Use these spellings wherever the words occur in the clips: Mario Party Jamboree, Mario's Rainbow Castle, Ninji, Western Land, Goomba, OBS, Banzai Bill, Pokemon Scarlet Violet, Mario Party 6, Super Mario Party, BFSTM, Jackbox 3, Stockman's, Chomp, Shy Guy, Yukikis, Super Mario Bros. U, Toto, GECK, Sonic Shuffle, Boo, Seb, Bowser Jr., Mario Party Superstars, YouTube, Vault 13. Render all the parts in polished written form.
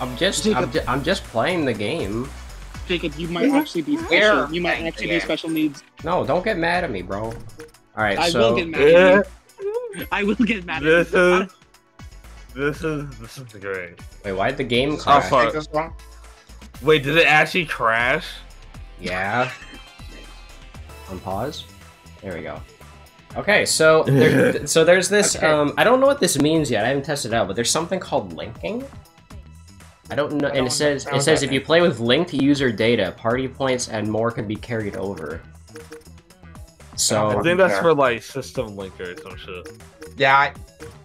I'm just playing the game. Jacob, you might actually be special. You might actually be special needs. No, don't get mad at me, bro. All right, I will get mad at you. I will get mad at you. This is great. Wait, why did the game crash? Oh, wait, did it actually crash? Yeah. On pause. There we go. Okay, so there's this. Okay. I don't know what this means yet. I haven't tested it out, but there's something called linking. I don't know, and it says if you play with linked user data, party points and more can be carried over. So I think that's for like system linker or some shit.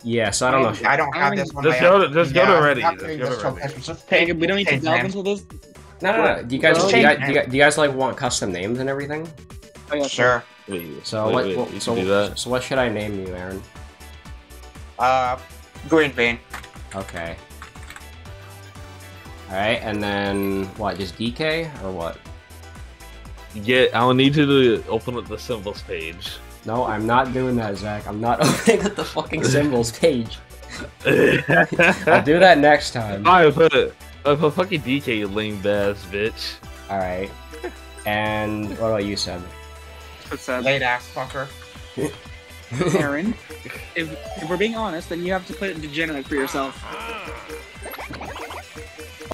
Yeah. So I don't know. I don't have this one. Just go to Reddit. We don't need to delve into this. No. Do you guys like want custom names and everything? Oh, yeah, sure. So what should I name you, Aaron? Green Bean. Okay. Alright, and then what, just DK or what? Yeah, I'll need you to open up the symbols page. No, I'm not doing that, Zach. I'm not opening up the fucking symbols page. I'll do that next time. Alright, put fucking DK, you lame ass bitch. Alright. And what about you, Seb? Late ass fucker. Aaron, if we're being honest, then you have to put it in degenerate for yourself.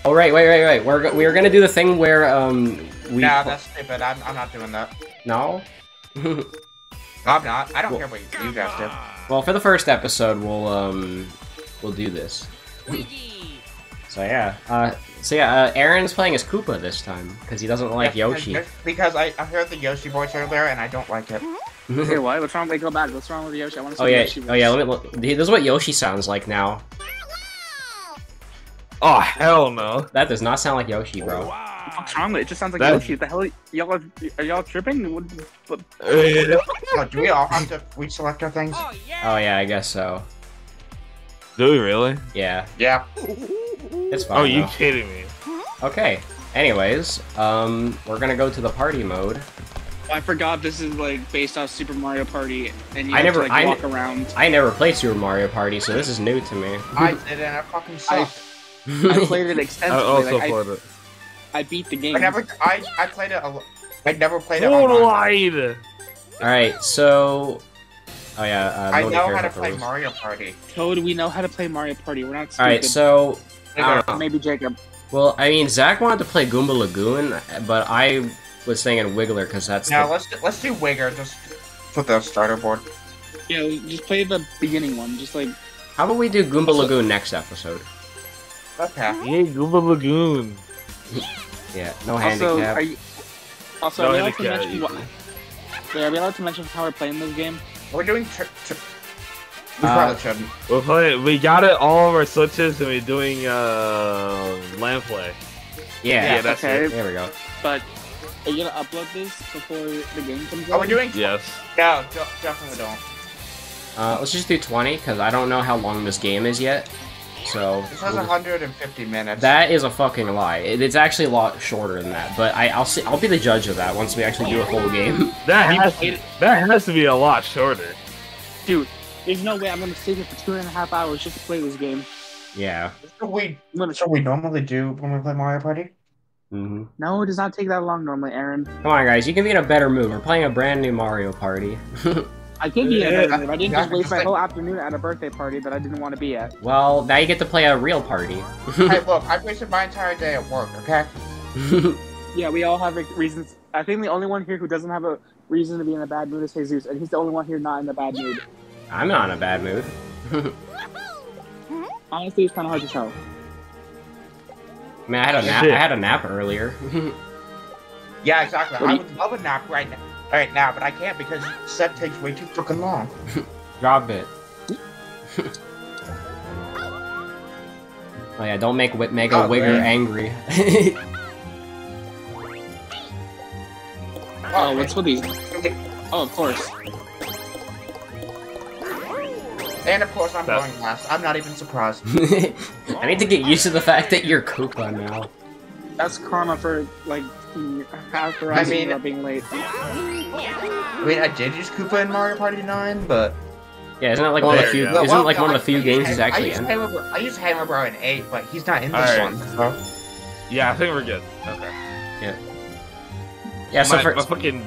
Oh, right, wait. We're gonna do the thing where, Nah, that's stupid. I'm not doing that. No? I'm not. I don't care what you guys do. Well, for the first episode, we'll do this. So, yeah. Aaron's playing as Koopa this time, because he doesn't like Yoshi. Because I heard the Yoshi voice earlier, and I don't like it. Hey, why? What's wrong? Wait, go back. What's wrong with Yoshi? I want to see Yoshi voice. Oh, yeah, let me look. This is what Yoshi sounds like now. Oh, hell no. That does not sound like Yoshi, bro. Wow. What's wrong with it? It just sounds like Yoshi. What the hell? Are y'all tripping? Do we all have to select our things? Oh, yeah, I guess so. Do we really? Yeah. Yeah. It's fine. Oh, you kidding me? Okay. Anyways, we're gonna go to the party mode. I forgot this is like based off Super Mario Party, and you have to like walk around. I never played Super Mario Party, so this is new to me. I did, and I fucking sucked. I played it extensively. I also played it. I beat the game. I played it a lot. I never played it online. Alright, so... Oh yeah, I know how to play Mario Party. Toad, we know how to play Mario Party. We're not stupid. Alright, so... Maybe Jacob. Well, I mean, Zach wanted to play Goomba Lagoon, but I was thinking Wiggler, because that's... No, let's do Wiggler, just for the starter board. Yeah, just play the beginning one, just like... How about we do Goomba Lagoon next episode? Okay. Yay, Goomba Lagoon. Yeah, no handicap. Also, are we allowed to mention how we're playing this game? We're doing we probably shouldn't. We're playing. We got it. All of our switches, and we're doing LAN play. Yeah, that's okay. There we go. But are you gonna upload this before the game comes out? Are we doing? Yes. No, definitely don't. Let's just do 20 because I don't know how long this game is yet. So this has 150 minutes. That is a fucking lie. It's actually a lot shorter than that. But I'll be the judge of that once we actually do a whole game. That has to be a lot shorter, dude. There's no way I'm gonna sit here for 2.5 hours just to play this game. Yeah. So we normally do when we play Mario Party. Mm-hmm. No, it does not take that long normally, Aaron. Come on, guys, you can be in a better mood. We're playing a brand new Mario Party. I could be at a I didn't just waste my whole afternoon at a birthday party that I didn't want to be at. Well, now you get to play a real party. Hey, look, I wasted my entire day at work, okay? Yeah, we all have reasons. I think the only one here who doesn't have a reason to be in a bad mood is Jesus, and he's the only one here not in a bad mood. I'm not in a bad mood. Honestly, it's kind of hard to tell. I mean, I had a nap earlier. Yeah, exactly. I would love a nap right now. All right, now, but I can't because Seb takes way too fucking long. Drop it. Oh yeah, don't make Wigger angry. Oh, what's with these? Oh, of course. And of course, I'm going last. I'm not even surprised. I need to get used to the fact that you're Koopa now. That's karma for like. Being late. I mean, I did use Koopa in Mario Party 9, but Yeah, isn't that like one of the few games he's actually in? I used Hammer Bro in 8, but he's not in this one. Huh? Yeah, I think we're good. Okay. Yeah. Yeah. So my fucking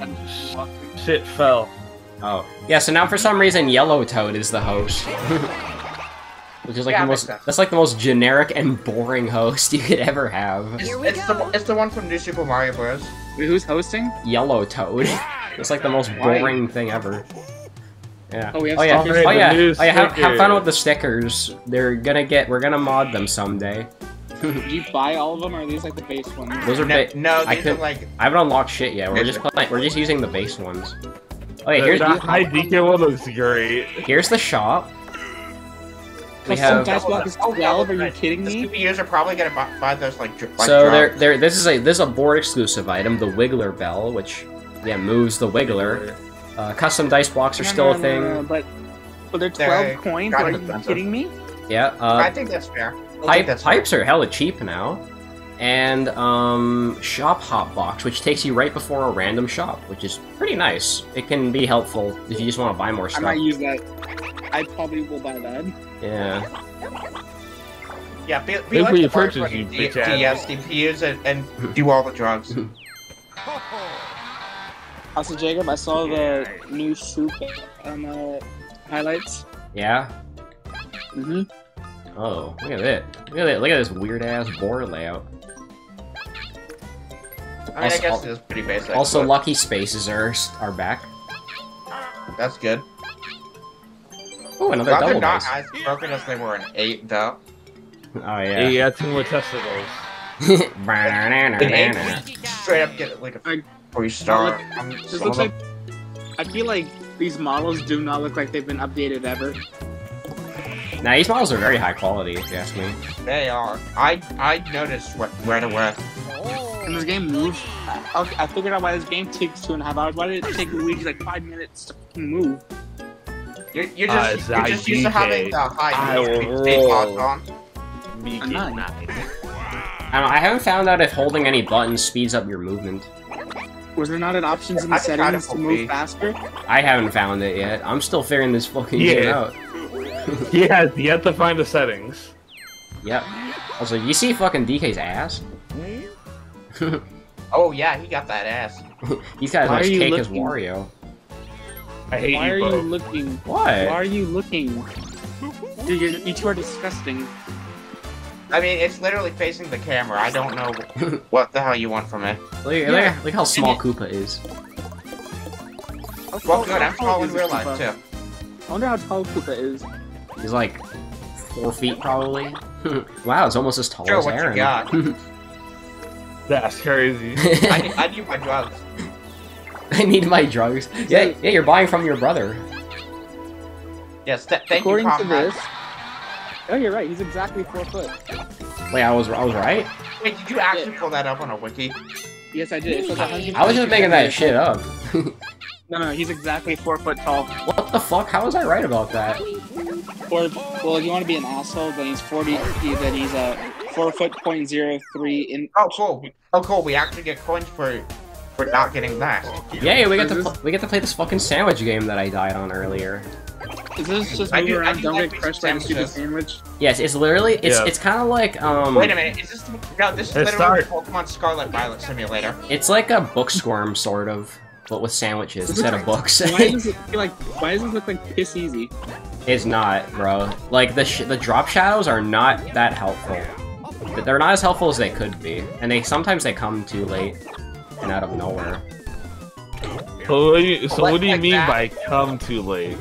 shit fell. Oh. Yeah. So now for some reason, Yellow Toad is the host. Which is like that's like the most generic and boring host you could ever have. It's the one from New Super Mario Bros. Wait, who's hosting? Yellow Toad. It's like the most boring thing ever. Yeah. Oh, we have stickers. Oh yeah. Have fun with the stickers. They're gonna get. We're gonna mod them someday. Did you buy all of them, or are these like the base ones? Those are I haven't unlocked shit yet. We're just playing. We're just using the base ones. Oh yeah. Here's that high DK one looks great. Here's the shop. We have dice block is 12. Are you kidding me? The CPUs are probably gonna buy those like. So there. This is a board exclusive item, the Wiggler Bell, which moves the Wiggler. Custom dice blocks are still a thing. But they're 12 coins. Are you kidding me? Yeah. I think that's fair. Pipes are hella cheap now, and shop hop box, which takes you right before a random shop, which is pretty nice. It can be helpful if you just want to buy more stuff. I might use that. I probably will buy that. Yeah. Yeah. Be like the purchase you DS DPUs and do all the drugs. Also, Jacob, I saw the new soup on the highlights. Yeah. Mhm. Oh, look at that. Look at that. Look at this weird-ass board layout. I mean, also, I guess it is pretty basic. Also, lucky spaces are back. That's good. Oh, another double dice. They're not as broken as they were in 8, though. Oh, yeah. Yeah, 2 more testicles. Straight up get, like, a 3-star. This looks like... I feel like these models do not look like they've been updated ever. Now, these models are very high quality, if you ask me. They are. I noticed right away. And this game moves. I figured out why this game takes 2.5 hours. Why did it take Luigi like 5 minutes to move? You're just used to having the high speed mods on. I haven't found out if holding any buttons speeds up your movement. Was there not an option in the settings to move faster? I haven't found it yet. I'm still figuring this fucking game out. He has yet to find the settings. Yep. Also, you see fucking DK's ass? Oh yeah, he got that ass. He's got as much cake as Wario. I hate you. Why are you looking? What? Why are you looking? Dude, you two are disgusting. I mean, it's literally facing the camera. I don't know what the hell you want from it. Look how small Koopa is. Well, good. I'm tall in real life too. I wonder how tall Koopa is. He's like 4 feet, probably. Wow, it's almost as tall as Aaron. You got? That's crazy. I need my drugs. I need my drugs. Yeah, you're buying from your brother. Yes, according to this. Oh, you're right. He's exactly 4 foot. Wait, I was right. Wait, did you actually pull that up on a wiki? Yes, I did. I was just making that shit up. No, he's exactly 4 foot tall. What the fuck? How was I right about that? Or, well, if you want to be an asshole, then he's 40. Then he's a 4'0.03" in. Oh cool! Oh cool! We actually get coins for not getting that. Yeah, we get to play this fucking sandwich game that I died on earlier. Is this just move around, don't get crushed by the stupid sandwich? Yes, it's literally it's kind of like Wait a minute, is this this is literally Pokemon Scarlet Violet Simulator. It's like a bookworm sort of. But with sandwiches instead of books. Why does it feel like? Why does it look like piss easy? It's not, bro. Like the drop shadows are not that helpful. They're not as helpful as they could be, and sometimes they come too late and out of nowhere. So what do you mean by come too late?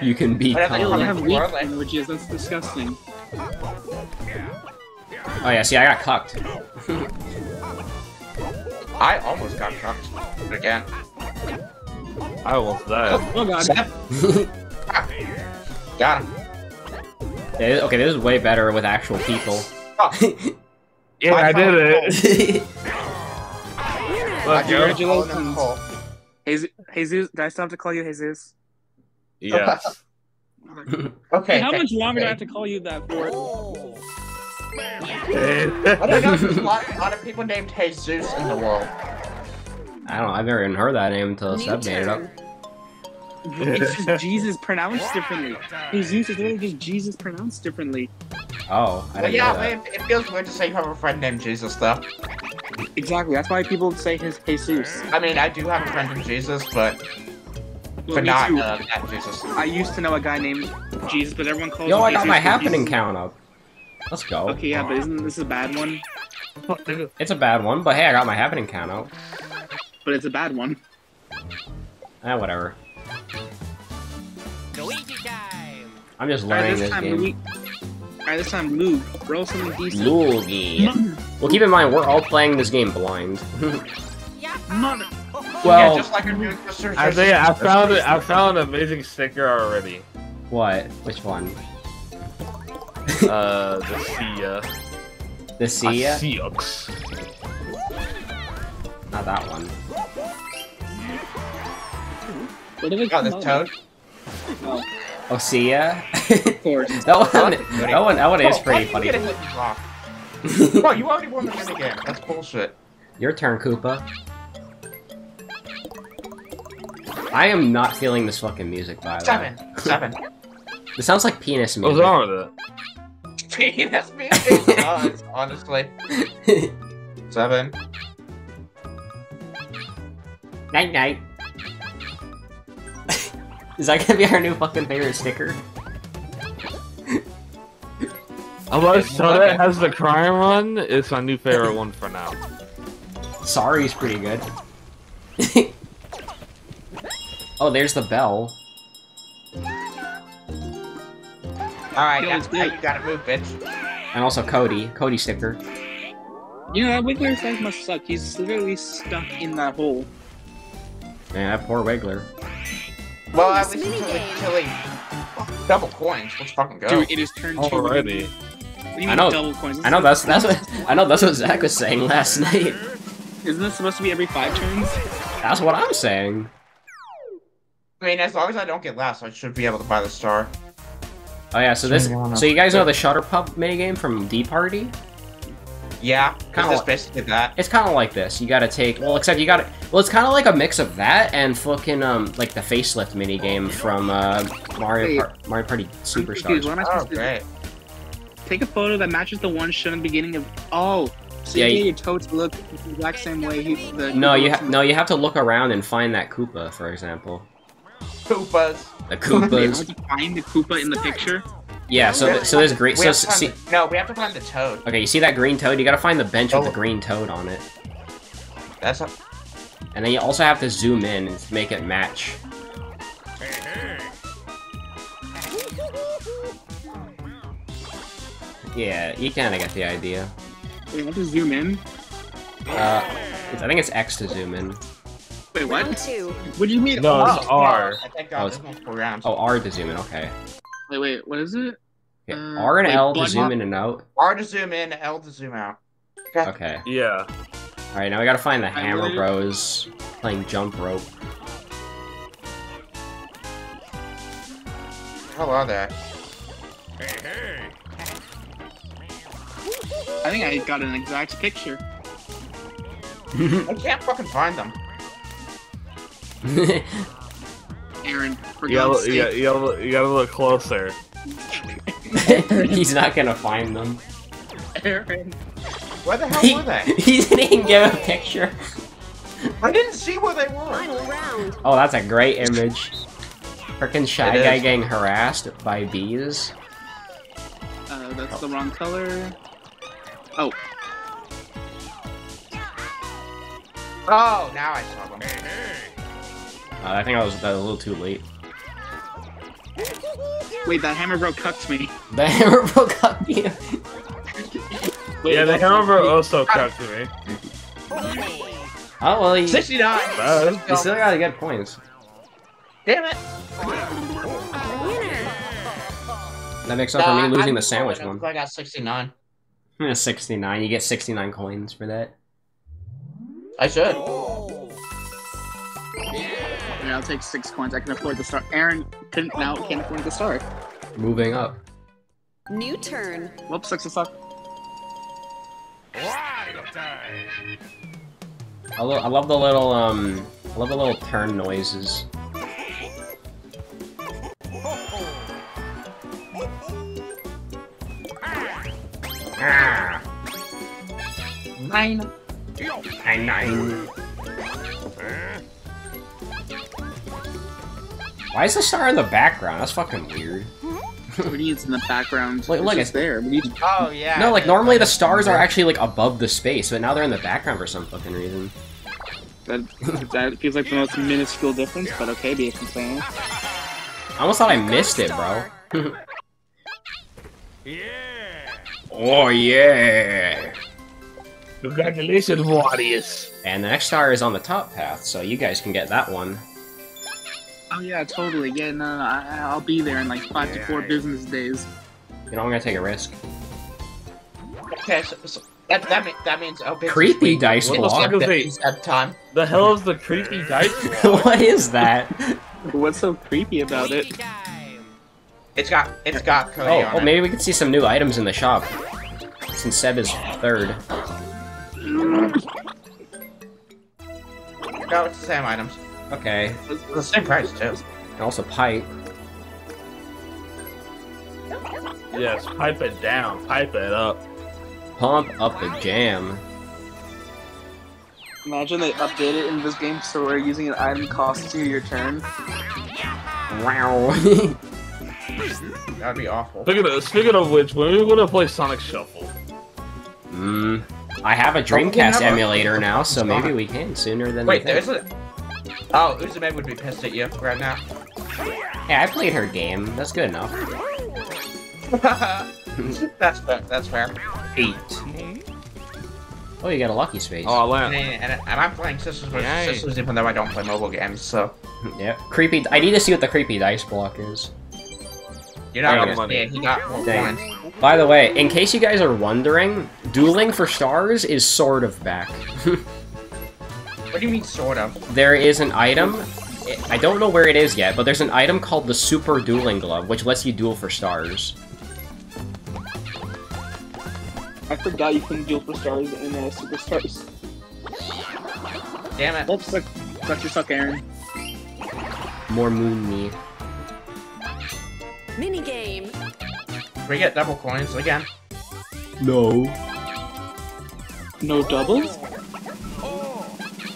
You can be. But I have weak languages. That's disgusting. Oh yeah, see, I got cucked. I almost got cucked again. I almost died. Oh god. Got him. Okay, this is way better with actual people. Oh. Yeah, I did it. Congratulations. Jesus, do I still have to call you Jesus? Yes. Okay. How much longer do I have to call you that for? I know there's a lot of people named Jesus in the world. I don't know, I've never even heard that name until Seb made it up. It's just Jesus pronounced differently. Jesus is literally just Jesus pronounced differently. Oh, I didn't know that. It feels weird to say you have a friend named Jesus, though. Exactly, that's why people say his Jesus. I mean, I do have a friend named Jesus, but... Well, but not Jesus. I used to know a guy named Jesus, but everyone calls him Jesus. Yo, I got my happening count up. Let's go. Okay, yeah, but isn't this a bad one? It's a bad one, but hey, I got my happening count out. But it's a bad one. Ah, whatever. Luigi time! I'm just learning this game. Alright, this time, Lou, roll something decent. Luigi. Well, keep in mind, we're all playing this game blind. Mother. Well, yeah, just like I'm doing research. Isaiah, I found an amazing sticker already. What? Which one? The Sia. The Sia? Seox. Not that one. What did we call this Toad? Oh. Oh, Sia? Of course. that one is pretty funny. Bro, you already won the minigame. That's bullshit. Your turn, Koopa. I am not feeling this fucking music, by the way. Seven. This sounds like penis music. What's wrong with it? Penis music? Honestly. 7. Night night. Is that gonna be our new fucking favorite sticker? Although Soda has the crime one, it's my new favorite one for now. Sorry's pretty good. Oh, there's the bell. Alright, that's how you gotta move, bitch. And also Cody. Cody sticker. You know, that Wiggler's life must suck. He's literally stuck in that hole. Man, that poor Wiggler. Well, at least he's killing double coins. Let's fucking go. Dude, it is turn 2. Already. I know. Double coins? I know that's what Zack was saying last night. Isn't this supposed to be every 5 turns? That's what I'm saying. I mean, as long as I don't get last, I should be able to buy the star. Oh yeah, so you guys know the Shutter Pup minigame from D Party? Yeah, kind of basically that. It's kind of like this. You gotta take, well, except you gotta, well, it's kind of like a mix of that and fucking like the facelift minigame from Mario Party Superstars. Oh, great. Take a photo that matches the one shown in the beginning of. Oh. So yeah, you get your Toads look the exact same way. No, you have to look around and find that Koopa, for example. Koopas. The Koopas. Did you find the Koopa in the picture? Yeah, so there's green... So, no, we have to find the Toad. Okay, you see that green Toad? You gotta find the bench with the green Toad on it. That's not... And then you also have to zoom in and make it match. Yeah, you kinda get the idea. Wait, you have to zoom in? I think it's X to zoom in. Wait, what? What do you mean? No, it's R. I think it's R to zoom in, okay. Wait, what is it? Yeah, R and L to zoom in and out. R to zoom in, L to zoom out. Okay. Yeah. Alright, now we gotta find the Hammer Bros playing jump rope. How are they? Hey. I think I got an exact picture. I can't fucking find them. Aaron, for God's sake. You gotta look closer. He's not gonna find them. Aaron. Where the hell were they? He didn't even give a picture. I didn't see where they were. Oh, that's a great image. Frickin' Shy Guy getting harassed by bees. That's the wrong color. Oh. Oh, now I saw them. I think that was a little too late. Wait, that Hammer Bro cucked me. The Hammer Bro cucked you. Yeah, the Hammer Bro also cucked me. Oh, well, you... 69! You still gotta get points. Damn it! That makes up for me losing the sandwich one. I got 69. 69, you get 69 coins for that. I should. I'll take 6 coins. I can afford the star. Aaron couldn't. Now can't afford the star. Moving up. New turn. Whoops! Sucks. I love the little turn noises. Nine. Nine, nine. Why is the star in the background? That's fucking weird. What do you mean it's in the background? Like, look, it's there. Oh, yeah. No, like, normally the stars are actually, like, above the space, but now they're in the background for some fucking reason. That feels like the most minuscule difference, but okay, be a complaint. I almost thought I missed it, bro. Yeah. Oh, yeah. Congratulations, Warriors. And the next star is on the top path, so you guys can get that one. Oh, yeah, totally. Yeah, no, I'll be there in like 5 to 4 business days. You know, I'm gonna take a risk. Okay, so that means I'll be creepy dice block. The hell is the creepy dice block? What is that? What's so creepy about it? It's got Cody on it. Oh, well, maybe we can see some new items in the shop. Since Seb is third. No, it's the same items. Okay. It's the same price, too. And also pipe. Yes, pipe it down. Pipe it up. Pump up the jam. Imagine they update it in this game so we're using an item costs you your turn. Wow. That'd be awful. Speaking of which, when are we gonna play Sonic Shuffle? Hmm. I have a Dreamcast emulator now, so maybe we can sooner than later. Wait, there's a... Oh, Uzume would be pissed at you right now. Yeah, I played her game. That's good enough. That's fair. That's fair. 8. Oh, you got a lucky space. Oh, I land. And I'm playing Sisters versus Sisters, even though I don't play mobile games, so... Yeah, creepy... I need to see what the creepy dice block is. You're not gonna see it. He got more points. By the way, in case you guys are wondering, dueling for stars is sort of back. What do you mean, sort of? There is an item, I don't know where it is yet, but there's an item called the Super Dueling Glove, which lets you duel for stars. I forgot you couldn't duel for stars in Super Stars. Damn it. Oops, suck your suck, Aaron. More moon me. Mini game. We get double coins again. No. No doubles?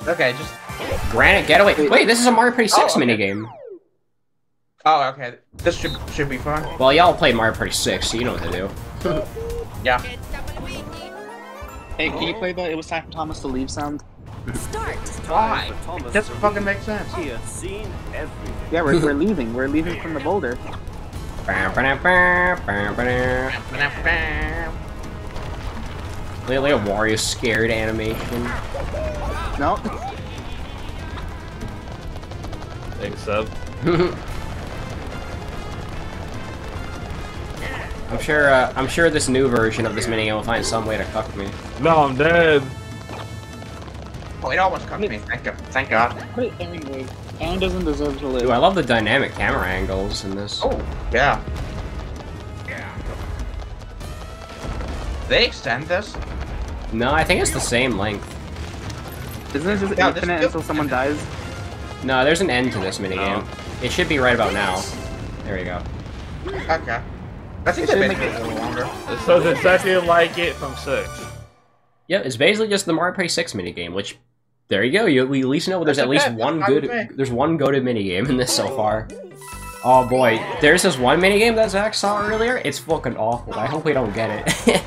Okay, just granite getaway. Wait, this is a Mario Party 6 minigame. Oh, okay. This should be fun. Well, y'all played Mario Party 6, so you know what to do. Yeah. Hey, can you play the "It was time for Thomas to leave" sound? Start. Why? It doesn't fucking make sense. Yeah, we're leaving. We're leaving from the boulder. Like a Wario scared animation. No. Thanks, Seb. I'm sure this new version of this minigame will find some way to cuck me. No, I'm dead. Oh, it almost cucked me. Thank God. Wait, anyway. Aaron doesn't deserve to live. Dude, I love the dynamic camera angles in this. Oh, yeah. Yeah. They extend this? No, I think it's the same length. Isn't it just infinite until someone dies? No, there's an end to this minigame. Oh. It should be right about now. There we go. Okay. I think they make it a little longer. It sounds exactly like it from 6. Yep, it's basically just the Mario Party 6 minigame, which... There you go. We at least know there's at least one good. There's one go-to minigame in this so far. Oh boy, there's this one minigame that Zack saw earlier. It's fucking awful. I hope we don't get it.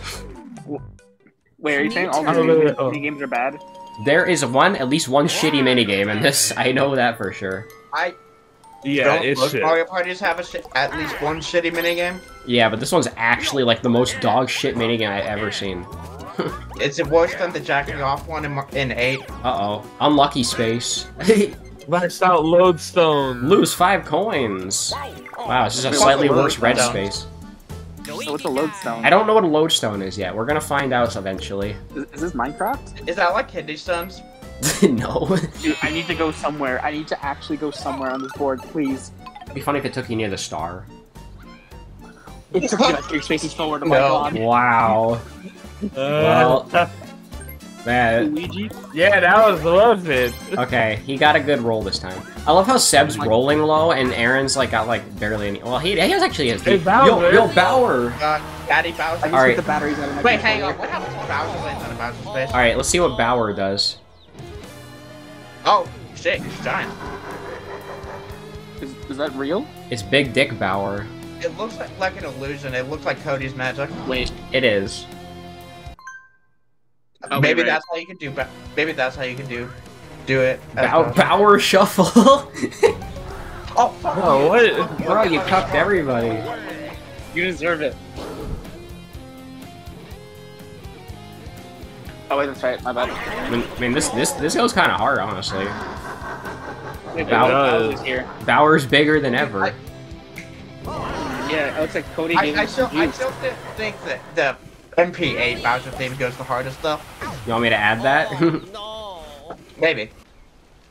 Wait, are you saying all the minigames are bad? There is at least one shitty minigame in this. I know that for sure. Mario Parties have at least one shitty minigame. Yeah, but this one's actually like the most dog shit minigame I've ever seen. Is it worse than the jacking off one in 8? Uh-oh. Unlucky space. Let's out lodestone. Lose 5 coins. Wow, this is a slightly worse red space. So what's a lodestone? I don't know what a lodestone is yet. We're gonna find out eventually. Is this Minecraft? Is that like kidney stones? No. Dude, I need to go somewhere. I need to actually go somewhere on this board, please. It'd be funny if it took you near the star. It took you like 3 spaces forward. Oh my God. Wow. Well, man. Luigi? Yeah, that was lovely. Okay, he got a good roll this time. I love how Seb's rolling low and Aaron's like got like barely any. Well, he actually has. Hey, Bowser. Yo, Bauer. Daddy Bowser. All right. The batteries out of wait, hang on. What happens when Bowser lands on a Bowser's face? All right, let's see what Bowser does. Oh, shit! He's giant. Is that real? It's Big Dick Bowser. It looks like an illusion. It looks like Cody's magic. Wait, it is. Oh, maybe that's how you can do. Maybe that's how you can do it. Bowser shuffle. Oh, fuck. Oh, what? Bro, you cuffed everybody. You deserve it. Oh wait, that's right. My bad. I mean, this goes kind of hard, honestly. It does. Bowser's bigger than ever. Yeah, it looks like Cody. I still think that the MP8 Bowser theme goes the hardest though. You want me to add that? Oh, no. Maybe.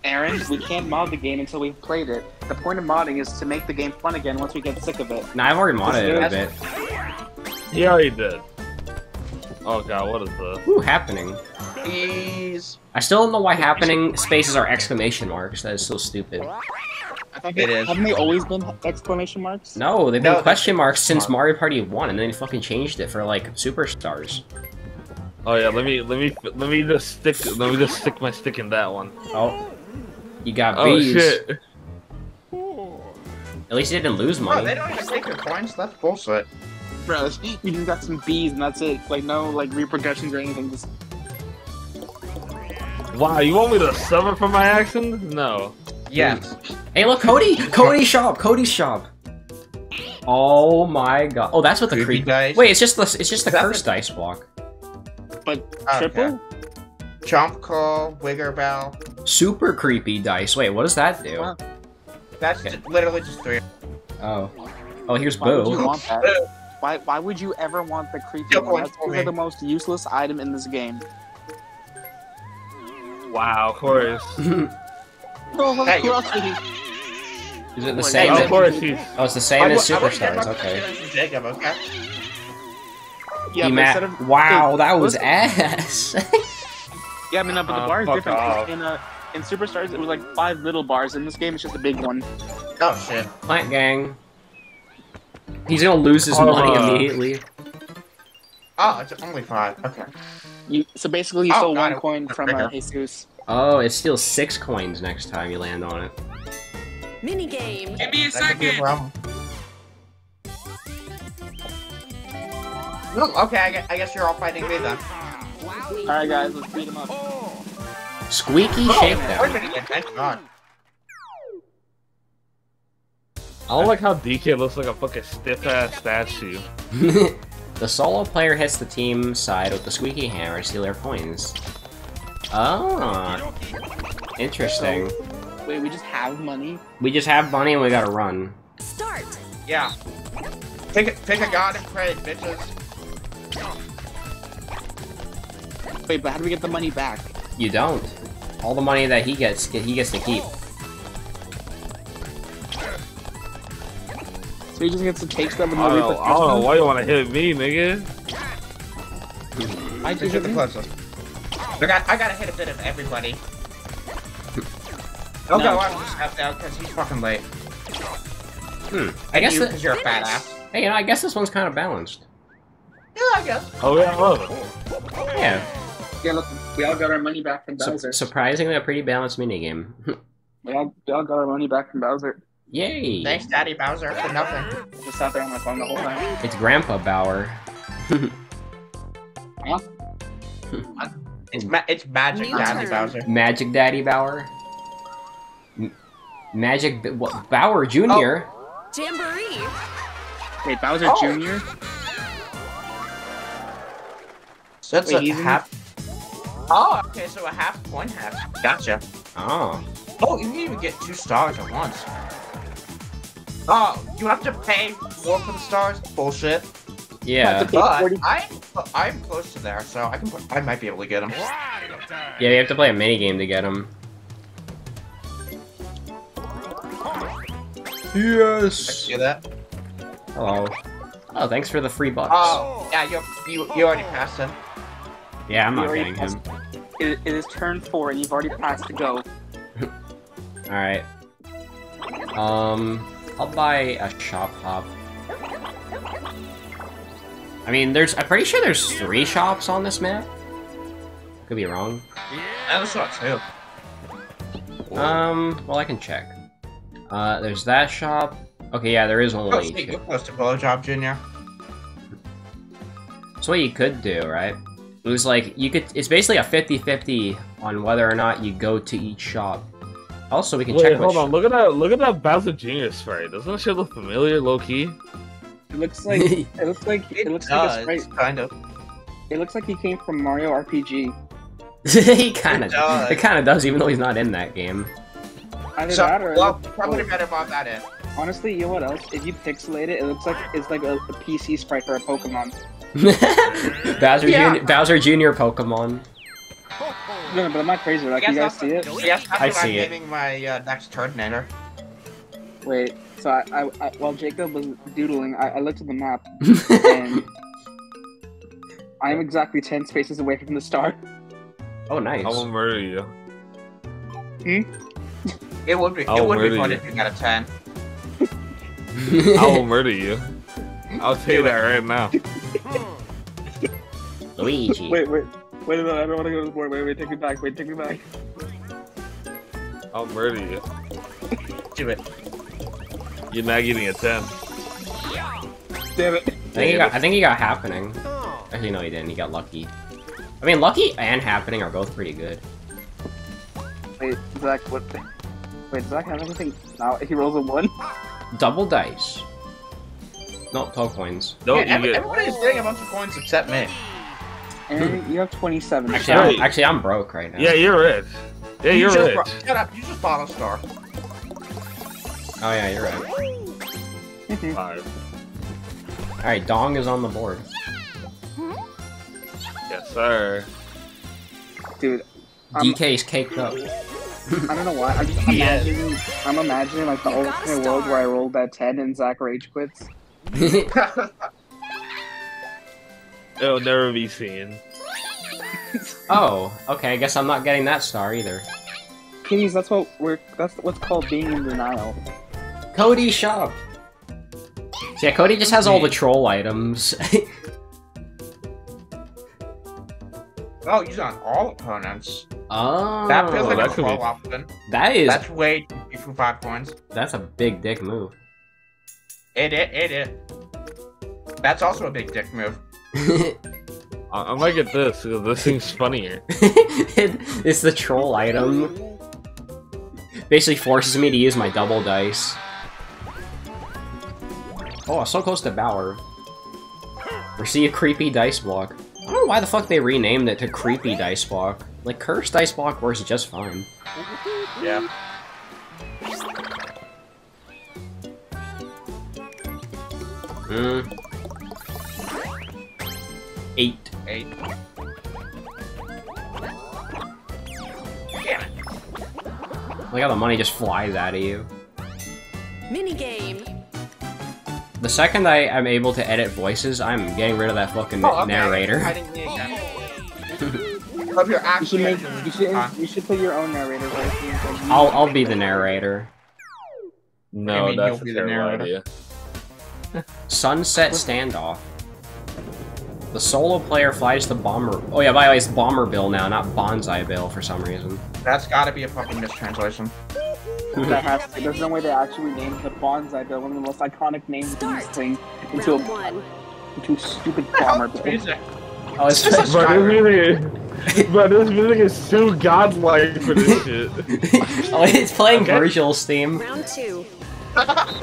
Aaron, we can't mod the game until we've played it. The point of modding is to make the game fun again once we get sick of it. Nah, I've already modded it a bit. Yeah, you did. Oh god, what is this? Ooh, happening. Please. I still don't know why happening spaces are exclamation marks. That is so stupid. Haven't they always been exclamation marks? No, they've been question marks since Mario Party 1, and then they fucking changed it for like Superstars. Oh yeah, let me just stick my stick in that one. Oh, you got bees. Oh shit. At least you didn't lose money. Bro, they don't even take your coins. That's bullshit. Bro, you just got some bees and that's it. Like no, like repercussions or anything. Just. Wow, you want me to suffer for my actions? No. Yes. Hey, look, Cody! Cody's shop! Cody's shop! Oh my god. Oh, that's what the creepy dice. Wait, it's just the cursed dice block. But triple? Okay. Chomp call, Wiggler bell. Super creepy dice. Wait, what does that do? Wow. That's okay. Literally just three. Oh. Oh, here's Boo. Would you want that? Why would you ever want the creepy one? That's probably the most useless item in this game. Wow, of course. Oh, hey, is it the same? Hey, of course. Oh, it's the same as Superstars. Okay. Yeah, wow, that was ass. Yeah, I mean, but the bar is different. Off. In Superstars, it was like 5 little bars. In this game, it's just a big one. Oh shit! Plant gang. He's gonna lose his money immediately. Oh, it's only 5. Okay. So basically, you stole 1 coin from Jesus. Oh, it steals 6 coins next time you land on it. Mini game. Give me a second. Oh, okay, I guess you're all fighting me then. All right, guys, let's beat him up. Squeaky shakedown. Thank God. I don't like how DK looks like a fucking stiff-ass statue. The solo player hits the team side with the squeaky hammer to steal their coins. Oh, interesting. Wait, we just have money? We just have money and we gotta run. Start. Yeah. Pick a god and pray, bitches. Wait, but how do we get the money back? You don't. All the money that he gets to keep. So he just gets to take them and the oh, why you wanna hit me, nigga? I just hit the closest. I gotta hit a bit of everybody. Oh no, I'm just stepped out because he's fucking late. I guess because you're a fat ass. Hey, you know, I guess this one's kind of balanced. Yeah, I guess. Oh yeah, I love it. Yeah. Yeah, look, we all got our money back from Bowser. Surprisingly, a pretty balanced minigame. we all got our money back from Bowser. Yay! Thanks, Daddy Bowser, for nothing. I just sat there on my phone the whole time. It's Grandpa Bauer. Huh? It's Magic Daddy Bowser. Magic Daddy Bauer? Magic what, Bauer Jr.? Oh. Jamboree! Wait, Bowser Jr.? So that's wait, a half... Oh, okay, so a half, 1/2. Gotcha. Oh. Oh, you can even get 2 stars at once. Oh, you have to pay more for the stars? Bullshit. Yeah, but I'm close to there, so I might be able to get him. Yeah, you have to play a mini game to get him. Yes. I see that. Hello. Oh, thanks for the $3. Oh, yeah, you already passed him. Yeah, I'm not getting him. It is turn 4, and you've already passed to go. All right. I'll buy a shop hop. I mean, I'm pretty sure there's 3 shops on this map. Could be wrong. Yeah, that's not true. Well, I can check. There's that shop. Okay, yeah, there is only two. You're supposed to blow job, Junior. That's what you could do, right? It was like, you could, it's basically a 50-50 on whether or not you go to each shop. Also, we can check which... Wait, hold on, look at that Bowser Jr. sprite. Doesn't that shit look familiar, low-key? It looks like, it looks like a sprite. Kind of. It looks like he came from Mario RPG. It kind of does, even though he's not in that game. Either so, that or... Well, probably better about that in. Honestly, you know what else? If you pixelate it, it looks like it's like a PC sprite for a Pokemon. Bowser Jr. Pokemon. No, but I'm not crazy. Like, you guys see it? Yes, I see it. I'm getting my next Terminator. Wait, so I while Jacob was doodling, I looked at the map, and I'm exactly 10 spaces away from the star. Oh, nice. I will murder you. Hmm? It would be fun if you got a 10. I will murder you. I'll tell you that right now. Luigi. Wait a minute, I don't want to go to the board. Wait, take me back. I'll murder you. Do it. You're not getting a 10. Damn it. I think he got happening. Actually, no, he didn't. He got lucky. I mean, lucky and happening are both pretty good. Wait, Zack, what? Wait, Zack have anything? No, he rolls a 1. Double dice. Not 12 coins. No, yeah, everybody's getting a bunch of coins except me. And you have 27. Actually, I'm broke right now. Yeah, you're rich. Yeah, you're rich. Shut up. You just bought a star. Oh yeah, you're right. All right, Dong is on the board. Yes, sir. Dude, DK's caked up. I don't know why. I'm imagining like the ultimate world where I rolled that 10 and Zack rage quits. It'll never be seen. Oh, okay. I guess I'm not getting that star either. Kitties, that's what's called being in denial. Cody shop. So yeah, Cody just has all the troll items. Oh, he's on all opponents. Oh, that feels like a troll option. That is. That's way too cheap for 5 coins. That's a big dick move. It. That's also a big dick move. I might get this, because this seems funnier. It's the troll item. Basically forces me to use my double dice. Oh, so close to Bauer. Receive creepy dice block. I don't know why the fuck they renamed it to creepy dice block. Like, cursed dice block works just fine. Yeah. Hmm. 8. Damn it. Look how the money just flies out of you. Minigame. The second I am able to edit voices, I'm getting rid of that fucking narrator. I didn't need that. Hope you're actually you should put your own narrator voice in. I'll be the narrator. No, that's a terrible idea. Sunset Standoff. The solo player flies the bomber. Oh yeah, by the way, it's Bomber Bill now, not Bonsai Bill for some reason. That's gotta be a fucking mistranslation. That has to be. There's no way they actually named the Bonsai Bill, one of the most iconic names in this thing, into a stupid Bomber Bill. Oh, it's just this music is too godlike for this shit. Oh, it's playing Vergil's theme. Round 2. What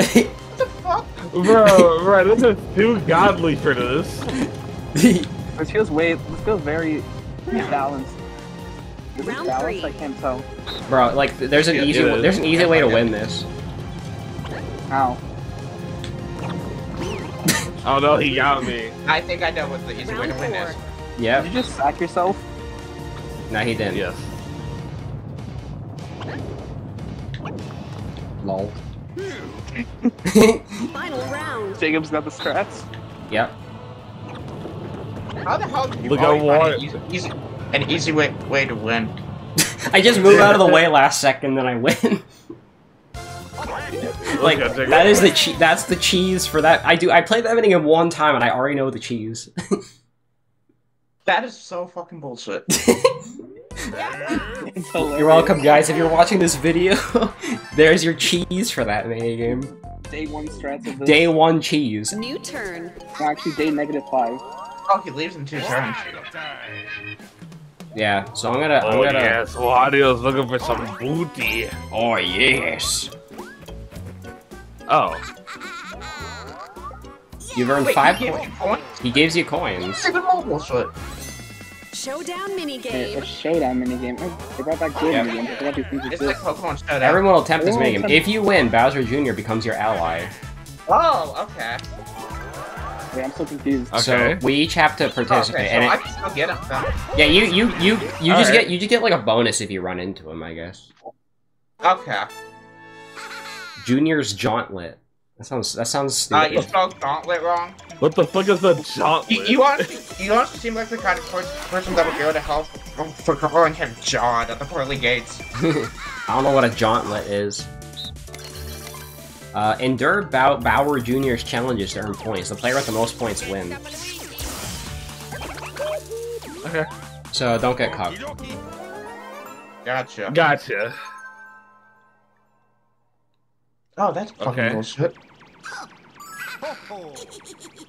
the fuck? Bro, this is too godly for this. This feels very balanced. Is it balanced? I can't tell. Bro, like there's an easy way to win this. Ow. Oh no, he got me. I think I know what's the easy way to win this. Yeah. Did you just sack yourself? Nah, he didn't. Yes. Lol. Final round. Jacob's got the strats. Yep. How the hell do you an easy way to win? I just move out of the way last second, then I win. Like that is the cheese. That's the cheese for that. I played that video game one time and I already know the cheese. That is so fucking bullshit. You're welcome, guys. If you're watching this video, there's your cheese for that mini game. Day 1 strats of this. Day 1 cheese. New turn. No, actually, day -5. Oh, he leaves in 2 turns. Yeah. So I'm gonna. Oh yes, Wario's looking for some booty. Oh yes. Oh. You've earned 5 coins. He gives you coins. Showdown minigame. Showdown minigame. They brought back good minigame. It's like Pokemon Showdown. Everyone will attempt this minigame. If you win, Bowser Jr. becomes your ally. Oh, okay. Wait, I'm so confused. Okay. So we each have to participate. Oh, okay. So I can still get him. Yeah, you just get like a bonus if you run into him, I guess. Okay. Junior's Jauntlet. That sounds stupid. You spelled Gauntlet wrong. What the fuck is a Jauntlet? You honestly seem like the kind of person that would go to hell for calling him John at the pearly gates. I don't know what a Jauntlet is. Endure Bauer Jr.'s challenges to earn points. The player with the most points wins. Okay. So don't get caught. Gotcha. Gotcha. Oh, that's fucking bullshit.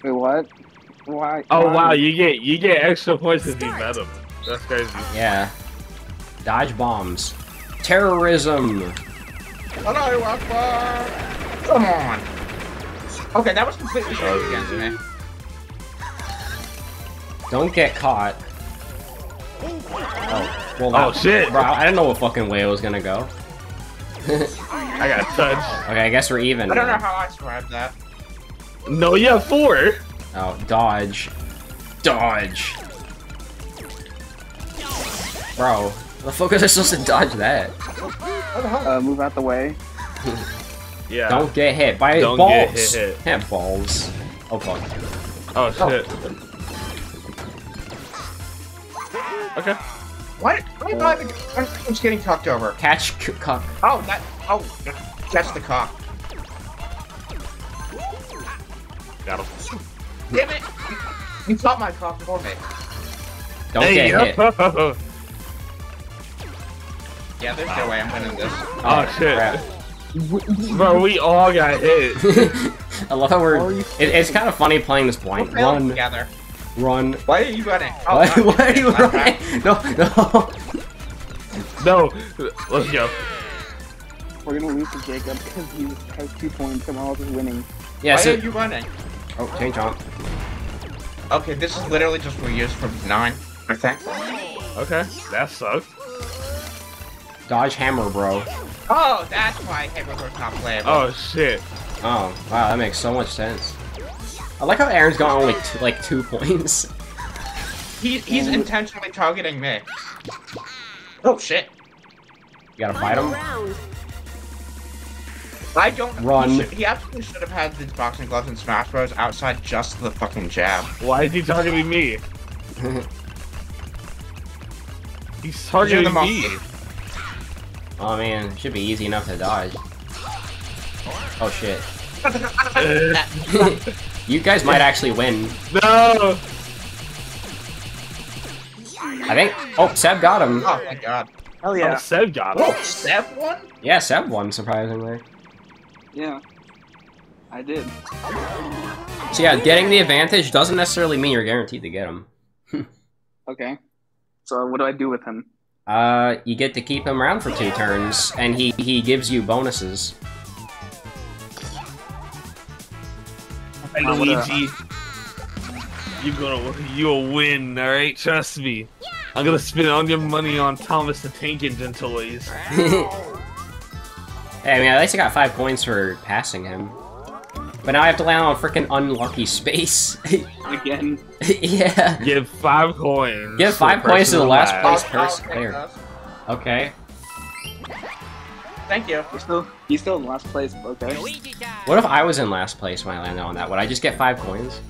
Wait, what? Why? Oh wow, you get extra points if you met him. That's crazy. Yeah. Dodge bombs. Terrorism. Hello, Akbar. Come on. Okay, that was completely strange against me. Don't get caught. Oh. Well, oh shit. Bro, I didn't know what fucking way it was gonna go. I got touched. Okay, I guess we're even. I don't know how I survived that. No, you have 4! Oh, dodge. Dodge. Bro, the fuck is I supposed to dodge that? Move out the way. Yeah. Don't get hit by balls. Don't get hit. Can't balls. Oh, fuck. Oh, shit. Oh. Okay. What? I'm just getting cocked over. Catch cock. Oh, that. Oh, catch the cock. Got him. Damn it! You caught my cock for me. Don't get hit. Yeah, there's no way I'm winning this. Oh shit! Bro, we all got hit. I love how we're. It's kind of funny playing this blind. One together. Run. Why are you running? Oh, why are you running? No. No. Let's go. We're going to lose to Jacob because he has 2 points and we're all just winning. Yeah, why are you running? Oh, change on. Okay, this is literally just reused from 9, I think. Okay, that sucks. Dodge Hammer Bro. Oh, that's why Hammer Bro's not playable. Oh, shit. Oh, wow, that makes so much sense. I like how Aaron's got only like 2 points. He's intentionally targeting me. Oh shit! You gotta fight him. I don't. Run. He absolutely should have had these boxing gloves and Smash Bros. Outside just the fucking jab. Why is he targeting me? He's targeting me. Oh man, should be easy enough to dodge. Oh shit. You guys might actually win. No! I think. Oh, Seb got him. Oh my god. Hell yeah. Oh, Seb got him. Oh, Seb won? Yeah, Seb won, surprisingly. Yeah. I did. So, yeah, getting the advantage doesn't necessarily mean you're guaranteed to get him. Okay. So, what do I do with him? You get to keep him around for 2 turns, and he gives you bonuses. Luigi, you'll win, alright? Trust me. I'm gonna spend all your money on Thomas the Tank Engine toys. Hey, I mean, at least I got 5 coins for passing him. But now I have to land on a freaking unlucky space. Again? Yeah. Give 5 coins. Give 5 coins to the last place player. Okay. Thank you. You're still in last place, okay? What if I was in last place when I landed on that? Would I just get 5 coins?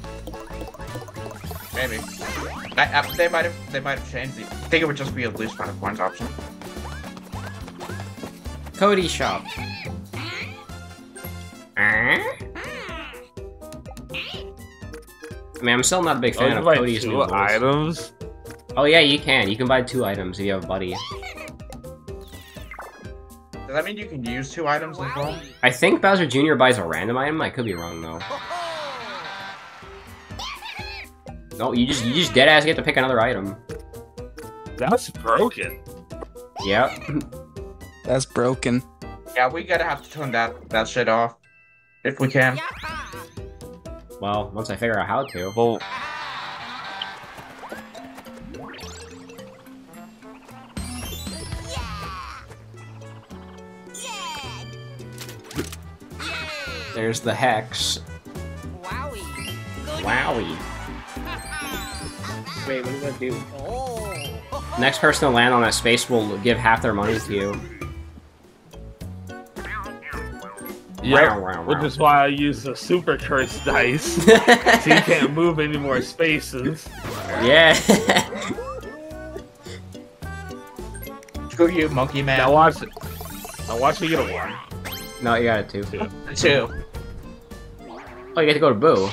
Maybe. They might have changed it. I think it would just be a loose 5 coins option. Cody shop. I mean, I'm still not a big fan of Cody's new items. Oh yeah, you can. You can buy 2 items if you have a buddy. Does that mean you can use 2 items as well? I think Bowser Jr. buys a random item. I could be wrong though. No, you just dead ass get to pick another item. That's broken. Yep. That's broken. Yeah, we gotta have to turn that shit off if we can. Well, once I figure out how to. Well. There's the hex. Wowie. Wowie. Wait, what does that do? Oh. Next person to land on that space will give half their money to you. Yeah, which is why I use the super cursed dice. So you can't move any more spaces. Yeah. Screw you, monkey man. Now watch it. Now watch me get a 1. No, you got a 2. 2. Oh, you get to go to Boo.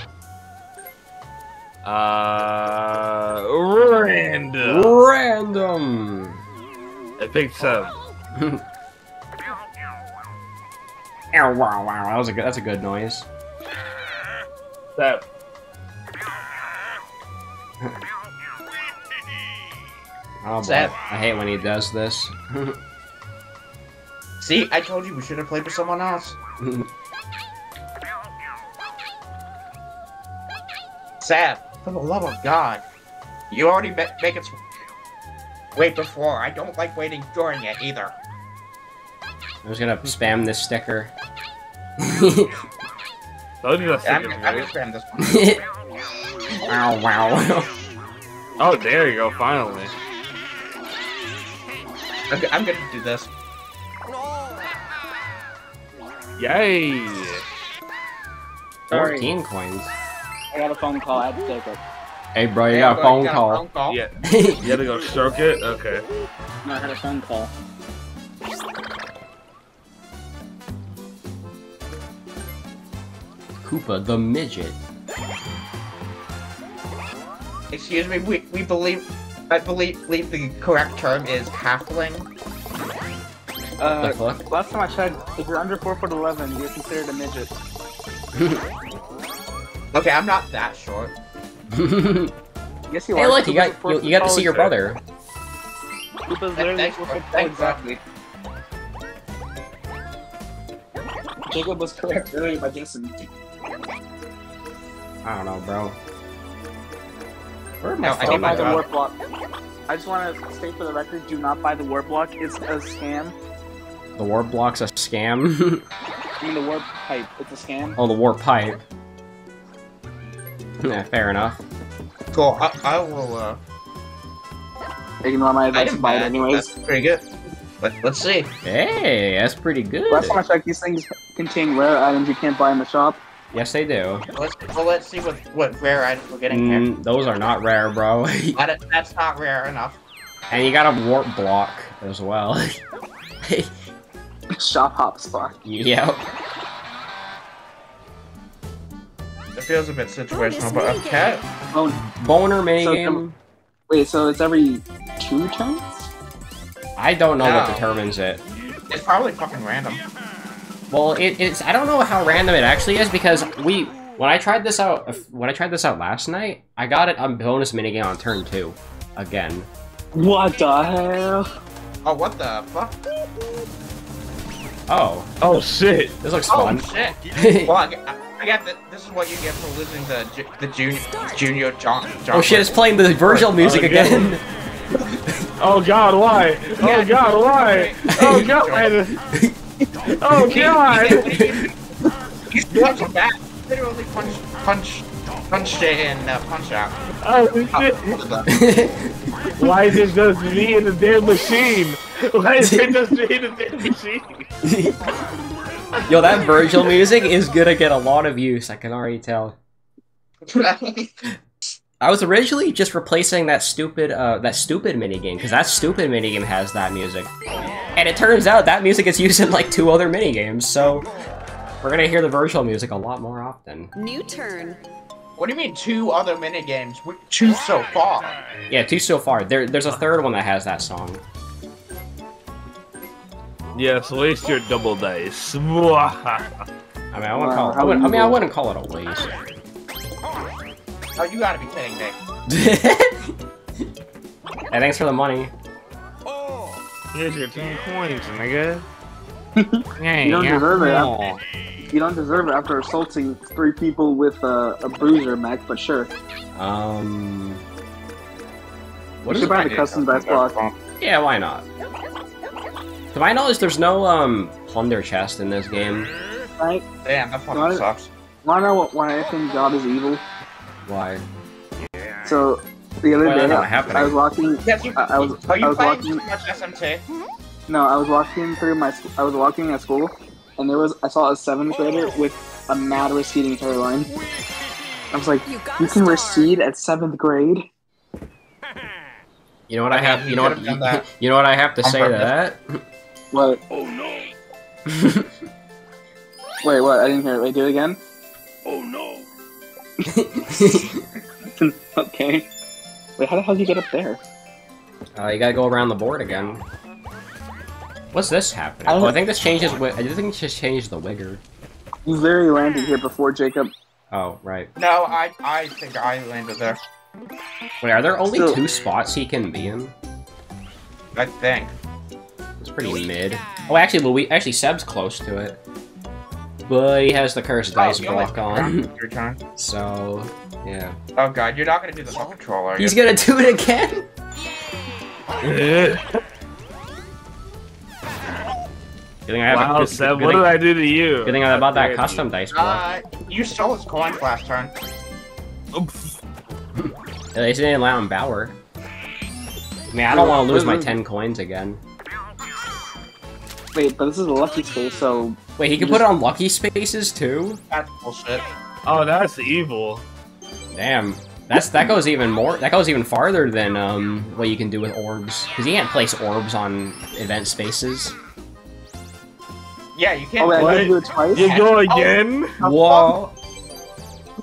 Random. I picked Seb. Wow, wow, that was a good. That's a good noise. That. Oh boy, I hate when he does this. See, I told you we should have played with someone else. Seb, for the love of God, you already make it wait before. I don't like waiting during it either. I'm just gonna spam this sticker. I'm gonna spam this one. Wow, wow. Oh, there you go, finally. Okay, I'm gonna do this. Yay! 14 coins. I got a phone call, I had to take it. Hey bro, you got a phone call. Yeah. You had to go stroke it? Okay. No, I had a phone call. Koopa the midget. Excuse me, we believe I believe the correct term is halfling. Last time I checked, if you're under 4'11", you're considered a midget. Okay, I'm not that short. Yes, you are. Hey, look, you got to see your brother. Koopa's literally 4'4". Exactly. Jacob was correct earlier by Jason. I don't know, bro. Where am I? Don't buy the warp block. I just want to state for the record: do not buy the warp block. It's a scam. The warp block's a scam. I mean, the warp pipe. It's a scam. Oh, the warp pipe. Yeah, fair enough. Cool. I will. Ignore my advice and buy it anyways. That's pretty good. Let's see. Hey, that's pretty good. Last time I checked, these things contain rare items you can't buy in the shop. Yes, they do. Let's see what rare items we're getting here. Those are not rare, bro. That's not rare enough. And you got a warp block as well. Shop hop block. Yep. It feels a bit situational, but okay. Boner minigame. Wait, so it's every 2 turns? I don't know what determines it. It's probably fucking random. Well, it's I don't know how random it actually is because when I tried this out last night, I got it on bonus minigame on turn 2, again. What the hell? Oh, what the fuck? Oh. Oh shit. This looks fun. Oh shit. Well, I got the, this is what you get for losing the junior John. Oh shit! It's playing the Vergil music again. Oh god, why? Oh god, why? Oh god, why? Oh god! Punch back. Literally punch in, punch out. Oh shit! Why is it just me and the damn machine? Why is it just me and the damn machine? Yo, that Vergil music is gonna get a lot of use. I can already tell. I was originally just replacing that stupid minigame, because that stupid minigame has that music. And it turns out that music is used in like 2 other minigames, so We're gonna hear the Vergil music a lot more often. New turn. What do you mean two other minigames? Two so far. Yeah, two so far. There's a third one that has that song. Yes, at least you're double dice. I mean, I wouldn't call it a waste. Oh, you gotta be kidding me. Hey, thanks for the money. Here's your 10 coins, nigga. You don't deserve it. You don't deserve it after assaulting 3 people with a bruiser, Mac, but sure. What is it? You should buy the custom dice block. Yeah, why not? To my knowledge, there's no plunder chest in this game. Right? Damn, that fucking sucks. Wanna know why I think God is evil? Why? So the other day, I was walking. Are you playing too much SMT? No, I was walking at school, and there was I saw a 7th grader with a mad receding hairline. I was like, you can recede at 7th grade? You know what I have? You know what I have to say to that? What? Oh no! Wait, what? I didn't hear it. Wait, do it again. Oh no! Okay. Wait, how the hell did you get up there? You gotta go around the board again. What's this happening? I think this changes. I think it just changed the Wiggler. You literally landed here before Jacob. Oh right. No, I think I landed there. Wait, are there only two spots he can be in? I think. It's pretty mid. Oh, actually, Seb's close to it, but he has the cursed dice block on. Your turn. So, yeah. Oh god, you're not gonna do the fucking troll, are you? He's gonna do it again. Wow, Seb, what did I do to you? Good thing about that custom dice block. You stole his coin last turn. Oops. At least they didn't allow him Bauer. I mean, I don't want to lose my 10 coins again. Wait, but this is a lucky space, so... Wait, he can put it on lucky spaces, too? That's bullshit. Oh, that's evil. Damn. That goes even farther than, what you can do with orbs. Because you can't place orbs on event spaces. Yeah, you can't. Oh, wait, do it twice? You go again? Oh, whoa.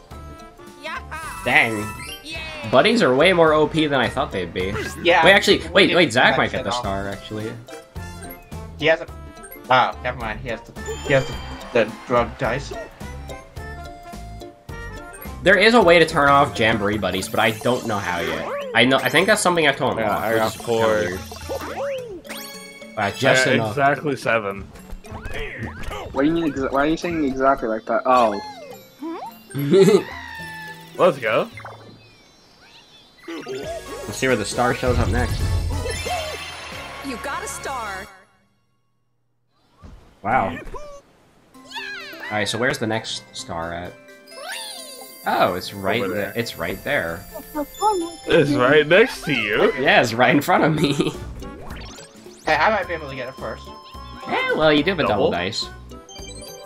Dang. Yeah. Buddies are way more OP than I thought they'd be. Yeah. Wait, Zack might get the star, actually. He has a... Oh, never mind. He has the drug dice. There is a way to turn off Jamboree buddies, but I don't know how yet. I think that's something I have to unlock. Yeah, I got 4. Just enough. Exactly 7. What do you mean? Why are you saying exactly like that? Oh. Let's go. Let's see where the star shows up next. You got a star. Wow. Alright, so where's the next star at? Oh, it's right there. It's right there. It's right next to you. Yeah, it's right in front of me. Hey, I might be able to get it first. Yeah, well, you do have a double dice.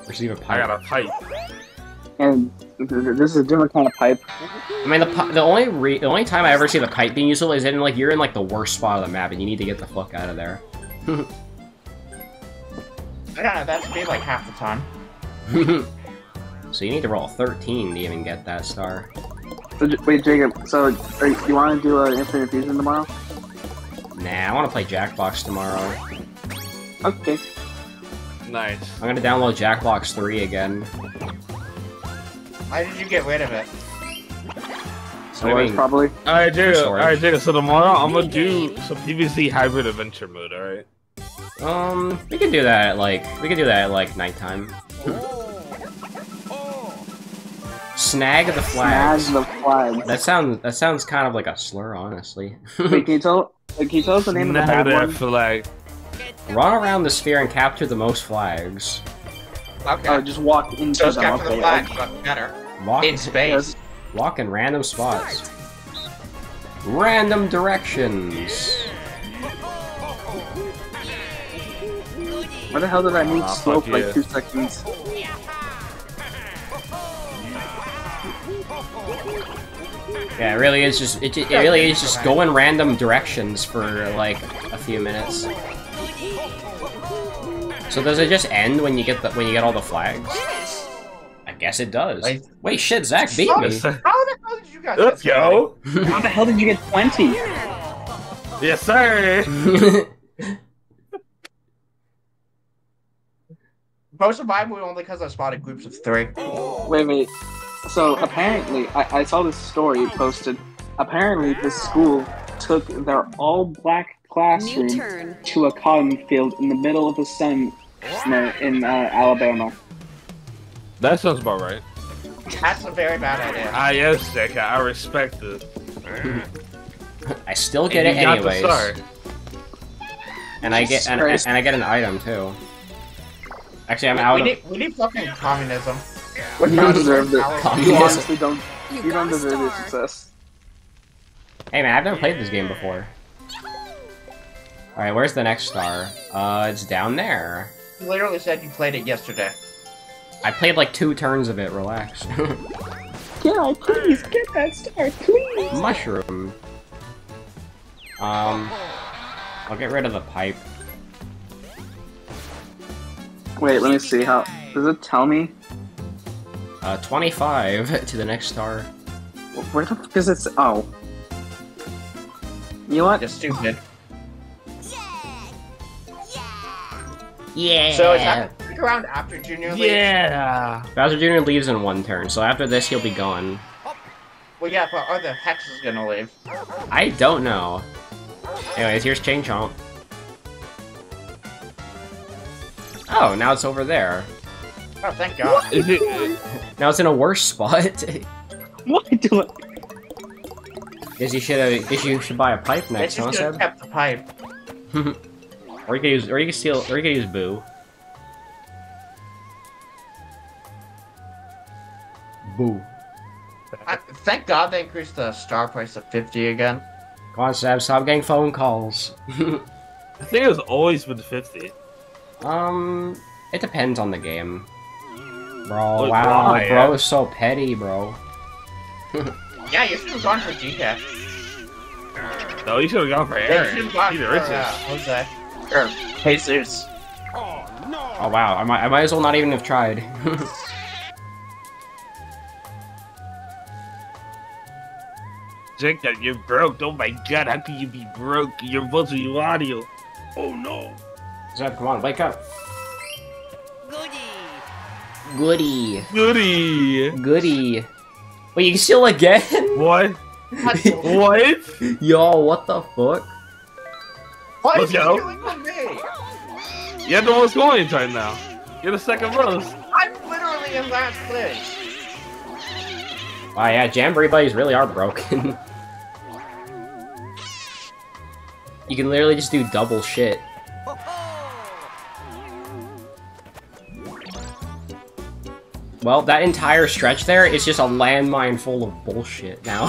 Receive a pipe. I got a pipe. And this is a different kind of pipe. I mean, the only time I ever see the pipe being useful is in, like, you're in, like, the worst spot of the map and you need to get the fuck out of there. I don't know, that's been, like, half the time. So you need to roll 13 to even get that star. So, wait, Jacob, so you want to do an Infinite Fusion tomorrow? Nah, I want to play Jackbox tomorrow. Okay. Nice. I'm gonna download Jackbox 3 again. Why did you get rid of it? Storage, probably. Alright, Jacob, so tomorrow I'm gonna do some PVC hybrid adventure mode, alright? We can do that at, like, nighttime. Snag the flags. Snag the flags. That sounds kind of like a slur, honestly. Wait, can you tell us the name of the flag? Flag. Run around the sphere and capture the most flags. Okay. Just walk into just them. Capture the flags, but better. Walk in space. Walk in random spots. Random directions. What the hell did I need slope like 2 seconds? Yeah, it really is just it really is just go in random directions for like a few minutes. So does it just end when you get the all the flags? I guess it does. Like, wait, shit, Zack beat me. How the hell did you guys? Let's go. How the hell did you get 20? Yes, sir. Most of mine were only because I spotted groups of 3. Wait a minute. So apparently, I saw this story posted. Apparently, this school took their all-black classroom to a cotton field in the middle of the sun in Alabama. That sounds about right. That's a very bad idea. Ah, yes, Zack. I respect it. I still get it anyways. And I get and I get an item too. Actually, I'm out. We need fucking communism. What you deserve it. You honestly don't. You don't deserve your success. Hey man, I've never played this game before. All right, where's the next star? It's down there. You literally said you played it yesterday. I played like 2 turns of it. Relax. Yeah, please get that star, please. Mushroom. I'll get rid of the pipe. Wait, let me see how. Does it tell me? 25 to the next star. Where the fuck is it? Oh. You know what? That's stupid. Yeah. Yeah. So it's after, around after Junior leaves. Yeah. Bowser Jr. leaves in 1 turn, so after this he'll be gone. Well, yeah, but are the hexes gonna leave? I don't know. Anyways, here's Chain Chomp. Oh, now it's over there. Oh, thank God. Now it's in a worse spot. What do I... Guess you should buy a pipe next, huh, Seb? I kept the pipe. Or you could use, or you could use Boo. Boo. Thank God they increased the star price to 50 again. Come on, Seb, stop getting phone calls. I think it was always been 50. It depends on the game. Bro, look, wow, bro yeah. Is so petty, bro. Yeah, you should've gone for DK. No, you should've gone for Aaron. You gone either for, Jose. Or Jesus. Oh, no. Oh, wow, I might as well not even have tried. Jacob, you're broke. Oh my God, how can you be broke? You're both with your audio. Oh, no. Zeb, come on, wake up. Goody. Goody. Goody. Wait, you steal again? What? What? Yo, what the fuck? Why is he stealing from me? You're the most going right now. You're the second most. I'm literally in last place. Wow, yeah, Jamboree buddies really are broken. You can literally just do double shit. Well, that entire stretch there is just a landmine full of bullshit now.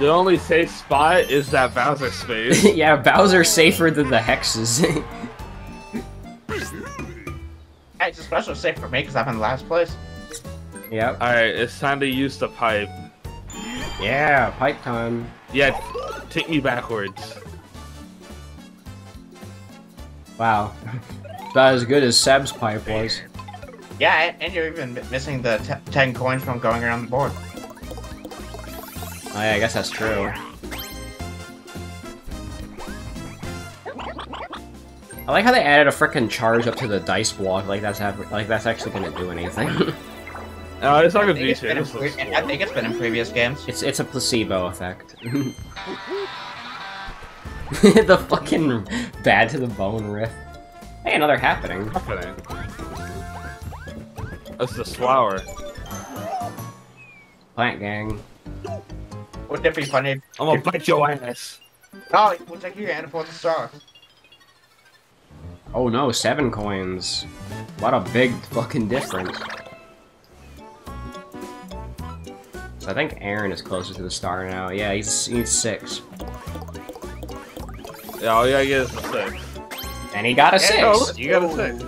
The only safe spot is that Bowser space. Yeah, Bowser's safer than the hexes. Hey, it's especially safe for me because I'm in last place. Yep. Alright, it's time to use the pipe. Yeah, pipe time. Yeah, take me backwards. Wow, about as good as Seb's pipe was. Yeah, and you're even missing the 10 coins from going around the board. Oh yeah, I guess that's true. I like how they added a frickin' charge up to the dice block. Like that's actually gonna do anything. No, it's not gonna do shit. I think it's been in previous games. It's a placebo effect. The fucking bad to the bone riff. Hey, another happening. That's the flower. Plant gang. Wouldn't it be funny? I'm gonna bite your ass. Oh, we'll take your hand for the star. Oh no, 7 coins. What a big fucking difference. So I think Aaron is closer to the star now. Yeah, he's 6. Yeah, all you gotta get is a 6. And he got a 6! You got a 6.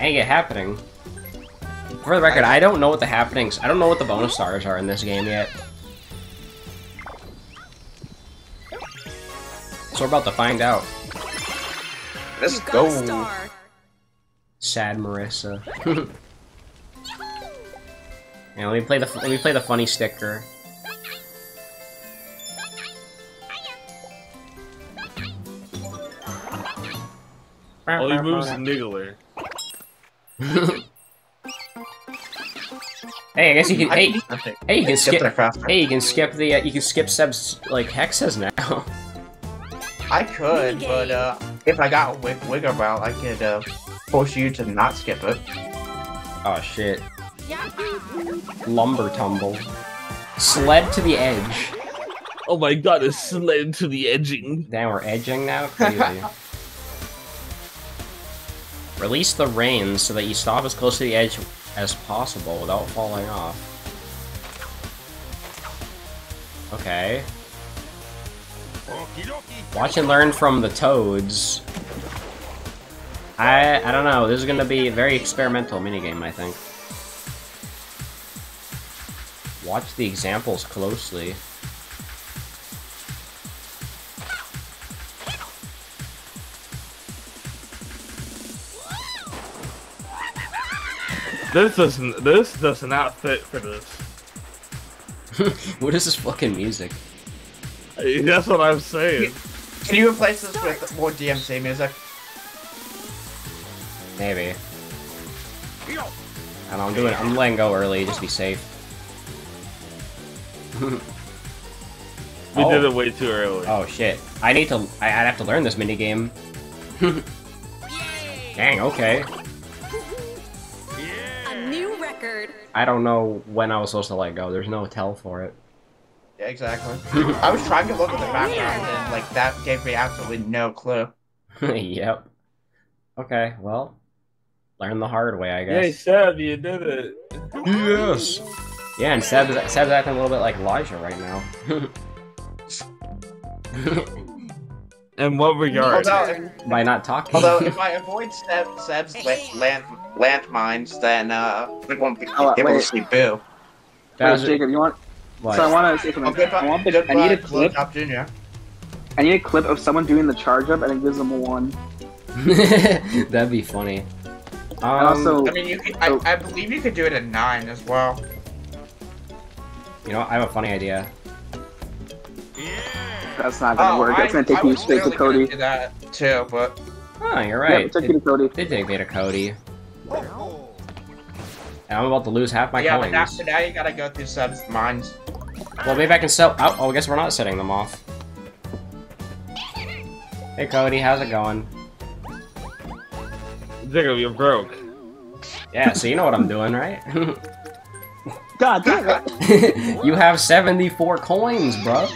ain't it happening. For the record, I don't know what the happenings, I don't know what the bonus stars are in this game yet. So we're about to find out. Let's go! Sad Marissa. And let me play the funny sticker. All he moves is Niggler. Hey, I guess you can. Hey, you can skip. Hey, you can skip the. You can skip Seb's like hexes now. I could, but if I got Wiggler, I could force you to not skip it. Oh shit. Lumber tumble. Sled to the edge. Oh my god, a sled to the edging. Now we're edging now? Crazy. Release the reins so that you stop as close to the edge as possible without falling off. Okay. Watch and learn from the Toads. I don't know, this is gonna be a very experimental minigame, I think. Watch the examples closely. This does not fit for this. What is this fucking music? That's what I'm saying. Can you replace this with more DMC music? Maybe. I don't do it. I'm letting go early, just be safe. We did it way too early. Oh shit. I need to. I'd have to learn this minigame. Dang, okay. Yeah. A new record. I don't know when I was supposed to let go. There's no tell for it. Yeah, exactly. I was trying to look at the background and, like, that gave me absolutely no clue. Yep. Okay, well. Learn the hard way, I guess. Hey, Seb, you did it. Yes! Yeah, and Seb's acting a little bit like Elijah right now. In what regard? Although, by not talking. Although, if I avoid Seb's landmines, then it won't be. It won't see Boo. Wait, Jacob, you want? What? So I want to say something. I need a clip of someone doing the charge up, and it gives them a 1. That'd be funny. And also, I mean, I believe you could do it at 9 as well. You know what? I have a funny idea. Yeah. That's not gonna work. That's gonna take you straight to Cody. Do that too, but oh, you're right. Yeah, it took you to Cody. They take me to Cody. Oh. And I'm about to lose half my coins. Yeah, but now you gotta go through Seb's mines. Well, maybe I can sell. Oh, I guess we're not setting them off. Hey, Cody, how's it going? Jacob, you're broke. Yeah, so you know what I'm doing, right? God damn it! You have 74 coins, bro.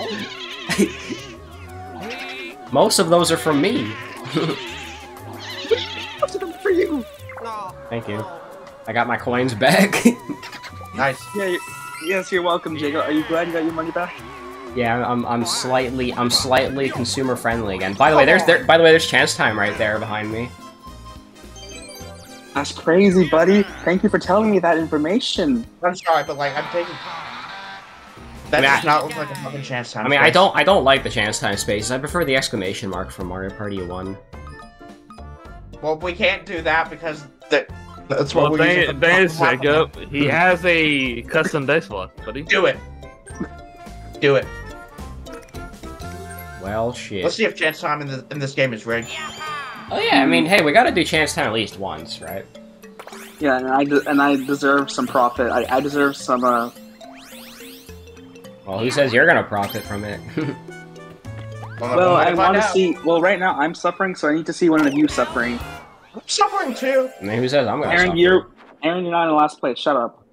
Most of those are from me. Most of them for you. Thank you. I got my coins back. Nice. Yeah. Yes, you're welcome, Jacob. Are you glad you got your money back? Yeah, I'm slightly consumer friendly again. By the way, there's chance time right there behind me. That's crazy, buddy. Thank you for telling me that information. I'm sorry, but like I'm taking that does not look like a fucking chance time. I mean, space. I don't like the chance time spaces. I prefer the exclamation mark from Mario Party 1. Well, we can't do that because that's what we're using. Jacob, he has a custom dice block, buddy. Do it. Do it. Well, shit. Let's see if chance time in this game is rigged. Oh yeah, I mean, hey, we gotta do chance time at least once, right? Yeah, and I deserve some profit. I deserve some, Well, who says you're gonna profit from it? Well, I wanna see... Well, right now, I'm suffering, so I need to see one of you suffering. I'm suffering, too! I mean, who says I'm gonna suffer? Aaron, you're not in last place. Shut up.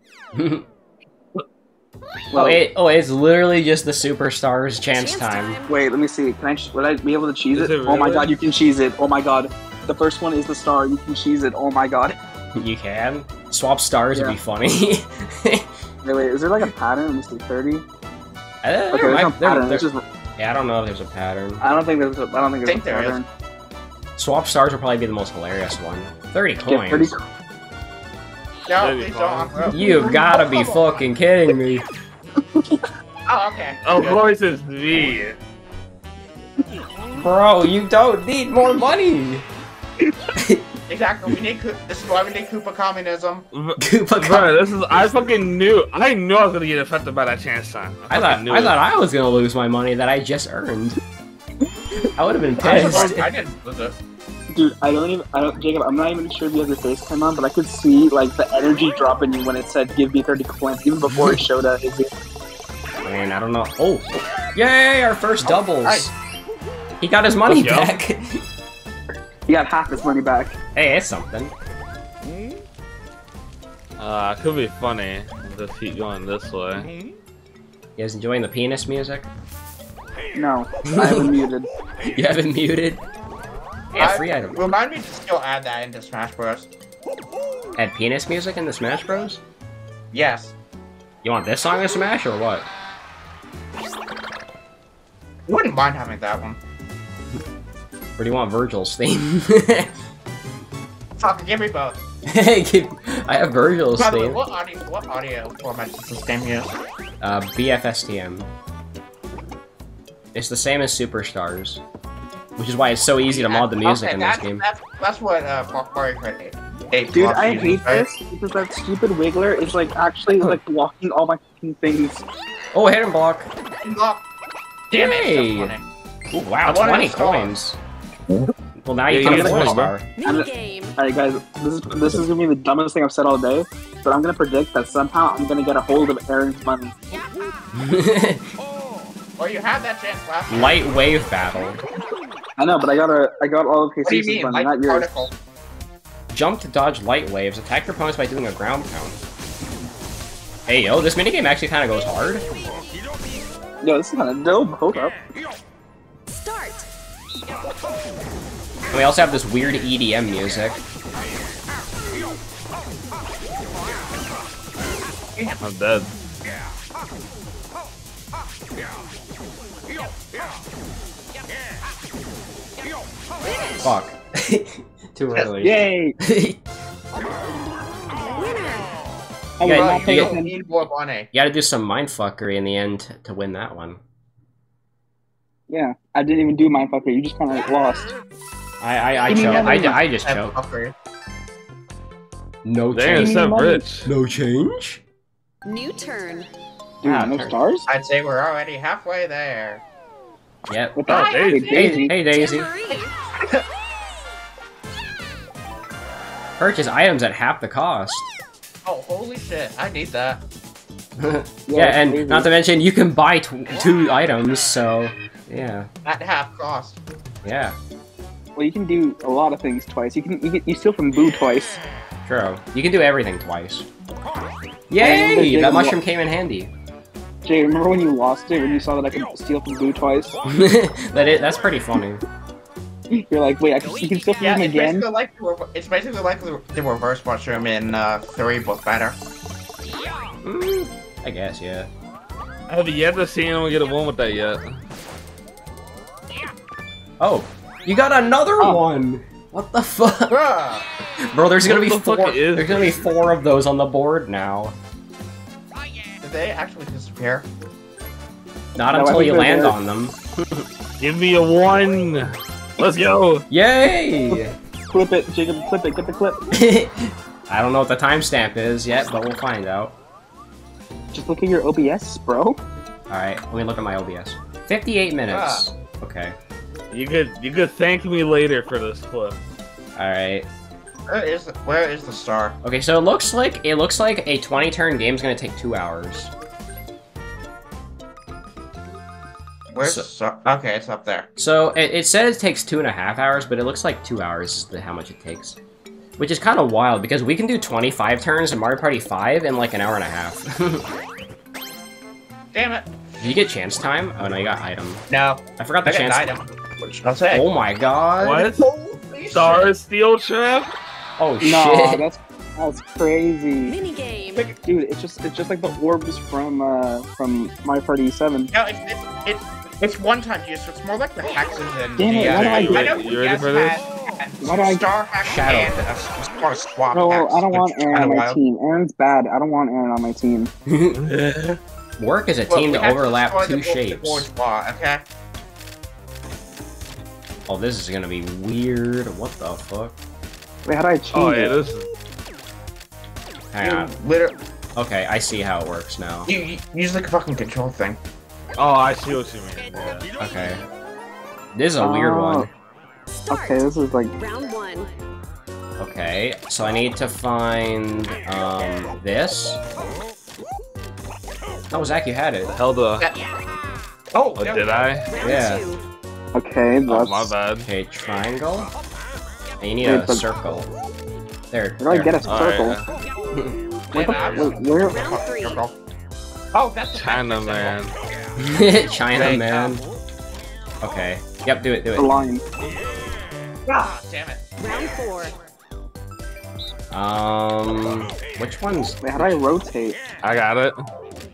Well, it's literally just the Superstars chance time. Wait, let me see. Can would I be able to cheese it? Really? Oh my god, you can cheese it. Oh my god. The first one is the star. You can cheese it. Oh my god. You can? Swap stars would be funny. Wait, is there like a pattern? Let me see, 30? Okay, there's no pattern. Yeah, I don't know if there's a pattern. I don't think there's a pattern. Swap stars would probably be the most hilarious one. 30 coins. Yeah, 30, No, please don't. You gotta be fucking kidding me. Oh, okay. Oh, voice is V. Bro, you don't need more money. Exactly. We need. This is why we need Koopa communism. Koopa, bro, this is. I fucking knew. I knew I was gonna get affected by that chance time. I thought I was gonna lose my money that I just earned. I would have been pissed. I didn't lose it. Dude, Jacob, I'm not even sure if you have your FaceTime on, but I could see, like, the energy drop in you when it said, give me 30 coins, even before it showed up. Man, I don't know. Oh! Yay, our first doubles! Right. He got his money back! He got half his money back. Hey, it's something. Could be funny, just keep going this way. You guys enjoying the penis music? No, I haven't muted. You haven't muted? Yeah, free item. Remind me to still add that into Smash Bros. Add penis music into Smash Bros? Yes. You want this song to Smash or what? Wouldn't mind having that one. Or do you want Vergil's theme? Fucking give me both. Hey, I have Vergil's theme. What audio format does this game use? BFSTM. It's the same as Superstars. Which is why it's so easy to mod the music in this game. That's what Mario Party 8. Dude, I hate this because that stupid Wiggler is like actually like blocking all my fucking things. Oh, hit him block! Damn it! Ooh, wow, 20 coins. Well, now you can get a star. Alright, guys, this is gonna be the dumbest thing I've said all day, but I'm gonna predict that somehow I'm gonna get a hold of Aaron's money. Or you had that chance last time. Light wave battle. I know, but I got all of his pieces, but not yours. Jump to dodge light waves. Attack your opponents by doing a ground pound. Hey yo, this minigame actually kind of goes hard. Yo, this is kind of dope. Hold up. Start. And we also have this weird EDM music. I'm dead. Fuck. Too early. Yay! You gotta do some mindfuckery in the end to win that one. Yeah, I didn't even do mindfuckery, you just kinda like, lost. I just choked. No change. No change? New turn. Dude, no stars? I'd say we're already halfway there. Yep. Oh, Daisy. Hey, Daisy. Purchase items at half the cost. Oh, holy shit. I need that. Yeah, and Daisy. Not to mention, you can buy two items, so... Yeah. At half cost. Yeah. Well, you can do a lot of things twice. You steal from Boo twice. True. You can do everything twice. Yay! That mushroom came in handy. Jay, remember when you lost it, when you saw that I could steal from Boo twice? That's pretty funny. You're like, wait, you can steal from him again? It's basically like the reverse mushroom in 3, but better. I guess, yeah. I have yet to see anyone get a one with that yet. Oh, you got another one! What the fuck? Bruh. Bro, there's gonna be four of those on the board now. Did they actually disappear? Not until you land on them. Give me a one! Let's go! Yay! Clip it, Jacob, clip it, get the clip. I don't know what the timestamp is yet, but we'll find out. Just look at your OBS, bro. Alright, let me look at my OBS. 58 minutes. Okay. You could thank me later for this clip. Alright. Where is the star? Okay, so it looks like a 20-turn game's gonna take 2 hours. Where's the star? Okay, it's up there. So it said it takes 2.5 hours, but it looks like 2 hours is how much it takes. Which is kinda wild because we can do 25 turns in Mario Party 5 in like 1.5 hours. Damn it. Did you get chance time? Oh no, you got item. No. I forgot the chance item. Oh my god. What? Star Steel Trap? Oh shit. No, that's crazy. Mini game. Dude, it's just like the orbs from Mario Party 7. No, it's one time use, so it's more like the hexes and... Damn it, why do I know you guys had Star Hack and a Swap. No, I don't want Aaron on my team. Aaron's bad. I don't want Aaron on my team. Work as a team to overlap two shapes. Okay. Oh, this is gonna be weird. What the fuck? Wait, how do I change it? This is... Hang on. Literally... Okay, I see how it works now. You use like a fucking control thing. Oh, I see what you mean. Yeah. Okay. This is a weird one. Okay, this is like... Round one. Okay, so I need to find, this. Oh, Zach, you had it. Hell the... Oh, oh, did I? Yeah. Okay, that's... Oh, my bad. Okay, triangle? And you need a circle. There, where do I get a circle? Right. Where? Oh, that's China, man. China, man. Okay. Yep, do it, do it. The line. Ah, damn it. Round four. Which one's... How do I rotate? I got it.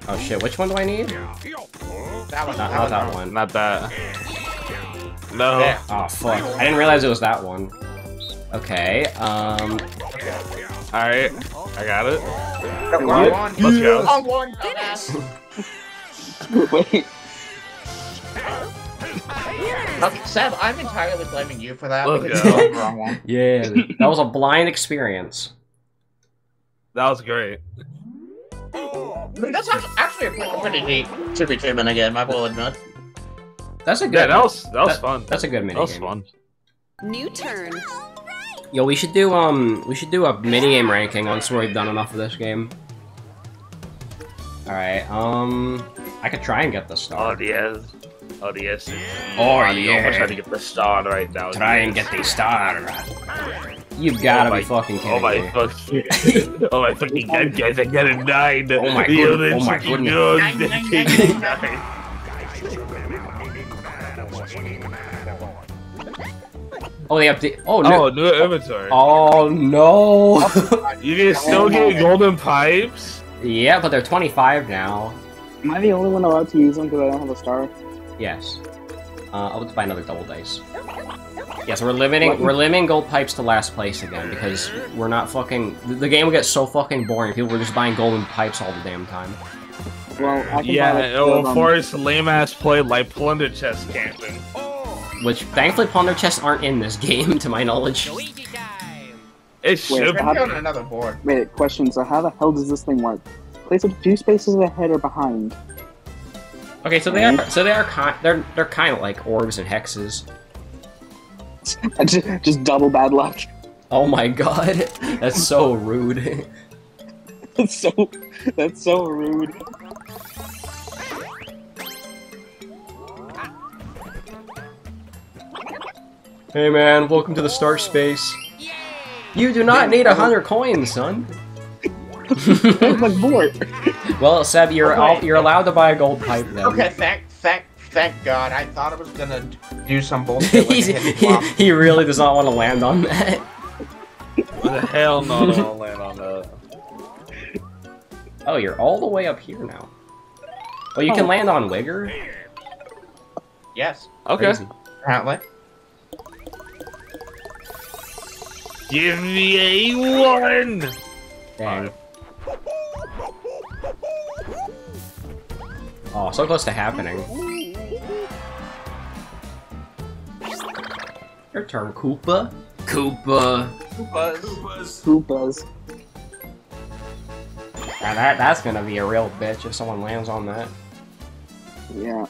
Oh shit, which one do I need? That one. Not that one. Not that. No. Yeah. Oh fuck. I didn't realize it was that one. Okay, Alright, I got it. Let's go. Wait. Seb, I'm entirely blaming you for that. Let's go. Wrong one. Yeah, that was a blind experience. That was great. That's actually a pretty neat trippy treatment again, I will admit. That's a good that was fun. That's a good minigame. That was fun. New turn. Yo, we should do a minigame ranking once we've done enough of this game. Alright, I could try and get the star. Oh, yes. Oh, yes. Oh, yeah. I'm trying to get the star right now. Try and get the star. You've gotta be fucking kidding me. Oh my fucking god, guys, I got a 9. Oh my god, oh my goodness. Oh, they update. Oh no! Oh, new inventory. Oh no! You guys still get golden pipes? Yeah, but they're 25 now. Am I the only one allowed to use them because I don't have a star? Yes. I'll have to buy another double dice. Yes, yeah, so we're limiting gold pipes to last place again because we're not fucking. The game will get so fucking boring. People were just buying golden pipes all the damn time. Well, I can buy, like, force lame ass play like plunder chest camping. Which, thankfully, plunder chests aren't in this game, to my knowledge. It should be on another board. Wait, question, so how the hell does this thing work? Place it a few spaces ahead or behind. Okay, so they're kind of like orbs and hexes. just double bad luck. Oh my god, that's so rude. that's so rude. Hey man, welcome to the Star Space. You do not need 100 coins, son. Well, Seb, you're allowed to buy a gold pipe then. Okay, thank God. I thought I was gonna do some bullshit. Like he really does not want to land on that. What the hell no, I don't land on that. Oh, you're all the way up here now. Well, you can land on Wiggler. Yes. Okay. Crazy. Apparently. Give me a 1! Dang. Oh, so close to happening. Your turn, Koopa. Koopa. Koopas. Now that's gonna be a real bitch if someone lands on that. Yeah.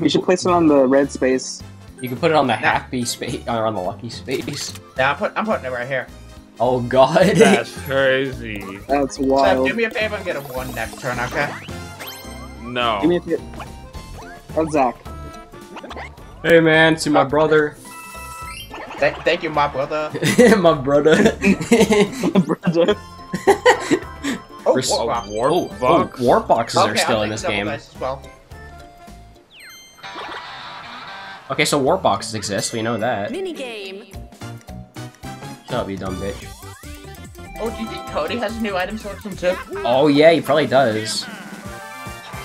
We should place it on the red space. You can put it on the happy space, or on the lucky space. Nah, I'm putting it right here. Oh god. That's crazy. That's wild. So, do me a favor and get a 1 next turn, okay? No. Give me a favor. That's Zach. Hey man, to my brother. Thank you, my brother. My brother. My brother. Warp boxes are still in this game. Okay, so warp boxes exist, we know that. Minigame! Shut up, you dumb bitch. Oh, do you think Cody has a new item selection too? Oh yeah, he probably does.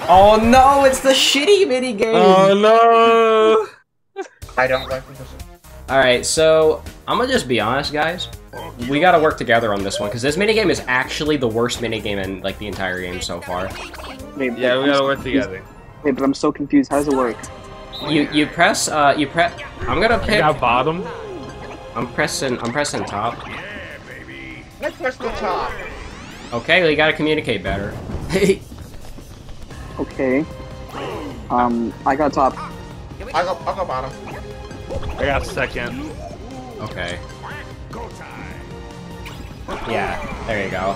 Oh no, it's the shitty minigame! Oh no! I don't like this. Alright, so I'm gonna just be honest, guys. We gotta work together on this one, because this minigame is actually the worst minigame in, like, the entire game so far. Wait, yeah, we gotta work together. Wait, but I'm so confused. How does it work? You press... I'm gonna pick... Now bottom? I'm pressing top. Yeah, baby. Let's press the top. Okay, well, you gotta communicate better. Okay. I got top. I got bottom. I got second. Okay. Yeah, there you go.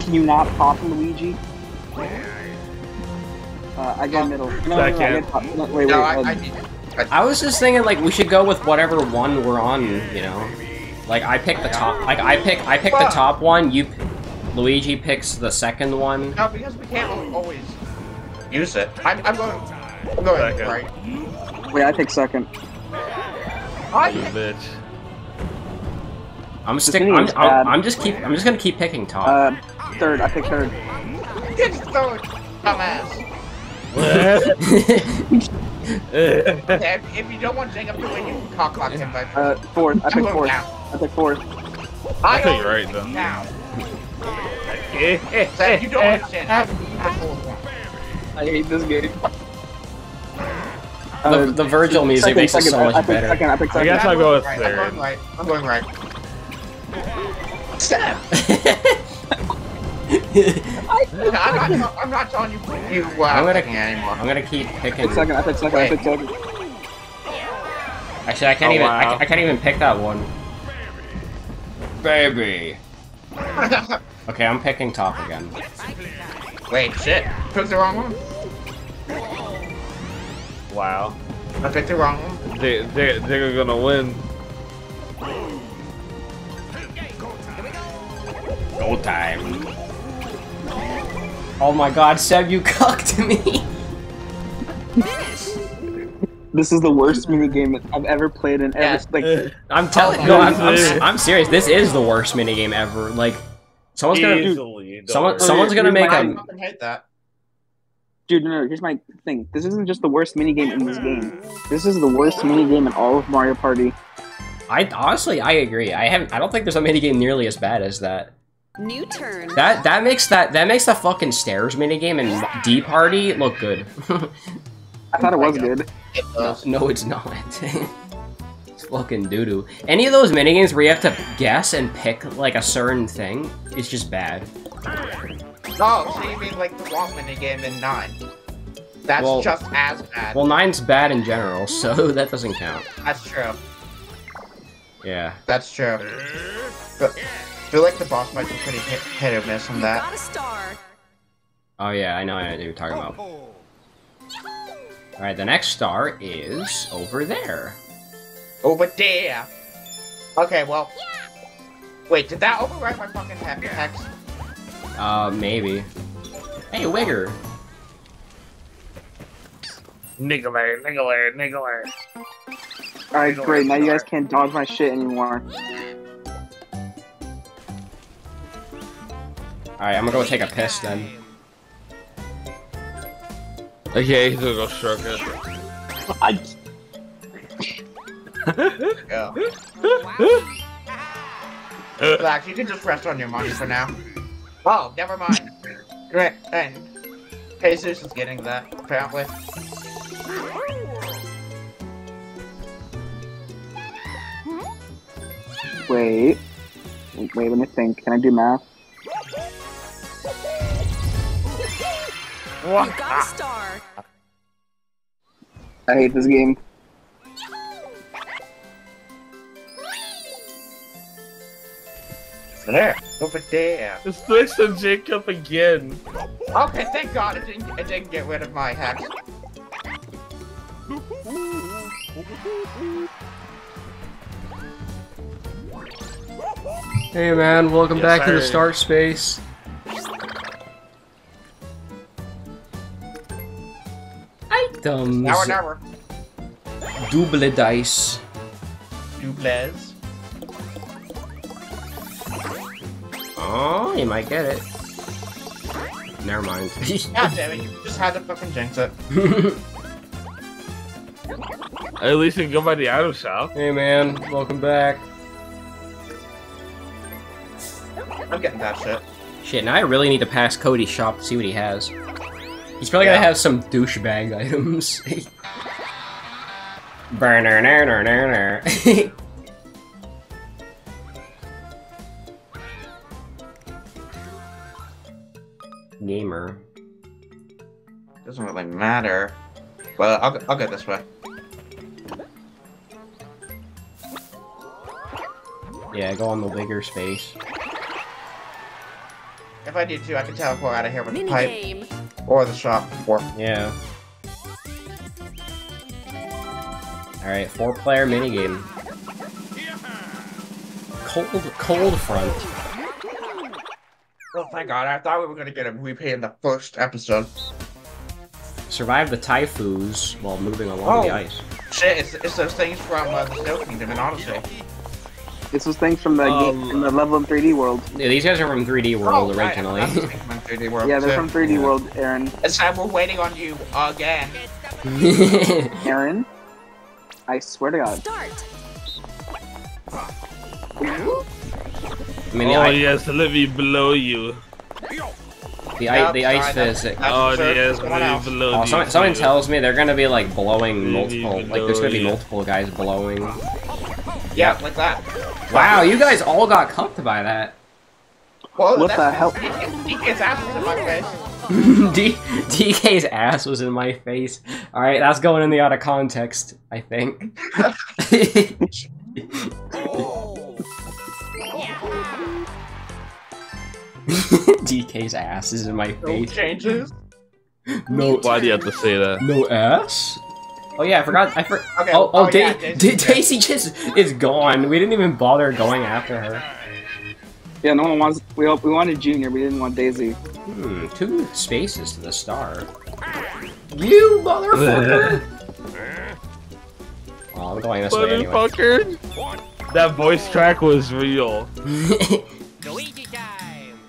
Can you not pop Luigi? I got middle. No, I was just thinking, like, we should go with whatever one we're on, you know? Like, I pick the top. Like, I pick the top one. Luigi picks the second one. No, because we can't always use it. I'm going right. Wait, I pick second. Bitch. I'm just gonna keep picking top. Third. I pick third. It's third. Dumbass. Okay, if you don't want Jacob to win, you can cock him by fourth. I pick fourth. I pick fourth. I think you're right, though. Now. Zach, you don't understand. I hate this game. The Vergil music makes it so much better. I guess I'll go with third. I'm going right. Seb! I'm not telling you picking anymore. I'm gonna keep picking. I pick second. Actually, I can't even pick that one. Baby. Okay, I'm picking top again. Wait, shit. Picked the wrong one. Wow. I picked the wrong one. They're gonna win. Go time. Oh my god, Seb, you cucked me! This is the worst minigame I've ever played in ever. Like, I'm telling you, I'm serious. This is the worst minigame ever. Like, someone's gonna make that. Dude, no, here's my thing. This isn't just the worst minigame in this game. This is the worst minigame in all of Mario Party. I honestly agree. I don't think there's a minigame nearly as bad as that. New turn. That makes the fucking stairs minigame in D Party look good. I thought it was good. No, it's not. It's fucking doo doo. Any of those minigames where you have to guess and pick like a certain thing, it's just bad. Oh, so you mean like the wrong minigame in 9? That's just as bad. Well, 9's bad in general, so that doesn't count. That's true. Yeah. That's true. But I feel like the boss might be pretty hit or miss on that. Oh yeah, I know what you're talking about. Alright, the next star is over there. Over there! Okay, well... Wait, did that override my fucking hex? Maybe. Hey, Wiggler! Niggler. Alright, great, now you guys can't dodge my shit anymore. Alright, I'm gonna go take a piss then. Okay, he's gonna go stroke it. Yeah. Relax, you can just rest on your money for now. Oh, never mind. Great, and Jesus is getting that, apparently. Wait, let me think. Can I do math? You got a star. I hate this game. There, over there. Just switch to Jacob again. Okay, thank God it didn't get rid of my hex. Hey man, welcome back to the start space. Items. Hour. Double dice. Doubles. Oh, you might get it. Never mind. God damn it, you just had to fucking jinx it. At least we can go by the item shop. Hey man, welcome back. I'm getting that shit. Shit, now I really need to pass Cody's shop to see what he has. He's probably gonna have some douchebag items. Burner. Gamer. Doesn't really matter. Well, I'll go this way. Yeah, go on the bigger space. If I do too, I can teleport out of here with the pipe. Game. Or the shop. Yeah. Alright, 4-player minigame. Cold front. Well, thank God, I thought we were gonna get a replay in the first episode. Survive the typhoons while moving along the ice. Shit, it's those things from the Snow Kingdom in Odyssey. It's those things from the game, from the level in 3D World. Yeah, these guys are from 3D World originally. Right. From 3D World they're from 3D World, Aaron. And Sam, we're waiting on you again. Aaron, I swear to God. Start. I mean, yes, let me blow you. The ice physics. Oh, yes, let me blow you. Someone tells me they're gonna be like blowing multiple. Like there's gonna be multiple guys blowing. Yeah, like that. Wow, you guys all got cumped by that. Well, what the hell? DK's ass was in my face. DK's ass was in my face. Alright, that's going in the out of context, I think. DK's ass is in my face. No changes? No. Why do you have to say that? No ass? Oh yeah, I forgot. Okay. Oh, Daisy just is gone. We didn't even bother going after her. Yeah, no one wants. We wanted Junior. We didn't want Daisy. Hmm. 2 spaces to the star. You motherfucker! Oh, I'm going this way anyway. Motherfucker! That voice track was real. Luigi time.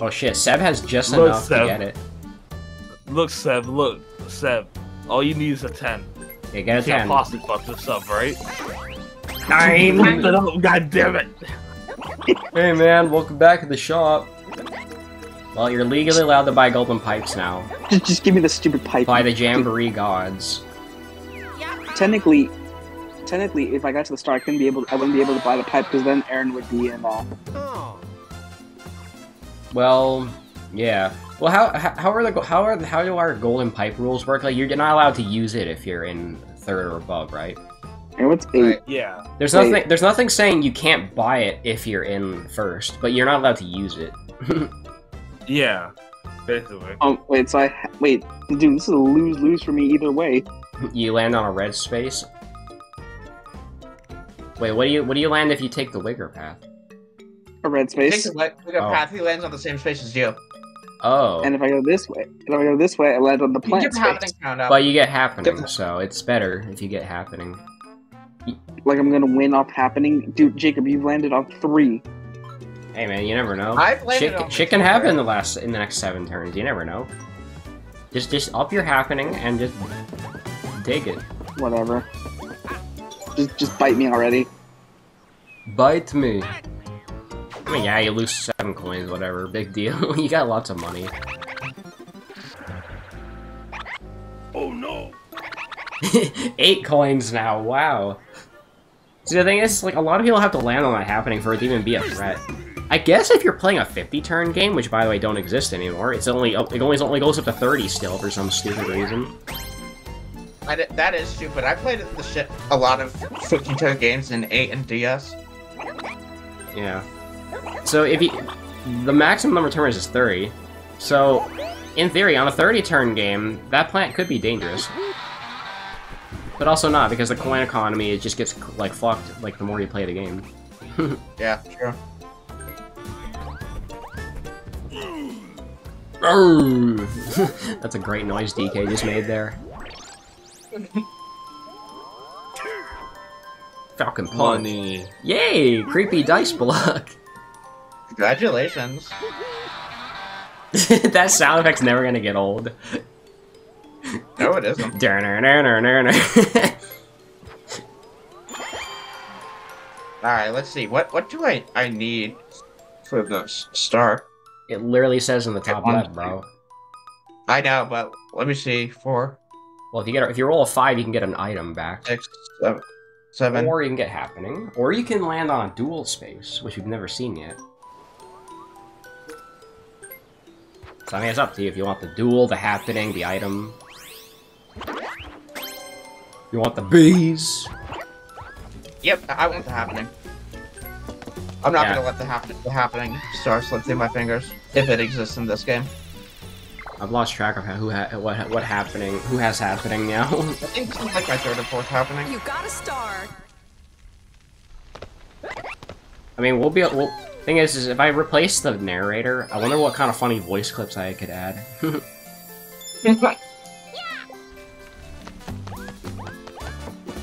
Oh shit! Seb has just enough to get it. Look, Seb. Look. Seb, all you need is a 10. Yeah, get a 10. You can't possibly fuck this up, right? 9! God damn it! Hey man, welcome back to the shop. Well, you're legally allowed to buy golden pipes now. Just give me the stupid pipe. By the Jamboree gods. Technically, if I got to the star, I wouldn't be able to buy the pipe because then Aaron would be in. Well, yeah. Well, how do our golden pipe rules work? Like, you're not allowed to use it if you're in 3rd or above, right? And what's 8? Yeah. There's nothing saying you can't buy it if you're in 1st, but you're not allowed to use it. Yeah, basically. Oh wait, so wait, dude, this is a lose-lose for me either way. You land on a red space. Wait, what do you land if you take the Wiggler path? A red space. Take the Wiggler path. He lands on the same space as you. Oh. And if I go this way, I land on the plant space. But you get happening, so it's better if you get happening. Like I'm gonna win off happening? Dude, Jacob, you've landed on 3. Hey man, you never know. I've landed on shit can happen in the next 7 turns, you never know. Just up your happening and just dig it. Whatever. Just bite me already. Bite me. I mean, yeah, you lose 7 coins, whatever, big deal. You got lots of money. Oh no! 8 coins now, wow. See, the thing is, like, a lot of people have to land on that happening for it to even be a threat. I guess if you're playing a 50-turn game, which by the way don't exist anymore, it only goes up to 30 still for some stupid reason. That is stupid. I played a lot of 50-turn games in 8 and DS. Yeah. So if you, the maximum number of turns is 30, so in theory, on a 30-turn game, that plant could be dangerous. But also not, because the coin economy, it just gets, like, fucked, like, the more you play the game. Yeah, sure. That's a great noise DK just made there. Falcon Punch. Money. Yay! Creepy dice block! Congratulations. That sound effect's never gonna get old. No, it isn't. Alright, let's see. What do I need for the star? It literally says in the top left, bro. I know, but let me see. 4. Well, if you roll a 5, you can get an item back. 6, 7, 7. Or you can get happening, or you can land on a dual space, which we've never seen yet. So I mean, it's up to you if you want the duel, the happening, the item. You want the bees? Yep, I want the happening. I'm not gonna let the happening star slip through my fingers if it exists in this game. I've lost track of who has happening now. I think it's like my 3rd or 4th happening. You got a star. I mean, thing is if I replace the narrator, I wonder what kind of funny voice clips I could add.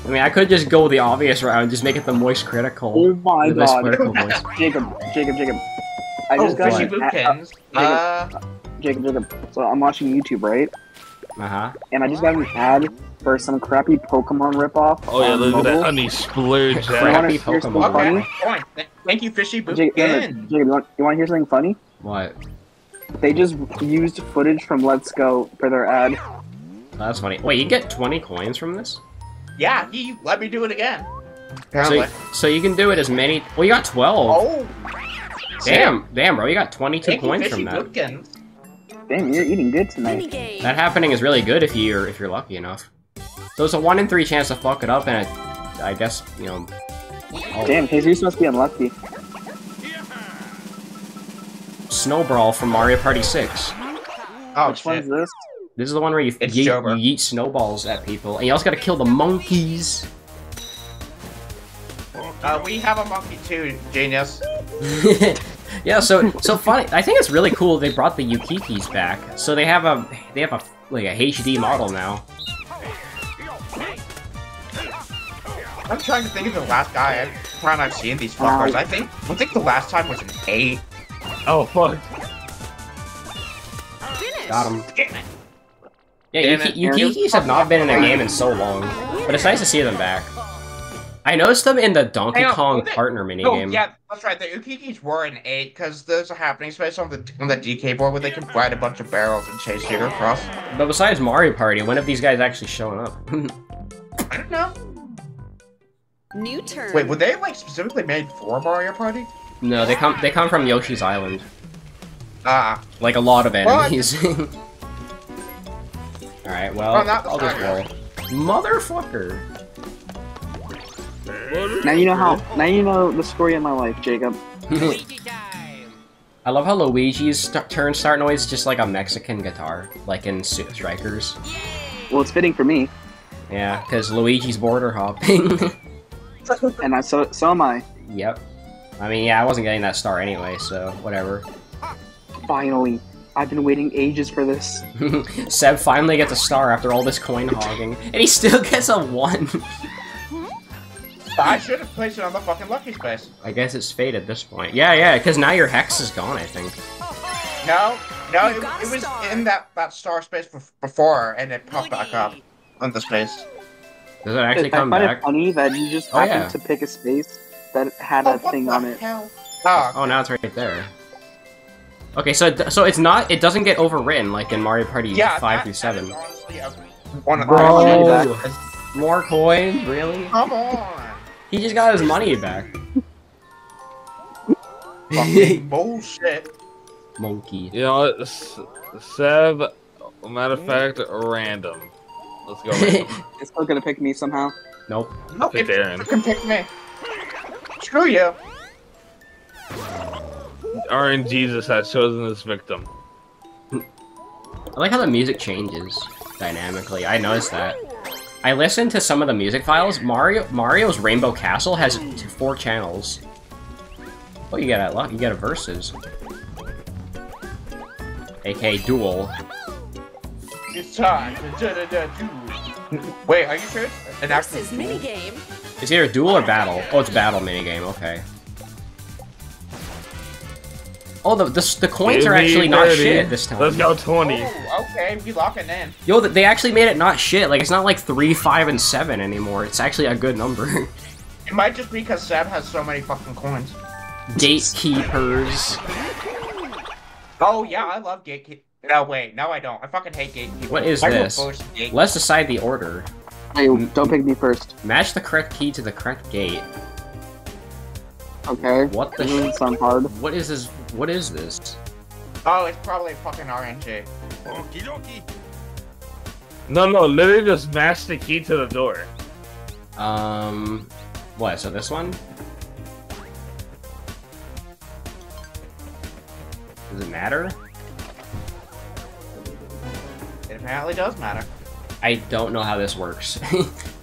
I mean, I could just go the obvious route and just make it the most critical. Oh my god. Jacob. I just got fishy boopkins. Jacob. So I'm watching YouTube, right? Uh-huh. And I just got an ad for some crappy Pokemon ripoff. Oh yeah, look at that honey splurge. Crappy Pokemon. Funny? Okay. Thank you, fishy boopkins. Jacob, you want to hear something funny? What? They just used footage from Let's Go for their ad. That's funny. Wait, you get 20 coins from this? Yeah, he let me do it again. Apparently. So you can do it as many. Well, you got 12. Oh, damn, bro, you got 22 coins from that. Bookends. Damn, you're eating good tonight. That happening is really good if you're lucky enough. So it's a 1 in 3 chance to fuck it up, and I guess you know. Oh. Damn, Jesus must be unlucky. Snowball from Mario Party 6. Oh, which one's this? This is the one where you yeet snowballs at people, and you also gotta kill the monkeys. We have a monkey too, genius. Yeah, so funny. I think it's really cool they brought the Yukikis back. So they have a like a HD model now. I'm trying to think of the last time I've seen these fuckers. I think the last time was an 8. Oh fuck! Got him. Damn it. Yeah, Yukikis have not been in a game in so long, but it's nice to see them back. I noticed them in the Donkey Kong partner minigame. Oh, yeah, that's right. The Yukikis were an 8 because there's a happening space on the DK board where they can ride a bunch of barrels and chase you across. But besides Mario Party, when have these guys actually shown up? I don't know. New turn. Wait, were they like specifically made for Mario Party? No, they come from Yoshi's Island. Ah, like a lot of enemies. Alright, well, I'll just roll. Motherfucker! Now you know the story of my life, Jacob. I love how Luigi's turn start noise is just like a Mexican guitar, like in Strikers. Well, it's fitting for me. Yeah, because Luigi's border hopping. And so am I. Yep. I mean, yeah, I wasn't getting that star anyway, so whatever. Finally. I've been waiting ages for this. Seb finally gets a star after all this coin hogging, and he still gets a 1. I should have placed it on the fucking lucky space. I guess it's fate at this point. Yeah, because now your hex is gone, I think. No, it was in that star space before, and it popped back up on the space. Does it actually come back? I find it funny that you just happened to pick a space that had a thing on it. Oh, now it's right there. Okay, so it's not, it doesn't get overwritten like in Mario Party 5 through 7. Bro, more coins, really? Come on! He just got his money back. Fucking bullshit. Monkey. You know what, Seb, matter of fact, random. Let's go random. It's still gonna pick me somehow. Nope. Nope, it's gonna pick me. Screw you. Aaron Jesus has chosen this victim. I like how the music changes dynamically. I noticed that. I listened to some of the music files. Mario's Rainbow Castle has 4 channels. Oh, you got a lot. You got a versus, aka duel. It's time. Wait, are you sure? An actual mini game. It's either duel or battle. Oh, it's battle minigame. Okay. Oh, the coins are actually not shit this time. Let's go 20. Oh, okay, we locking in. Yo, they actually made it not shit. Like, it's not like 3, 5, and 7 anymore. It's actually a good number. It might just be because Seb has so many fucking coins. Gatekeepers. Oh, yeah, I love gatekeepers. No, wait, no I don't. I fucking hate gatekeepers. What is this? Let's decide the order. Hey, don't pick me first. Match the correct key to the correct gate. Okay. What the shit? What is this? What is this? Oh, it's probably fucking RNG. Okie dokie. No, no, literally just match the key to the door. What, so this one? Does it matter? It apparently does matter. I don't know how this works.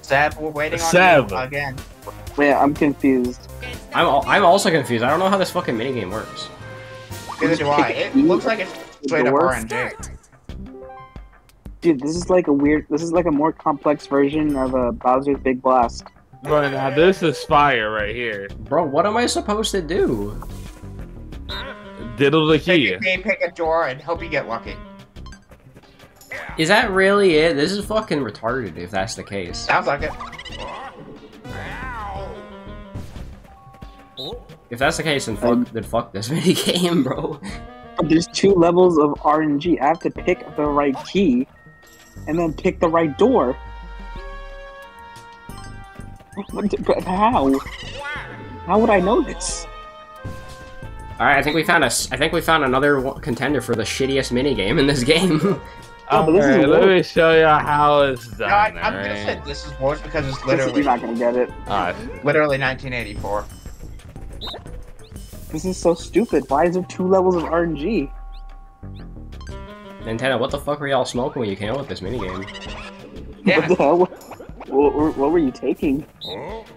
Seb, we're waiting on you again. Wait, I'm confused. I'm also confused. I don't know how this fucking minigame works. Neither do I. It looks like it's straight up RNG. Dude, this is like a weird. This is like a more complex version of a Bowser's Big Blast. Bro, now this is fire right here. Bro, what am I supposed to do? Diddle the key. Pick a door and hope you get lucky. Is that really it? This is fucking retarded if that's the case. Sounds like it. If that's the case, then fuck this minigame, bro. There's 2 levels of RNG. I have to pick the right key, and then pick the right door. But how? How would I know this? All right, I think we found another contender for the shittiest minigame in this game. Oh, but this is worse. Let me show you how it's done. No, I'm right? Gonna say this is worse because it's literally you're not gonna get it. Literally 1984. This is so stupid. Why is there 2 levels of RNG? Nintendo, what the fuck were y'all smoking when you came up with this minigame? Yeah. What the hell? What were you taking?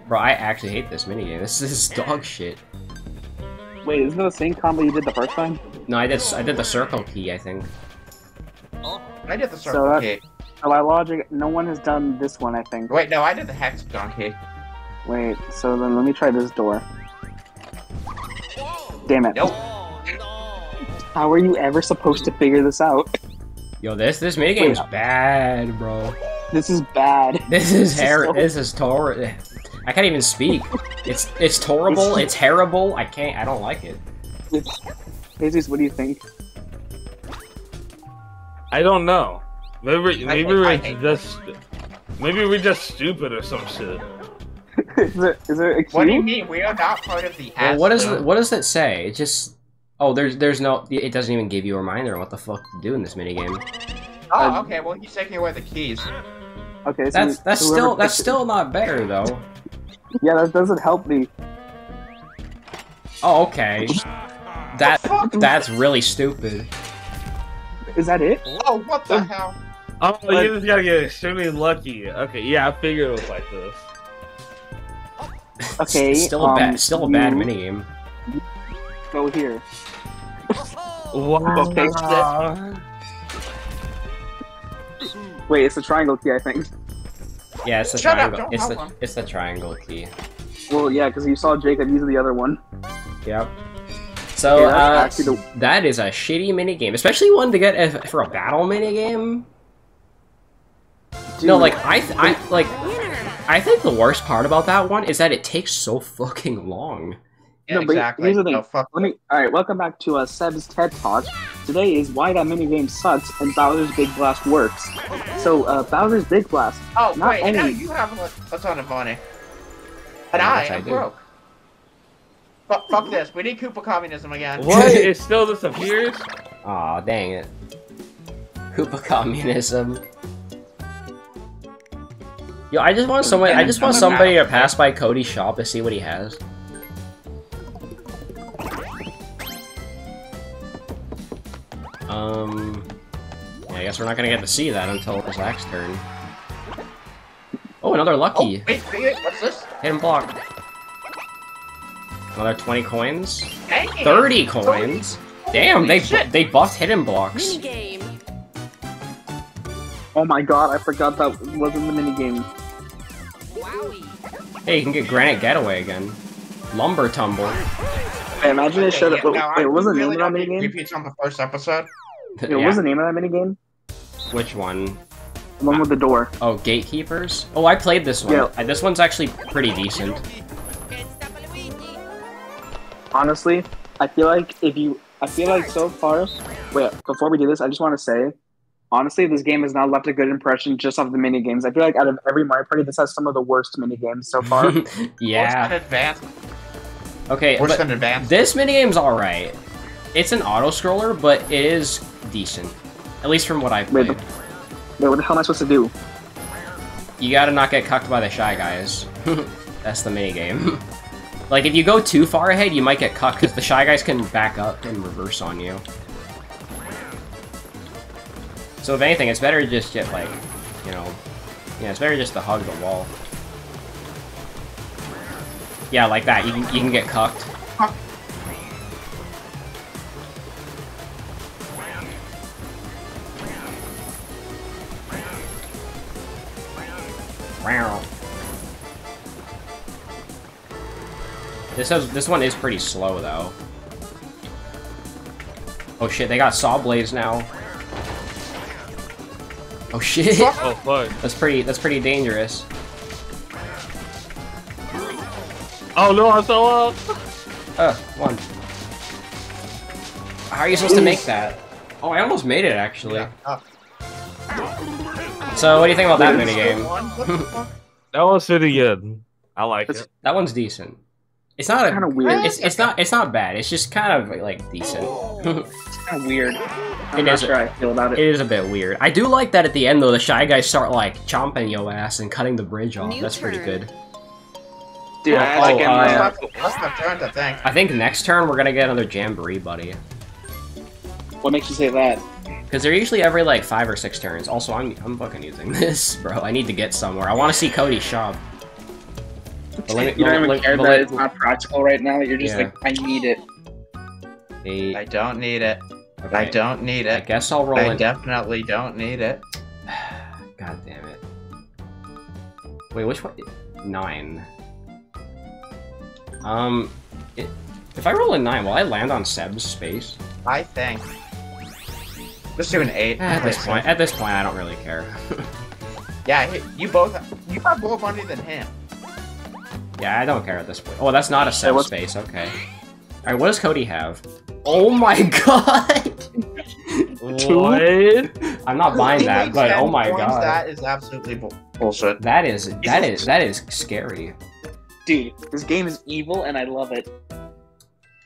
Bro, I actually hate this minigame. This is dog shit. Wait, isn't that the same combo you did the first time? No, I did the circle key, I think. I did the circle key. So by logic, no one has done this one, I think. Wait, no, I did the hexagon key. Wait, so then let me try this door. Damn it. Nope. How are you ever supposed to figure this out? Yo, this minigame's bad, bro. This is bad. This is terrible. I can't even speak. It's terrible. It's terrible. I don't like it. Jesus, what do you think? I don't know. Maybe we're just stupid or some shit. Is there a key? What do you mean? We are not part of the ass. Well, what does it say? It just... Oh, there's no... It doesn't even give you a reminder on what the fuck to do in this minigame. Oh, okay. Well, he's taking away the keys. Okay, so that's still not better, though. Yeah, that doesn't help me. Oh, okay. That's really stupid. Is that it? Oh, what the hell? Oh, you just gotta get extremely lucky. Okay, yeah, I figured it was like this. Okay, still a bad minigame. Go here. Whoa. Okay. Wait, it's the triangle key, I think. Yeah, it's the triangle. It's the triangle key. Well, yeah, because you saw Jacob using the other one. Yep. So yeah, that is a shitty minigame, especially one to get for a battle minigame. Dude. No, like I think the worst part about that one is that it takes so fucking long. Yeah, no, exactly. Here's the thing. No, Alright, welcome back to Seb's TED Talk. Today is why that minigame sucks and Bowser's Big Blast works. So, Bowser's Big Blast... Oh, not wait, now you have a ton of money. And I am broke. Fuck this, we need Koopa communism again. What? It still disappears? Aw, oh, dang it. Koopa communism. Yo, I just want somebody to pass by Cody's shop to see what he has. Yeah, I guess we're not gonna get to see that until Zack's turn. Oh, another lucky. Oh, wait, what's this? Hidden block. Another 20 coins. Dang. 30 coins. Damn, they buffed hidden blocks. Minigame. Oh my god, I forgot that wasn't the minigame. Hey, you can get Granite Getaway again. Lumber Tumble. Imagine they showed up. Wait, what was the name of that minigame? Repeats on the first episode. Wait, what was the name of that minigame? Which one? The one with the door. Oh, Gatekeepers? Oh, I played this one. Yeah. This one's actually pretty decent. Honestly, I feel like so far... Wait, before we do this, I just want to say, honestly, this game has not left a good impression just off the minigames. I feel like out of every Mario Party, this has some of the worst minigames so far. Yeah. Okay, but this minigame's alright. It's an auto-scroller, but it is decent. At least from what I've played. Wait, what the hell am I supposed to do? You gotta not get cucked by the Shy Guys. That's the minigame. Like, if you go too far ahead, you might get cucked, because the Shy Guys can back up and reverse on you. So if anything, it's better to just get, like, you know... Yeah, it's better just to hug the wall. Yeah, like that. You can get cucked. Wow. This one is pretty slow though. Oh shit, they got saw blades now. Oh shit. Oh fuck. That's pretty dangerous. Oh no, I'm so up. One. How are you supposed to make that? Oh, I almost made it actually. Yeah. So, what do you think about that minigame? That one's pretty good. I like it. That one's decent. It's not kind of weird. It's not bad. It's just kind of like decent. It's kind of weird. I'm not sure how I feel about it. It is a bit weird. I do like that at the end though. The Shy Guys start like chomping your ass and cutting the bridge off. That's pretty good. Dude, I think next turn we're gonna get another Jamboree, buddy. What makes you say that? Because they're usually every, like, 5 or 6 turns. Also, I'm fucking using this, bro. I need to get somewhere. I want to see Cody's shop. You don't even care that it's not practical right now. You're just like, I need it. I don't need it. Okay. I don't need it. I guess I'll roll it. I definitely don't need it. God damn it. Wait, which one? 9. If I roll a 9, will I land on Seb's space? I think. Let's do an 8. At this point, I don't really care. Yeah, you have more money than him. Yeah, I don't care at this point. Oh, that's not a Seb space. Okay. All right, what does Cody have? Oh my god! What? I'm not buying that, but oh my god. That is absolutely bullshit. That is scary. Dude, this game is evil, and I love it.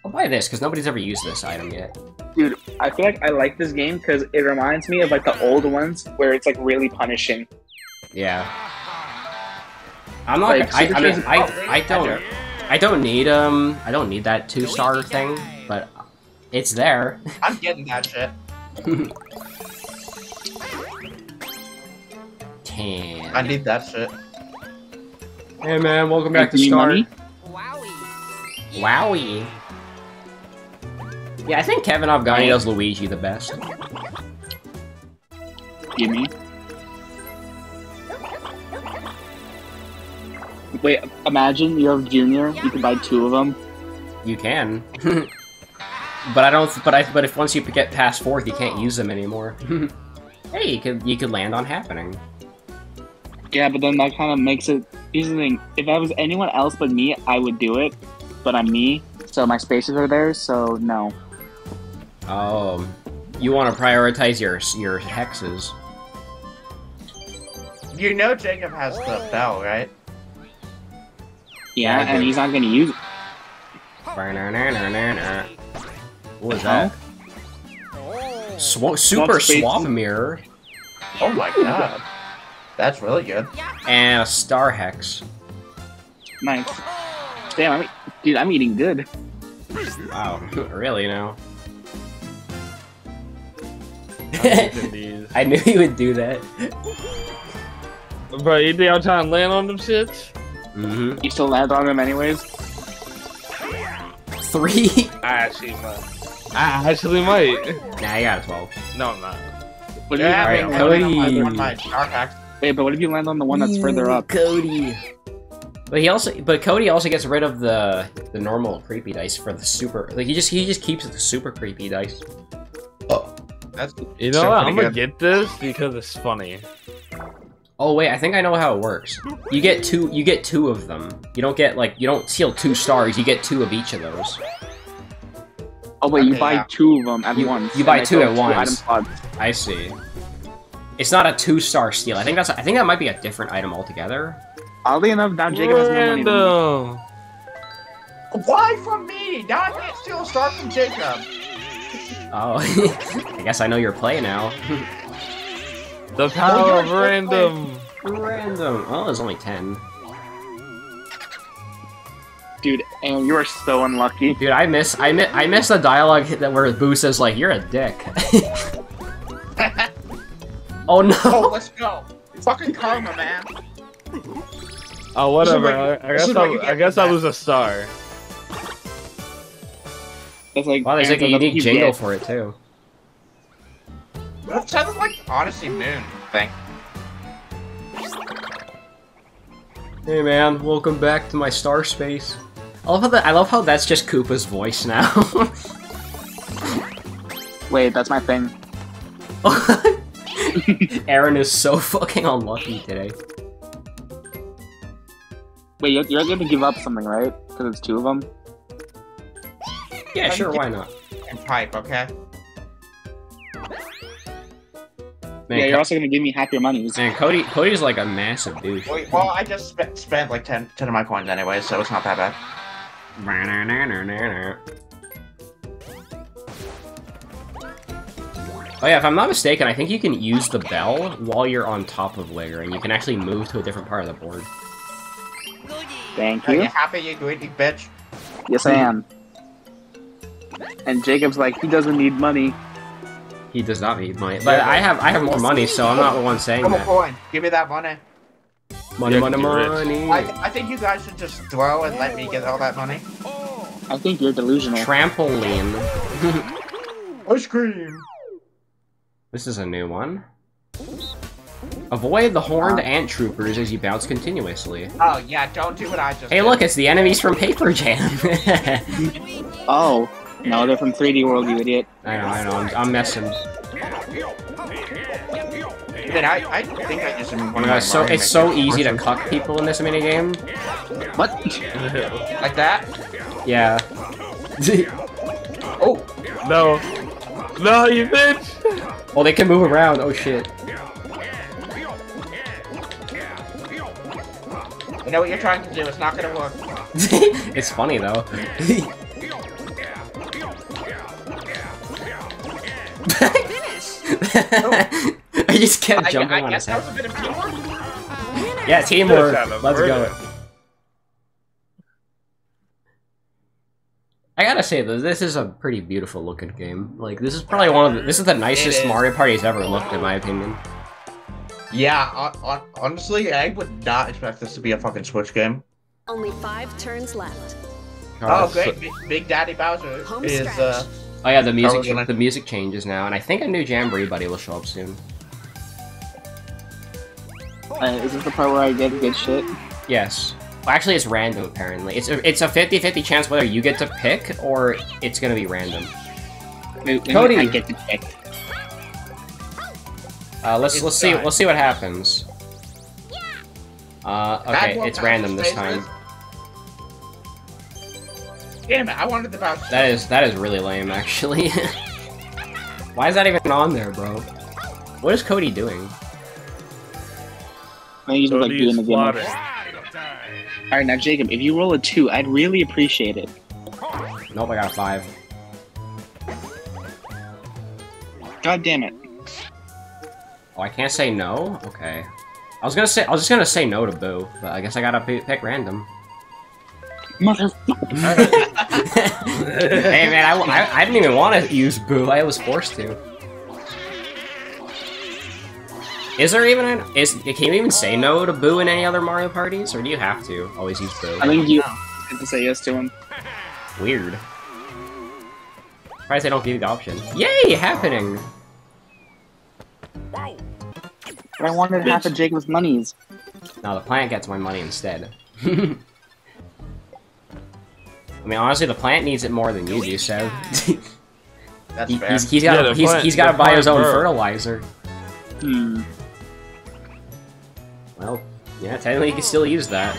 I'll buy this, because nobody's ever used this item yet. Dude, I feel like I like this game, because it reminds me of, like, the old ones, where it's, like, really punishing. Yeah. I'm not, like, I don't need that 2-star thing, but it's there. I'm getting that shit. Damn. I need that shit. Hey, man, welcome back to Star. Wowie. Yeah, I think Kevin Afghani does Luigi the best. Gimme. Wait, imagine you have Junior. You can buy 2 of them. You can. But if once you get past 4th, you can't use them anymore. Hey, you could land on Happening. Yeah, but then that kind of makes it. Here's the thing: if I was anyone else but me, I would do it. But I'm me, so my spaces are there. So no. Oh, you want to prioritize your hexes. You know Jacob has the bell, right? Yeah, and he's not gonna use it. What was that? Super Swap Mirror. Oh my god. That's really good. And a Star Hex. Nice. Damn, I'm eating good. Wow, really now? I knew he would do that. Bro, you think I'm trying to land on them shits? Mm-hmm. You still land on them anyways? 3? I actually might. Nah, I got a 12. No, I'm not. What do you have? Alright, Cody. Wait, but what if you land on the one that's further up? Cody. But he also, but Cody also gets rid of the normal creepy dice for the super. Like he just keeps the super creepy dice. Oh, that's you know what? I'm gonna get this because it's funny. Oh wait, I think I know how it works. You get two of them. You don't get like you don't steal 2 stars. You get 2 of each of those. Oh wait, you buy 2 of them at once. You buy 2 at once. I see. It's not a 2-star steal. I think that's. I think that might be a different item altogether. Oddly enough, now Jacob has more money than me. Why from me? Now I can't steal a star from Jacob. Oh, I guess I know your play now. The power of random. Random. Oh, there's only 10. Dude, and you are so unlucky. Dude, I miss the dialogue that where Boo says like, "You're a dick." Oh no! Oh, let's go! Fucking karma, man. Oh, whatever. I guess I lose a star. That's like, wow, there's like a unique jingle for it too. That sounds like Odyssey Moon thing. Hey man, welcome back to my star space. I love how that's just Koopa's voice now. Wait, that's my thing. Aaron is so fucking unlucky today. Wait, you're going to give up something, right? Because it's 2 of them? Yeah, sure, why not? And pipe, okay? Man, yeah, you're also going to give me half your money. Man, Cody's like a massive douche. Wait, well, I just spent like 10 of my coins anyway, so it's not that bad. Oh yeah, if I'm not mistaken, I think you can use the bell while you're on top of Wiggler, and you can actually move to a different part of the board. Thank you. Are you happy, you greedy bitch? Yes, I am. And Jacob's like, he doesn't need money. He does not need money, but I have more money, so I'm not the one saying that. Come on, give me that money. Money, money, money. I think you guys should just throw and let me get all that money. I think you're delusional. Trampoline. Ice cream. This is a new one. Avoid the horned ant troopers as you bounce continuously. Oh yeah, don't do what I just did. Hey look, it's the enemies from Paper Jam! Oh. No, they're from 3D World, you idiot. I know, I'm messing. Dude, I think I just... Oh my God, it's so easy to cuck people in this minigame. What? Like that? Yeah. Oh! No. No, you bitch! Oh, they can move around. Oh shit! You know what you're trying to do. It's not gonna work. It's funny though. I just kept jumping on his head. That was a bit of teamwork. Yeah, teamwork. Let's go. I gotta say though, this is a pretty beautiful looking game. Like, this is probably this is the nicest Mario Party's ever looked, in my opinion. Yeah, honestly, I would not expect this to be a fucking Switch game. Only 5 turns left. Oh great, Big Daddy Bowser is. Oh yeah, the music changes now, and I think a new Jamboree buddy will show up soon. Is this the part where I get good shit? Yes. Actually, it's random, apparently. It's a 50-50 chance whether you get to pick, or it's gonna be random. Cody! I get to pick. Let's see what happens. Okay, it's random this time. Damn it, I wanted the bounce. That is really lame, actually. Why is that even on there, bro? What is Cody doing? He's like doing the game. Alright, now Jacob, if you roll a 2, I'd really appreciate it. Nope, I got a 5. God damn it. Oh, I can't say no? Okay. I was just gonna say no to Boo, but I guess I gotta pick random. Motherfucker. Hey man, I didn't even want to use Boo, I was forced to. Is there even can you even say no to Boo in any other Mario parties, or do you have to always use Boo? I think you have to say yes to him. Weird. Surprised they don't give you the option. Yay, happening! But I wanted half of Jacob's monies. Now the plant gets my money instead. I mean, honestly, the plant needs it more than you do, so... That's fair. He's got to buy his own fertilizer. Hmm. Well, yeah, technically you can still use that.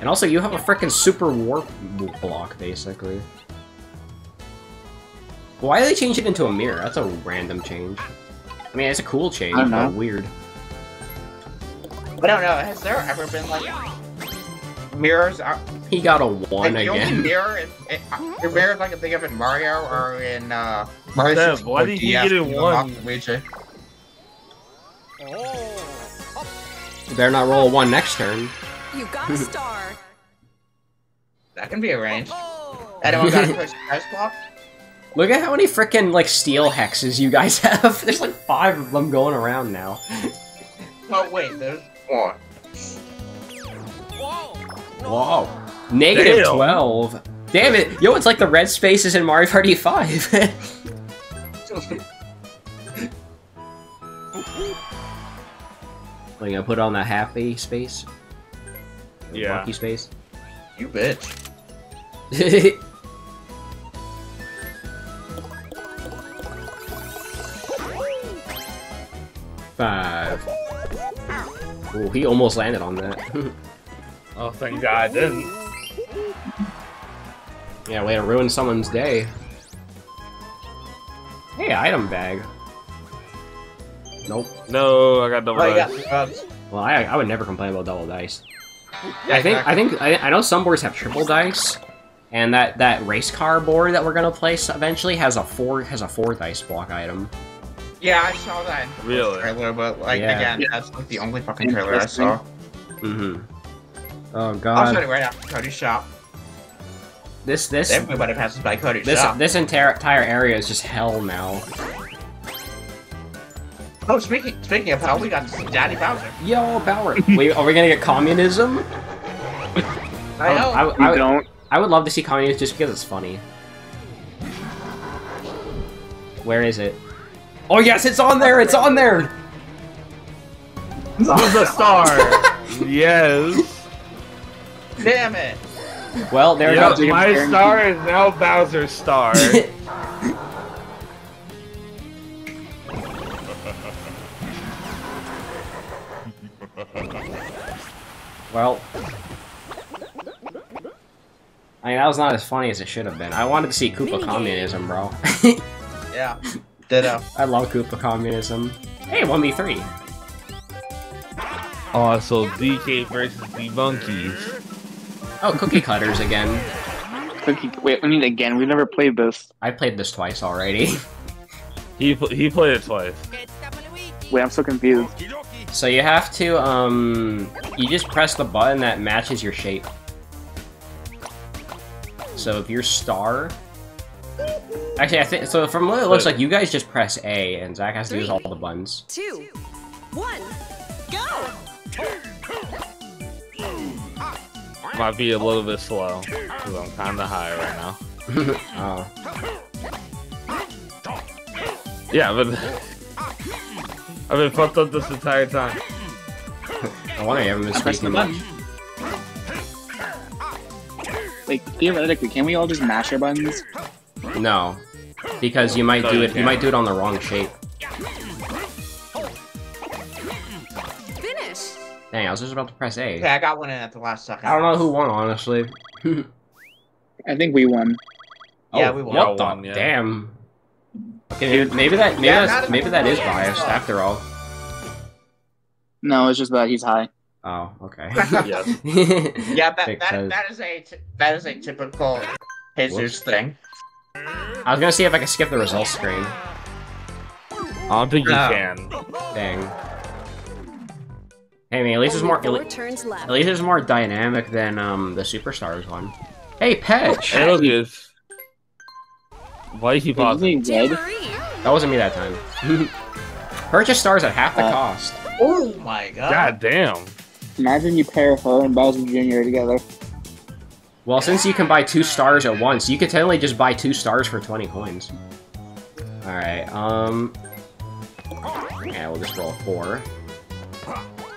And also, you have a frickin' super warp block, basically. Why did they change it into a mirror? That's a random change. I mean, it's a cool change, but weird. I don't know, has there ever been, like, mirrors out? He got a 1 like, again. The only mirror is, the mirrors I can think of in Mario or in, Mario Seb, 64 why did he get a 1? You better not roll a 1 next turn. You got a star. That can be arranged. Anyone got a press block? Look at how many frickin', like, steel hexes you guys have. There's, like, 5 of them going around now. Oh, wait, there's more. Whoa. Negative Damn. 12. Damn it. Yo, it's like the red spaces in Mario Party 5. Are you gonna put on that happy space? Yeah. Monkey space? You bitch. Five. Ooh, he almost landed on that. Oh, thank God, I didn't. Yeah, way to ruin someone's day. Hey, item bag. Nope. No, I got double dice. Well, I would never complain about double dice. Yeah, I know some boards have triple dice, and that race car board that we're gonna place eventually has a four dice block item. Yeah, I saw that. Really? Trailer, but like again, that's like the only fucking trailer I saw. Mm-hmm. Oh God! I'm starting right after Cody's shop. This. Everybody passes by Cody's shop. This entire area is just hell now. Oh, speaking of hell, we got Daddy Bowser. Yo, Bowser. Wait, are we gonna get communism? I know. I would love to see communism just because it's funny. Where is it? Oh yes, it's on there. It's on there. It's on the star. Yes. Damn it! Well, there goes my star is now Bowser's star. Well, I mean that was not as funny as it should have been. I wanted to see Koopa communism, bro. Yeah, ditto. I love Koopa communism. Hey, 1v3. Oh, so DK versus the monkeys. Oh, cookie cutters again. Wait, I mean again, we've never played this. I played this twice already. He played it twice. Wait, I'm so confused. So you have to, you just press the button that matches your shape. So if you're star... Actually, I think, so from what it looks like, you guys just press A, and Zack has to use all the buttons. 3, 2, 1, go! Might be a little bit slow, because I'm kind of high right now. Oh. Yeah, but I've been fucked up this entire time. I wonder you haven't been speaking much. Like, theoretically, can we all just mash our buttons? No, because you might do it. You might do it on the wrong shape. Dang, I was just about to press A. Okay, I got one in at the last second. I don't know who won, honestly. I think we won. Oh, yeah, we won. What the damn? Okay, maybe that is biased after all. No, it's just that he's high. Oh, okay. Yeah, that is a typical Hazers thing. I was gonna see if I could skip the results screen. I don't think you can. Dang. I mean, at least it's more dynamic than the Superstars one. Hey, Peach! Why did you bother? That wasn't me that time. Purchase stars at half the cost. Oh my God! God damn! Imagine you pair her and Bowser Jr. together. Well, since you can buy 2 stars at once, you could totally just buy 2 stars for 20 coins. All right. Yeah, we'll just roll 4.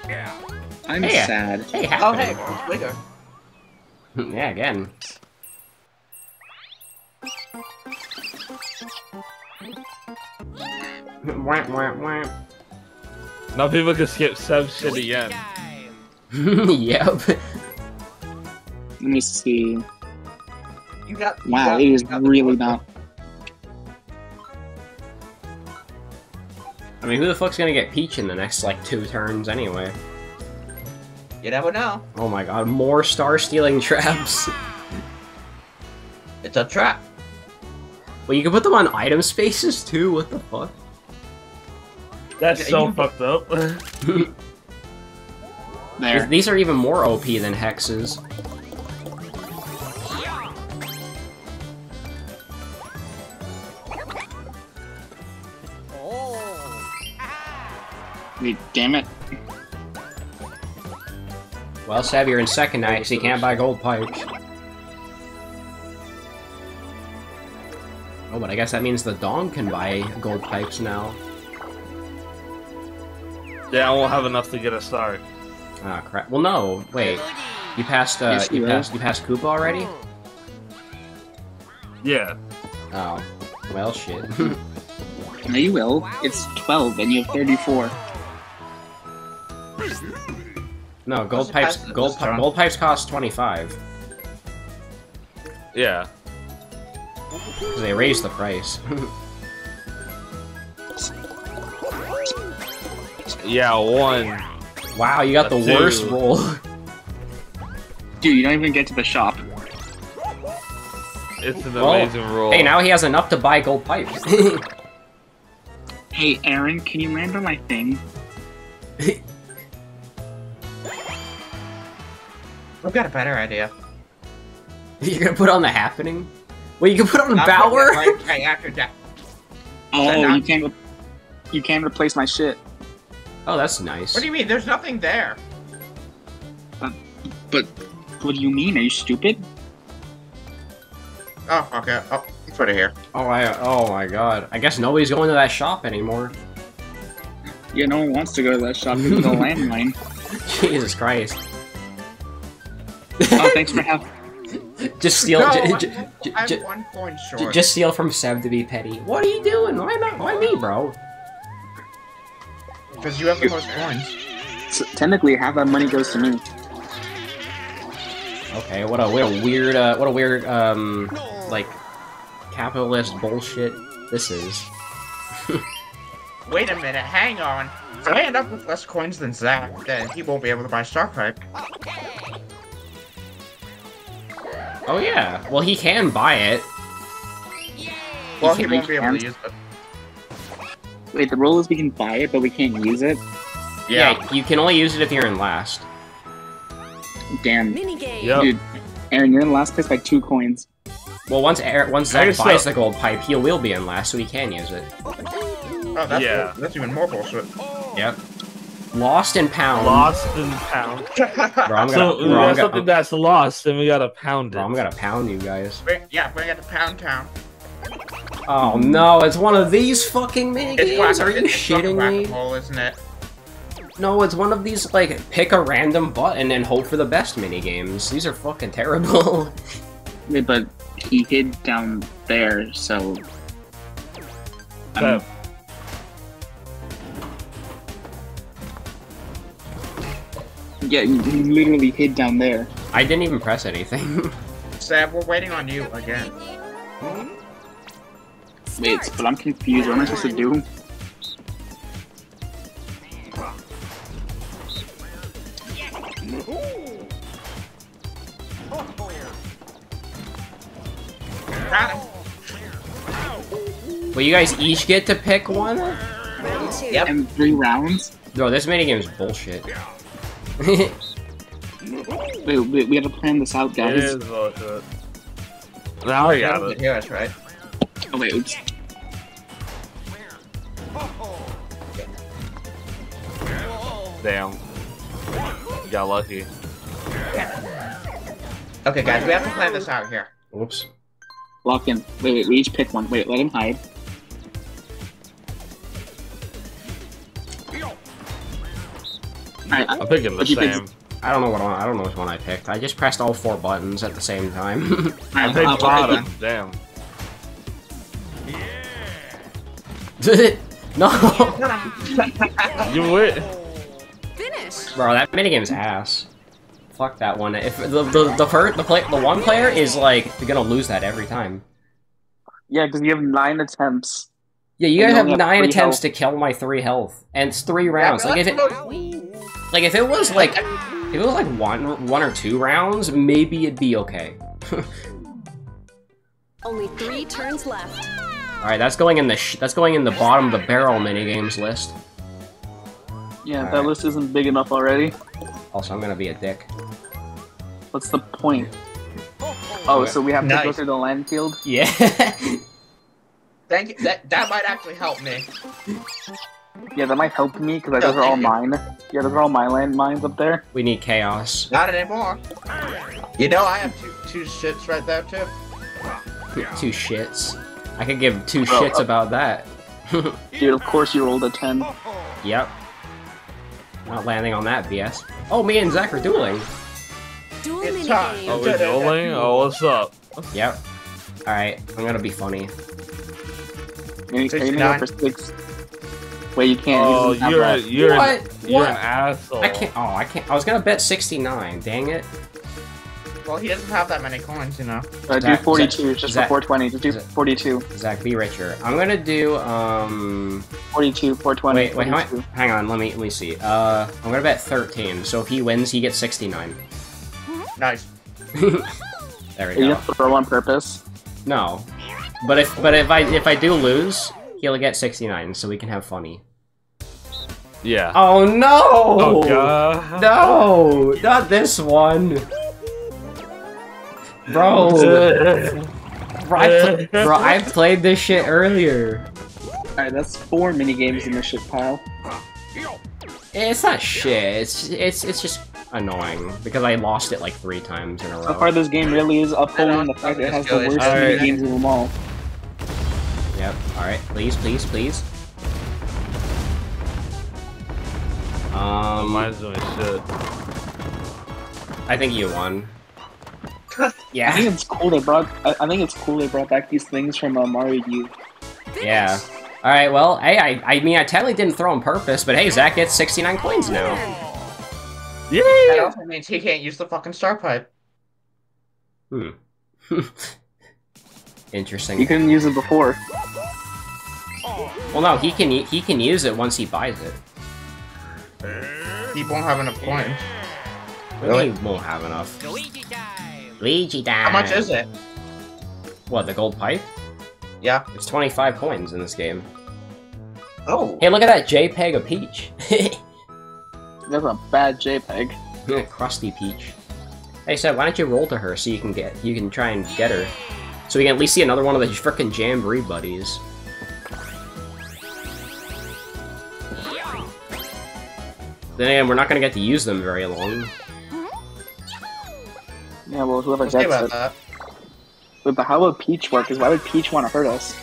Yeah. I'm sad. Hey, oh, hey, Wiggler. Yeah, again. Now people can skip Seb's shit again. Yep. Let me see. You got, it is really not. I mean, who the fuck's gonna get Peach in the next, like, 2 turns anyway? You never know. Oh my god, more star-stealing traps. It's a trap. Well, you can put them on item spaces, too? What the fuck? That's so fucked up. There. These are even more OP than hexes. Damn it. Well, Seb, you're in second night, so you can't buy gold pipes. Oh, but I guess that means the Dong can buy gold pipes now. Yeah, I won't have enough to get a start. Ah, crap. Well, no, wait. You passed, yes, you passed Koopa already? Yeah. Oh. Well, shit. No, you will. It's 12, and you have 34. No, gold pipes cost 25. Yeah. Because they raised the price. Yeah, 1. Wow, you got the worst roll. Dude, you don't even get to the shop. It's an amazing roll. Hey, now he has enough to buy gold pipes. Hey, Aaron, can you land on my thing? I've got a better idea. You're gonna put on the happening? Well, you can put on Bowser. Right after that. Oh, you can't replace my shit. Oh, that's nice. What do you mean? There's nothing there. But what do you mean? Are you stupid? Oh, okay. Oh, it's right here. Oh my god. I guess nobody's going to that shop anymore. Yeah, no one wants to go to that shop because of the landmine. Jesus Christ. Oh, thanks for having. Just steal. No, I'm 1 point short. Just steal from Seb to be petty. What are you doing? Why not? Why me, bro? Because you have the most points. So, technically, half that money goes to me. Okay, what a weird like capitalist bullshit this is. Wait a minute, hang on. If I end up with less coins than Zack, then he won't be able to buy Star Pipe. Oh yeah, well he can buy it. Well, he won't be able to use it. Wait, the rule is we can buy it, but we can't use it? Yeah, you can only use it if you're in last. Damn. Yep. Dude, Aaron, you're in last place by 2 coins. Well, once Zack buys the gold pipe, he will be in last, so he can use it. Oh, that's even more bullshit. Yep. Lost and pound. Lost and pound. Something that's lost, and we gotta pound it. Bro, I'm gonna pound you guys. We're gonna pound town. Oh no, it's one of these fucking minigames. Are you shitting me? Hole, isn't it? No, it's one of these like pick a random button and hope for the best minigames. These are fucking terrible. Wait, but he hid down there, so. Yeah, you literally hid down there. I didn't even press anything. Seb, we're waiting on you again. Wait, but I'm confused. What am I supposed to do? Well, you guys each get to pick one? Yep. And 3 rounds? No, this minigame is bullshit. wait, we have to plan this out, guys. It is bullshit. Now I got it. Yeah, that's right. Oh, wait, oops. Damn. Got lucky. Yeah. Okay, guys, we have to plan this out here. Oops. Lock in. Wait, we each pick one. Wait, let him hide. I'm picking the same. I don't know what one, I don't know which one I picked. I just pressed all four buttons at the same time. I picked bottom. Damn. Yeah. No. You win. Finish. Bro, that minigame's ass. Fuck that one. If the one player is like gonna lose that every time. Yeah, because you have 9 attempts. Yeah, you guys have 9 attempts to kill my 3 health, and it's 3 rounds. Yeah, like if it was like one or two rounds, maybe it'd be okay. Only 3 turns left. All right, that's going in the bottom of the barrel minigames list. Yeah, that list isn't big enough already. Also, I'm gonna be a dick. What's the point? Oh, so we have to go through the landfill? Yeah. Thank you. That might actually help me. Yeah, that might help me because those are all mine. Yeah, those are all my landmines up there. We need chaos. Not anymore. You know, I have two shits right there too. Yeah. 2 shits. I could give 2 shits about that. Dude, of course you rolled a 10. Yep. Not landing on that BS. Oh, me and Zack are dueling. It's time. Are we dueling? Oh, what's up? Yep. All right, I'm gonna be funny. You're for 6. Wait, you can't. Oh, you're an asshole. I can't. Oh, I can't. I was gonna bet 69. Dang it. Well, he doesn't have that many coins, you know. Do 42. Just for 420. Just do 42. Zack, be richer. I'm gonna do 42, 420. Wait, hang on. Let me see. I'm gonna bet 13. So if he wins, he gets 69. Nice. There we go. You have to throw on purpose? No. But if I do lose, he'll get 69, so we can have funny. Yeah. Oh no! Oh god! No! Not this one! Bro! I played this shit earlier. Alright, that's 4 minigames in the shit pile. It's not shit, it's just annoying because I lost it like 3 times in a row. So far, this game really is upholding the fact that it has the worst mini games of them all. Yep. All right. Please, please, please. Mine's doing shit. I think you won. Yeah. I think it's cool they brought. I think it's cool they brought back these things from Mario U. Yeah. All right. Well, hey, I mean, I totally didn't throw on purpose, but hey, Zack gets 69 coins now. Yeah. That also means he can't use the fucking star pipe. Hmm. Interesting. He couldn't use it before. Well, no, he can use it once he buys it. He won't have enough coins. Really? He won't have enough. Luigi time. Luigi time. How much is it? What, the gold pipe? Yeah. It's 25 coins in this game. Oh. Hey, look at that JPEG of Peach. That's a bad JPEG. Yeah, crusty Peach. Hey Seb, why don't you roll to her so you can try and get her, so we can at least see another one of the frickin' Jamboree buddies. Then we're not gonna get to use them very long. Yeah, well, whoever gets it. Wait, but how would Peach work? Because why would Peach want to hurt us?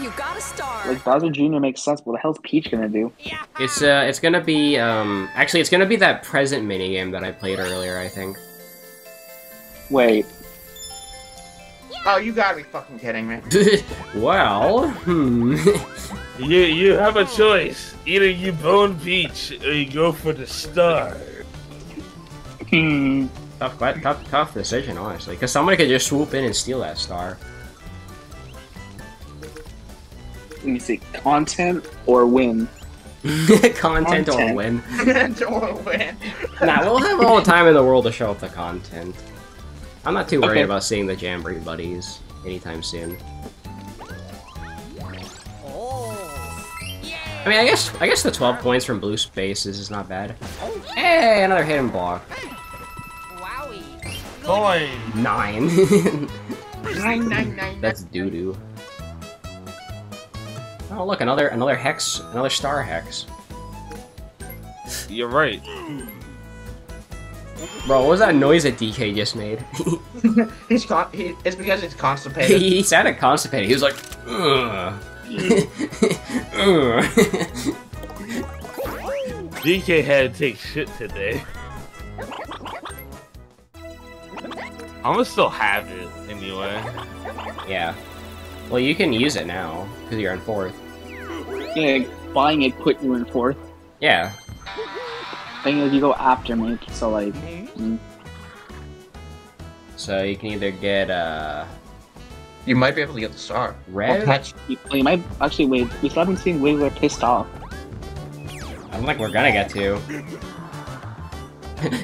You gotta start. Like Bowser Jr. makes sense, but what the hell's Peach gonna do? It's gonna be actually it's gonna be that present minigame that I played earlier, I think. Wait. Oh, you gotta be fucking kidding me. Well, you have a choice. Either you bone Peach or you go for the star. Tough decision, honestly, because somebody could just swoop in and steal that star. Let me see, content or win? Content or win. Content or win. Nah, we'll have all the time in the world to show up the content. I'm not too worried about seeing the Jamboree buddies anytime soon. I mean, I guess the 12 points from blue spaces is not bad. Hey, another hidden block. Boy. 9. 9. That's doo-doo. Oh look, another hex, another star hex. You're right. Bro, what was that noise that DK just made? It's because it's constipated. He sounded constipated. He was like, ugh. DK had to take shit today. I'm gonna still have it anyway. Yeah. Well, you can use it now because you're in fourth. Yeah, buying it put you in fourth. Yeah. Thing is, you go after me, so like. So you can either get you might be able to get the star. Red. You might actually wait. We still haven't seen Wiggler pissed off. I don't think we're gonna get to.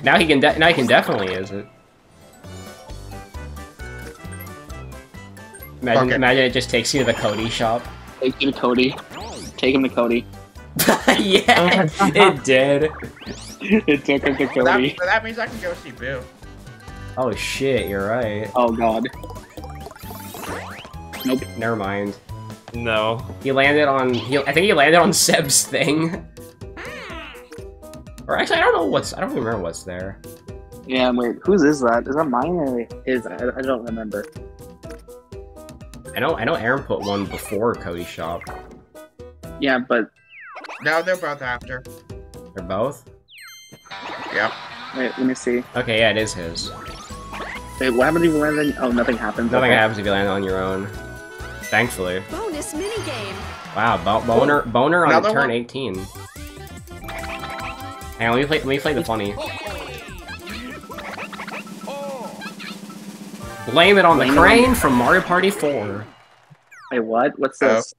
Now he can. Now he can definitely use it. Imagine, okay. Imagine it just takes you to the Cody shop. Take you to Cody. Take him to Cody. Yeah, it did. It took him to Cody. That means I can go see Boo. Oh shit, you're right. Oh god. Nope. Never mind. No. He landed on. I think he landed on Seb's thing. Or actually, I don't know what's. I don't remember what's there. Yeah, wait. Whose is that? Is that mine or his? I don't remember. I know Aaron put one before Cody's shop. Yeah, but... No, they're both after. They're both? Yep. Wait, let me see. Okay, yeah, it is his. Wait, what happens if you land on... Oh, nothing happens. Nothing happens if you land on your own. Thankfully. Bonus minigame! Wow, boner on turn 18. Hang on, let me play the funny. Blame it on the crane from Mario Party 4. Wait, what? What's this?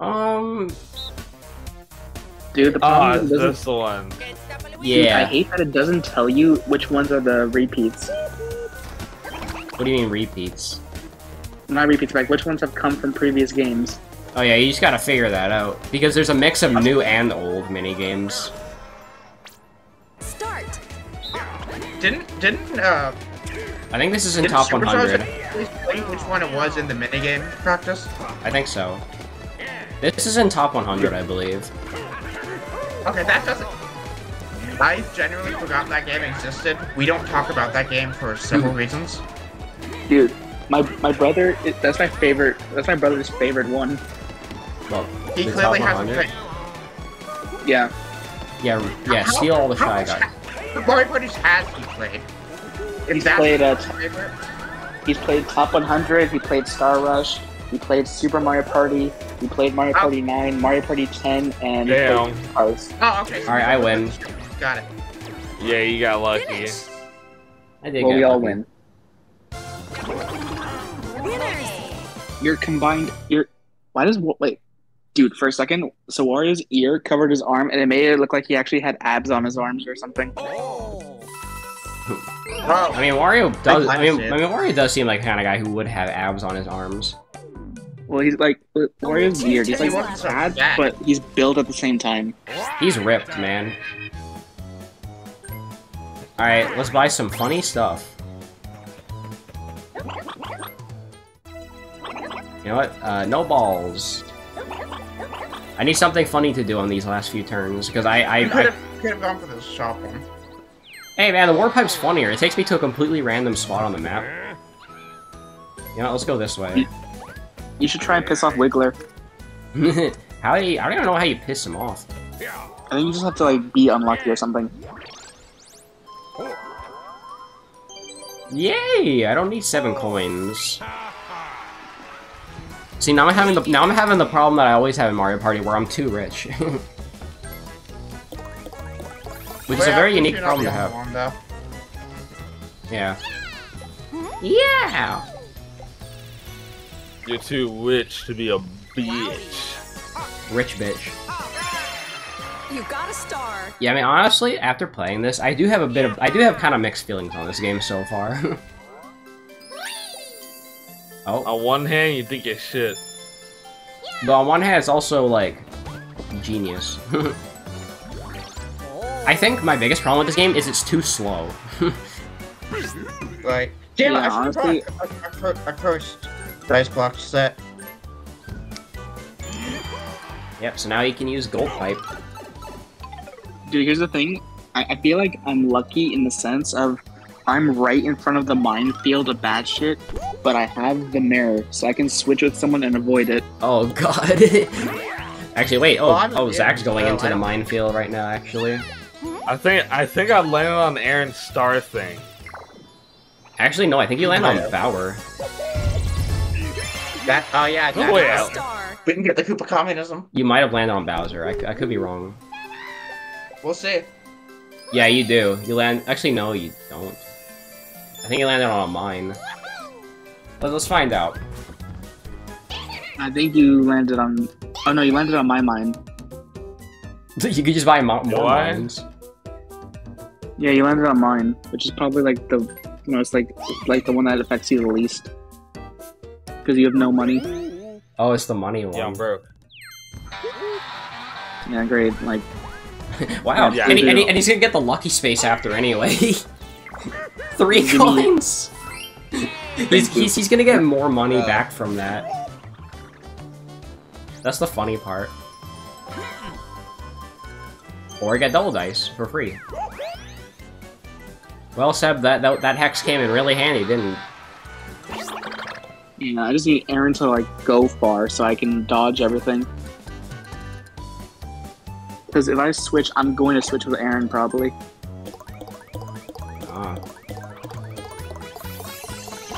Dude, the problem is this one. Yeah. Dude, I hate that it doesn't tell you which ones are the repeats. What do you mean repeats? Not repeats, but like which ones have come from previous games. Oh yeah, you just gotta figure that out. Because there's a mix of new and old minigames. Start! Didn't I think this is in top 100. Which one it was in the minigame practice? I think so. This is in top 100, I believe. Okay, that doesn't... I genuinely forgot that game existed. We don't talk about that game for several reasons. Dude, my brother... That's my favorite... That's my brother's favorite one. Well, he clearly hasn't played... Yeah. Yeah, steal all the Shy Guy. Mario Party's has he played? He's played Top 100, he played Star Rush, he played Super Mario Party, he played Mario Party 9, Mario Party 10, and Cars. Oh, okay. Alright, I win. Got it. Yeah, you got lucky. Finish. I did. Well, we all win. Winners. Your combined ear. Why does wait, dude? For a second, so Wario's ear covered his arm, and it made it look like he actually had abs on his arms or something. Oh. Oh, I mean, Wario does seem like the kind of guy who would have abs on his arms. Well, he's like Wario's weird. He's like sad, but he's built at the same time. He's ripped, man. All right, let's buy some funny stuff. You know what? No balls. I need something funny to do on these last few turns because I could have gone for this shopping. Hey man, the warp pipe's funnier. It takes me to a completely random spot on the map. You know, let's go this way. You should try and piss off Wiggler. I don't even know how you piss him off. I think you just have to like be unlucky or something. Yay! I don't need 7 coins. See, now I'm having the problem that I always have in Mario Party, where I'm too rich. Which is a very unique problem to have. Yeah. Yeah! You're too rich to be a bitch. Rich bitch. You got a star. Yeah, I mean, honestly, after playing this, I do have kind of mixed feelings on this game so far. Oh. On one hand, you think it's shit. But on one hand, it's also, like, genius. I think my biggest problem with this game is it's too slow. Right. Damn, yeah, I should honestly... approached dice block set. Yep, so now you can use gold pipe. Dude, here's the thing. I feel like I'm lucky in the sense of I'm right in front of the minefield of bad shit, but I have the mirror, so I can switch with someone and avoid it. Oh god. Actually, wait. Oh, Zack's going into the minefield right now. Actually, I think I landed on Aaron's star thing. Actually, no. I think you landed on Bowser. That. Oh yeah. That way out. We didn't get the Koopa communism. You might have landed on Bowser. I could be wrong. We'll see. Yeah, you do. You land. Actually, no, you don't. I think you landed on a mine. Let's find out. I think you landed on. Oh no, you landed on my mine. You could just buy more mines. Yeah, you landed on mine, which is probably like the most like the one that affects you the least, because you have no money. Oh, it's the money one. Yeah, I'm broke. Yeah, great. Like. Wow, yeah, and he's gonna get the lucky space after anyway. 3 coins! He's gonna get more money back from that. That's the funny part. Or get double dice for free. Well, Seb, that hex came in really handy, didn't it? Yeah, I just need Aaron to, like, go far so I can dodge everything. Because if I switch, I'm going to switch with Aaron, probably. Ah.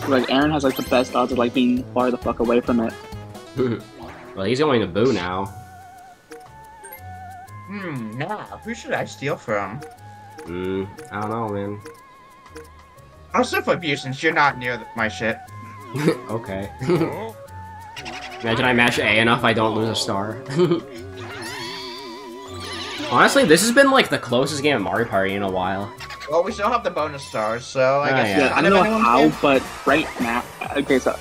Like, Aaron has, like, the best odds of, like, being far the fuck away from it. Well, he's going to Boo now. Nah, who should I steal from? I don't know, man. I'll still flip you since you're not near my shit. Okay. Imagine I mash A enough I don't lose a star. Honestly, this has been like the closest game of Mario Party in a while. Well, we still have the bonus stars, so I guess... Yeah. I don't know how, but right now... Okay, so...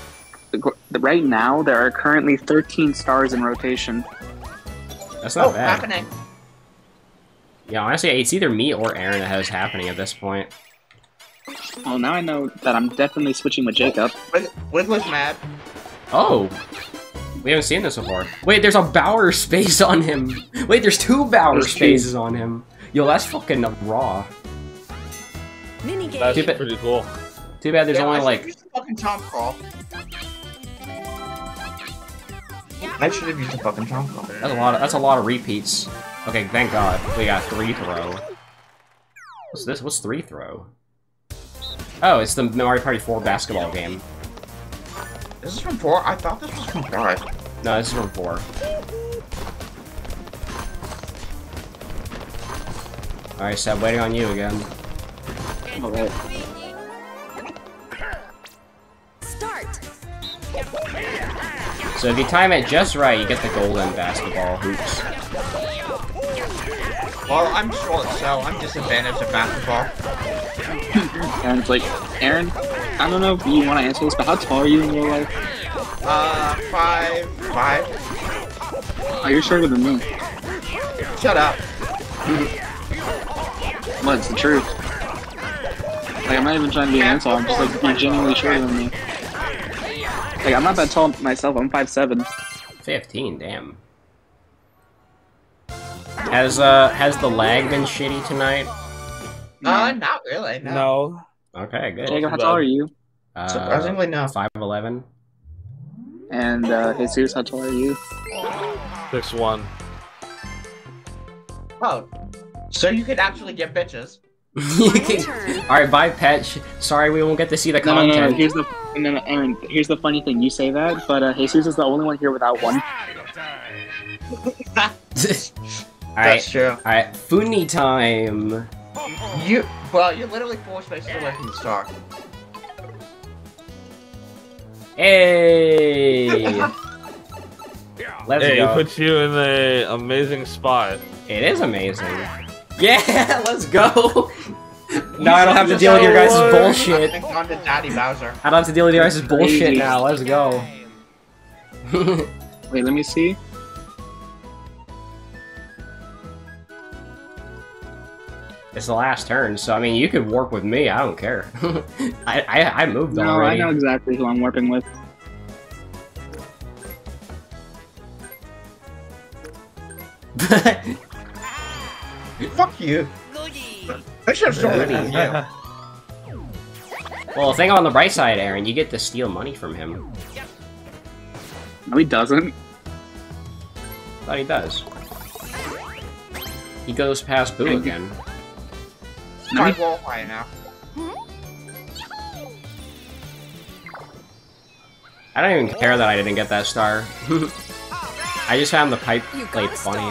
Right now, there are currently 13 stars in rotation. That's not bad. Happening. Yeah, honestly, it's either me or Aaron that has happening at this point. Well, now I know that I'm definitely switching with Jacob. Wiggler's mad. Oh! We haven't seen this before. Wait, there's a Bowser space on him. Wait, there's 2 Bowser spaces on him. Yo, that's fucking raw. That's pretty cool. Too bad there's only like. Use the fucking Chomp crawl. I should have used the fucking Chomp crawl. That's a lot of repeats. Okay, thank God we got 3 throw. What's this? What's 3 throw? Oh, it's the Mario Party 4 basketball game. This is from 4? I thought this was from 5. No, this is from 4. Alright, Seb, waiting on you again. Alright. Start. So if you time it just right, you get the golden basketball hoops. Well, I'm short, so I'm disadvantaged at basketball. Aaron's like, Aaron? I don't know if you want to answer this, but how tall are you in real life? 5'5". Oh, you're shorter than me. Shut up. Well, it's the truth. Like, I'm not even trying to be an asshole, I'm just like, you're genuinely shorter than me. Like, I'm not that tall myself, I'm 5'7". 15, damn. Has the lag been shitty tonight? Not really, no. No. Okay, good. Jacob, how tall are you? Surprisingly, no. 5'11". And, Jesus, how tall are you? 6'1". Oh. So you could actually get bitches. Alright, bye, Petch. Sorry, we won't get to see the content. No, Aaron, here's the funny thing. You say that, but, Jesus is the only one here without one. That's true. Alright, Funi time. You're literally 4 spaces away from the star. Hey! Let's go. It puts you in an amazing spot. It is amazing. Yeah, let's go! Now I don't have to deal with your guys' bullshit. I don't have to deal with your guys' bullshit now, let's go. Wait, let me see. It's the last turn, so I mean, you could warp with me. I don't care. I moved already. No, I know exactly who I'm warping with. Fuck you. I should have stolen it. Well, think on the bright side, Aaron. You get to steal money from him. No, he doesn't. thought he does. He goes past Boo again. I won't lie now. I don't even care that I didn't get that star. I just found the pipe plate funny.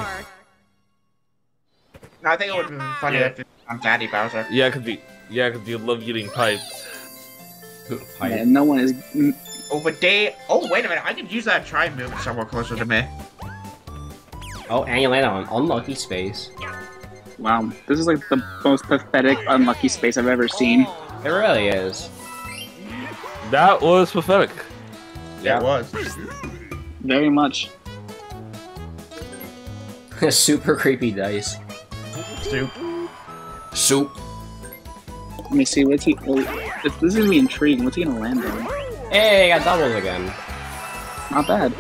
No, I think it would have been funny if it was Daddy Bowser. Yeah, because you love getting pipes. Pipe. Yeah, no one is... Over day... Oh, wait a minute. I could use that try move somewhere closer to me. Oh, and you land on an unlucky space. Wow, this is like the most pathetic unlucky space I've ever seen. It really is. That was pathetic. Yeah, it was. Very much. Super creepy dice. Soup. Let me see, what's he... Oh, this is gonna be intriguing. What's he gonna land on? Hey, I got doubles again. Not bad.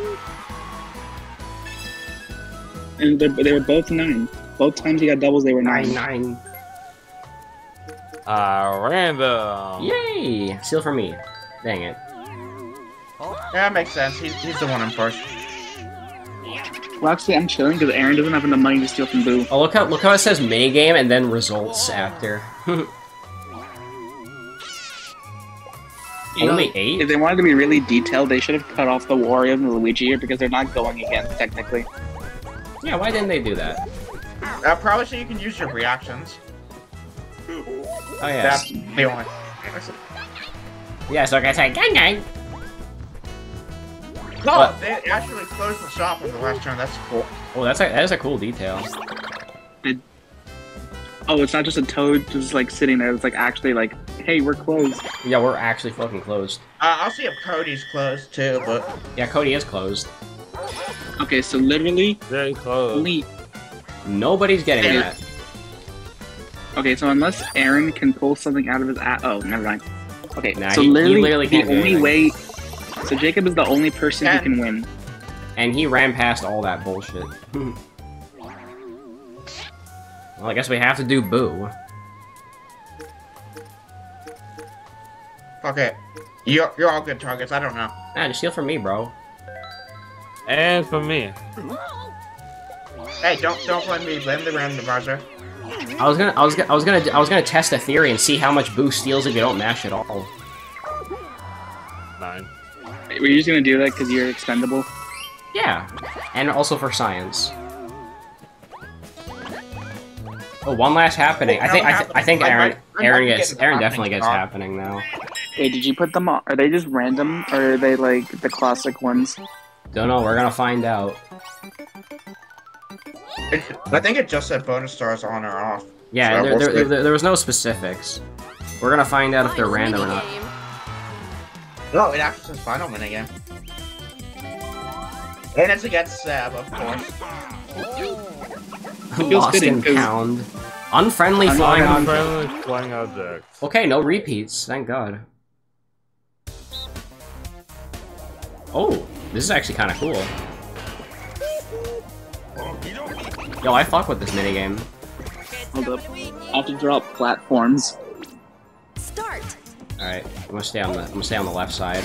And they were both 9. Both times he got doubles, they were 9. Random. Yay! Steal for me. Dang it. Yeah, makes sense. He's the one I'm first. Well, actually, I'm chilling because Aaron doesn't have enough money to steal from Boo. Oh, look how it says minigame and then results after. Only 8? If they wanted to be really detailed, they should have cut off the Wario and the Luigi here because they're not going again, technically. Yeah, why didn't they do that? Probably so you can use your reactions. Oh, yeah. That's the only. Yeah, so I gotta say, gang gang! No, they actually closed the shop in the last turn, that's cool. Oh, that is a cool detail. Oh, it's not just a Toad just, like, sitting there, it's, like, actually, like, hey, we're closed. Yeah, we're actually fucking closed. I'll see if Cody's closed, too, but... Yeah, Cody is closed. Okay, so literally... Very close. Nobody's getting that. Okay, so unless Aaron can pull something out of his ass... Oh, never mind. Okay, so literally the only way... So Jacob is the only person who can win. And he ran past all that bullshit. Well, I guess we have to do Boo. Fuck it. You're all good targets, I don't know. Nah, just steal from me, bro. And from me. Hey, don't blame me, blame the random Bowser. I was gonna test a theory and see how much Boo steals if you don't mash at all. 9. Were you just gonna do that because you're expendable? Yeah, and also for science. Oh, one last happening. I think Aaron definitely gets happening now. Hey, did you put them on? Are they just random, or are they like the classic ones? Don't know. We're gonna find out. I think it just said bonus stars on or off. Yeah, so there was no specifics. We're gonna find out if they're random or not. No, it actually says final minigame. And it's against Seb, of course. Lost and Pound. Unfriendly flying object. Okay, no repeats, thank God. Oh, this is actually kind of cool. Yo, I fuck with this minigame. Hold up. I have to drop platforms. Start. All right, I'm gonna stay on the left side.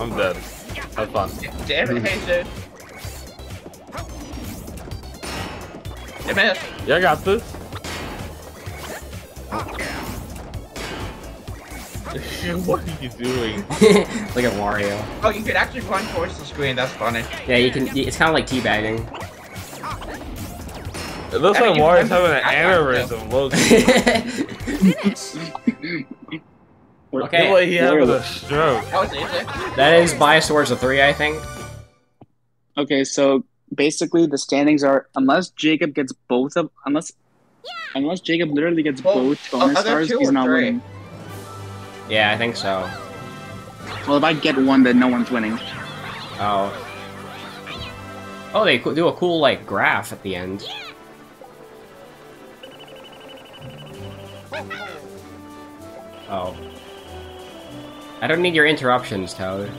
I'm dead. Have fun. Damn it, hey dude. You missed. Yeah, I got this. What are you doing? Like a Wario. Oh, you can actually run towards the screen. That's funny. Yeah, you can. It's kind of like teabagging. It looks like Wario's having an aneurysm, look. Okay. Like he had a stroke. That is biased towards a 3, I think. Okay, so basically the standings are unless Jacob gets both of unless Jacob literally gets both bonus stars, he's not winning. Yeah, I think so. Well, if I get one, then no one's winning. Oh. Oh, they do a cool like graph at the end. Oh. I don't need your interruptions, Toad.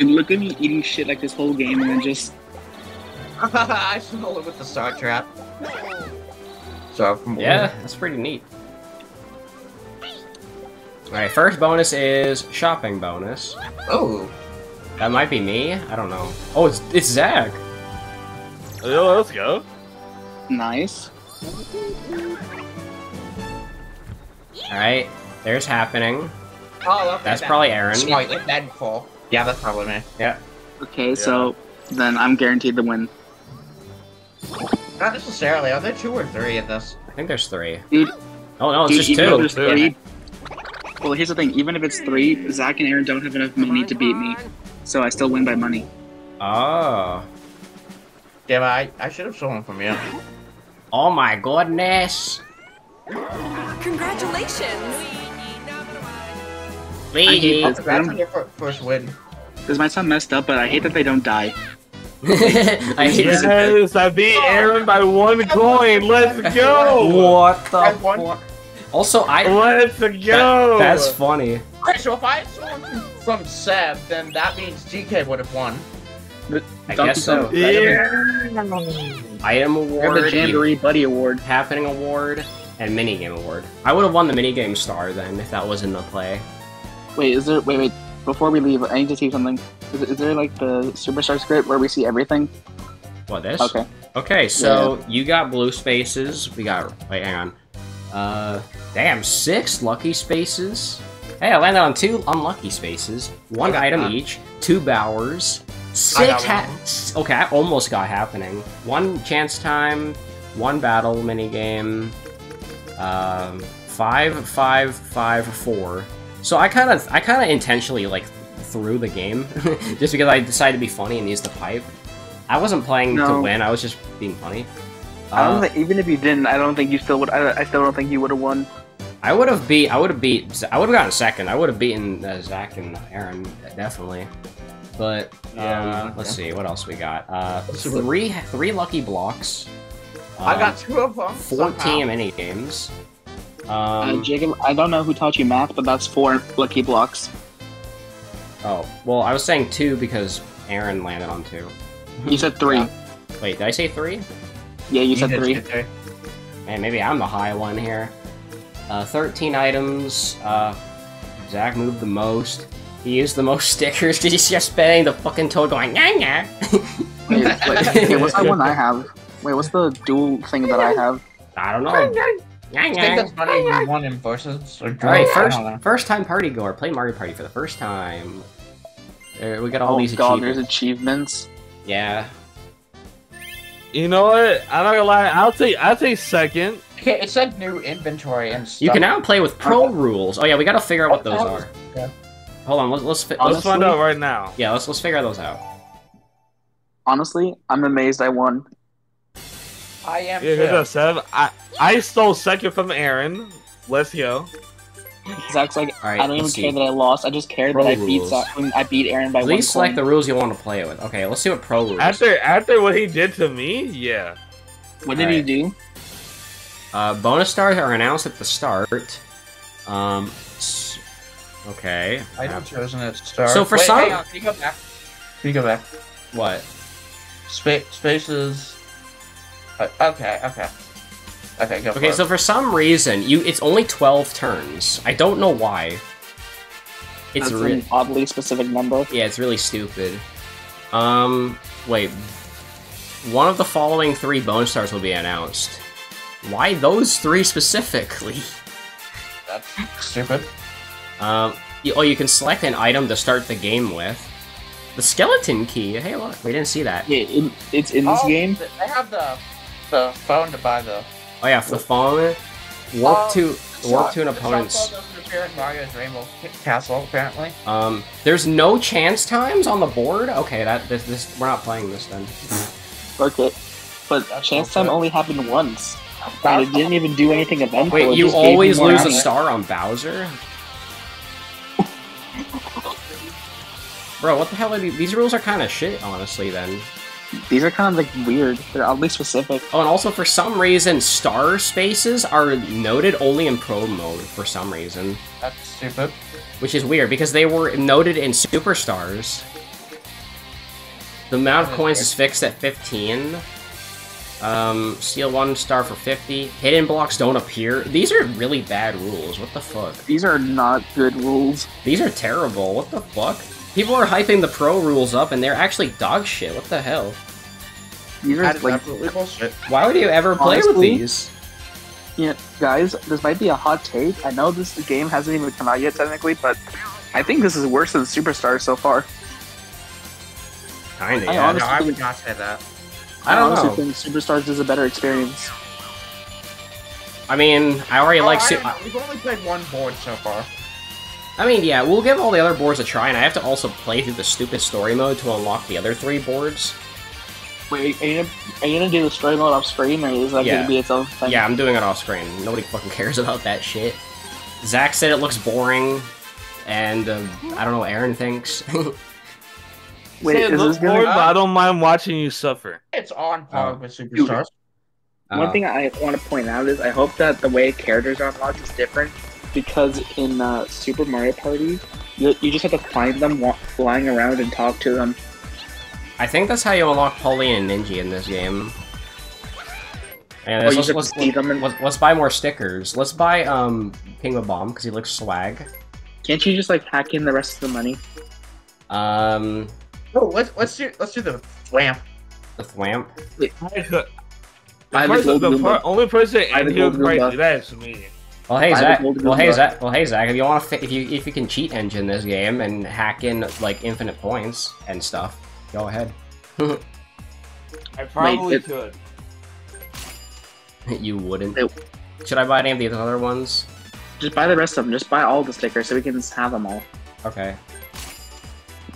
And look at me eating shit like this whole game and then just... I stole it with the star trap. So, yeah, that's pretty neat. Alright, first bonus is shopping bonus. Oh. That might be me? I don't know. Oh, it's Zack! Oh, let's go. Nice. Alright, there's happening. Oh, okay, that's probably Aaron. Slightly deadfall. Yeah, that's probably me. Yeah. Okay, yeah. So then I'm guaranteed to win. Not necessarily. Are there two or three at this? I think there's three. Dude, oh no, it's dude, just two. Three, well, here's the thing. Even if it's three, Zack and Aaron don't have enough money to beat me, so I still win by money. Oh. Damn, I should have stolen from you. Oh my goodness. Congratulations. Luigi. I hate this. I'm here for first win. This might sound messed up, but I hate that they don't die. I hate yes, I beat Aaron by one coin. Let's go. What the fuck? Also, let's go. That's funny. Alright, so if I had stolen from Seb, then that means DK would have won. I guess so. Yeah. Item award, the Jamboree Buddy Award, Happening Award, and Minigame Award. I would have won the Minigame Star then if that was in the play. Wait, is there? Wait, wait. Before we leave, I need to see something. Is there like the Superstar script where we see everything? What this? Okay. Okay. So yeah. You got blue spaces. We got. Wait, hang on. Damn, 6 lucky spaces. Hey, I landed on 2 unlucky spaces. 1 item each. 2 Bowers. 6 hats. Okay, I almost got happening. 1 chance time. 1 battle minigame. 5, 5, 5, 4. So I kind of intentionally like threw the game, just because I decided to be funny and use the pipe. I wasn't playing to win. I was just being funny. I don't think, even if you didn't, I don't think you still would. I still don't think you would have won. I would have gotten second. I would have beaten Zack and Aaron definitely. But yeah, let's see what else we got. 3 lucky blocks. I got 2 of them. 14 mini games. Jacob, I don't know who taught you math, but that's 4 lucky blocks. Oh, well, I was saying 2 because Aaron landed on 2. You said 3. Yeah. Wait, did I say 3? Yeah, you said 3. Man, maybe I'm the high one here. 13 items. Zack moved the most. He used the most stickers because he's just spinning the fucking toad going, nah, nah. wait, what's that one I have? Wait, what's the dual thing that I have? I don't know. I think that's funny you won in versus. Alright, first time party goer. Play Mario Party for the first time. We got all these achievements. There's achievements. Yeah. You know what? I'm not gonna lie. I'll take second. Okay, it said new inventory and stuff. You can now play with pro rules. Oh yeah, we gotta figure out what those are. Okay. Hold on. Let's find out right now. Yeah, let's figure those out. Honestly, I'm amazed I won. I am too. Yeah, Seb. I stole second from Aaron. Let's go. Zack's like, right, I don't even care that I lost. I just care that I beat Zack. I beat Aaron by 1 point. Please select the rules you want to play with. Okay, let's see what pro rules. After what he did to me, yeah. What did he do? Bonus stars are announced at the start. Okay. I have chosen at start. So for some, hang on. Can you go back? What? Spaces. Okay, go for it. Okay, so for some reason, it's only 12 turns. I don't know why. It's an oddly specific number. Yeah, it's really stupid. Wait. One of the following 3 bonus stars will be announced. Why those 3 specifically? That's stupid. You can select an item to start the game with. The skeleton key. Hey, look, we didn't see that. Yeah, it's in this game. I have the phone to buy the. Oh yeah, for the phone. Warp to an opponent's. Mario's Rainbow Castle, apparently. There's no chance times on the board. Okay, we're not playing this then. Okay, but chance time only happened once, and it didn't even do anything eventful. Wait, you always lose a star on Bowser. Bro, what the hell are these? These rules are kind of shit, honestly. Then. These are kind of, like, weird. They're oddly specific. Oh, and also, for some reason, star spaces are noted only in pro mode, for some reason. That's stupid. Which is weird, because they were noted in Superstars. The amount of coins is fixed at 15. Steal 1 star for 50. Hidden blocks don't appear. These are really bad rules. What the fuck? These are not good rules. These are terrible. What the fuck? People are hyping the pro rules up, and they're actually dog shit. What the hell? These are absolutely bullshit. Why would you ever play with these? Yeah, guys, this might be a hot take. I know this game hasn't even come out yet, technically, but I think this is worse than Superstars so far. Kinda, yeah. I would not say that. I honestly think Superstars is a better experience. I mean, I already like Super... We've only played one board so far. I mean, yeah, we'll give all the other boards a try, and I have to also play through the stupid story mode to unlock the other three boards. Wait, are you gonna do the story mode off screen, or is that gonna be its own thing? Yeah, I'm doing it off screen. Nobody fucking cares about that shit. Zack said it looks boring, and I don't know what Aaron thinks. Wait, it looks boring, but I don't mind watching you suffer. It's on par with Superstars. One thing I want to point out is I hope that the way characters are unlocked is different, because in Super Mario Party, you just have to find them flying around and talk to them. I think that's how you unlock Pauline and Ninji in this game. And let's buy more stickers. Let's buy King Bob-omb because he looks swag. Can't you just like hack in the rest of the money? Oh, let's do the thwamp. The thwamp. The only person in here might do that is me. Well, hey Zack. Well, hey Zack. If you want to, if you can cheat engine this game and hack in like infinite points and stuff. Go ahead. I probably could. You wouldn't. Should I buy any of the other ones? Just buy the rest of them. Just buy all the stickers so we can just have them all. Okay.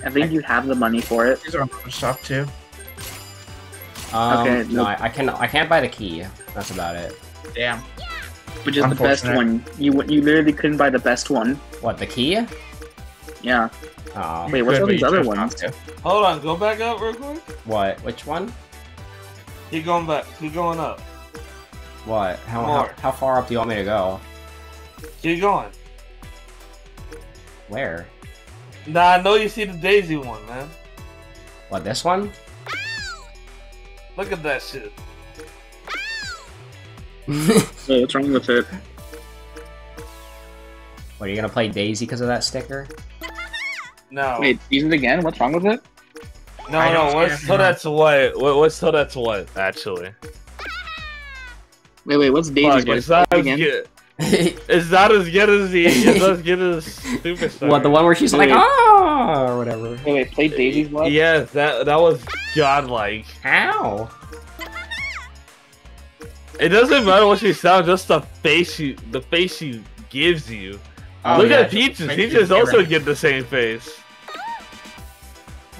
I think you have the money for it. These are on the shop too. Okay. No, I can't buy the key. That's about it. Damn. Which is the best one? You literally couldn't buy the best one. What, the key? Yeah. Oh, wait, what's all these other ones? Hold on, go back up real quick. What? Which one? Keep going back. Keep going up. What? How far up do you want me to go? Keep going. Where? Nah, I know you see the Daisy one, man. What, this one? Look at that shit. Hey, what's wrong with it? What, are you gonna play Daisy because of that sticker? No. Wait, use it again? What's wrong with it? No, what's till that's what? What's till that's what, actually? Wait, what's Daisy's one? It's not as good as the... It's not as good as Superstar. What, the one where she's like, ah, or whatever. Wait, play Daisy's one? Yes, that was godlike. How? It doesn't matter what she sounds, just the face she gives you. Oh, look at Peaches. Peaches also get the same face.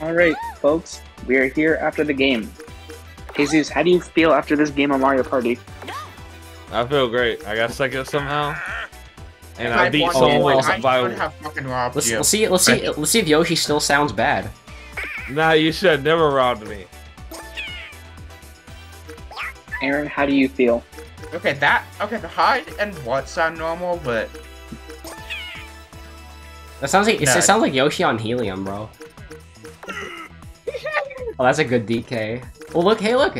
Alright, folks. We are here after the game. Jesus, how do you feel after this game on Mario Party? I feel great. I got second somehow. And I beat someone else by one. Let's see if Yoshi still sounds bad. Nah, you should have never robbed me. Aaron, how do you feel? Okay, the hide and what sound normal, but... That sounds like it sounds like Yoshi on helium, bro. Oh, that's a good DK. Oh, look! Hey, look!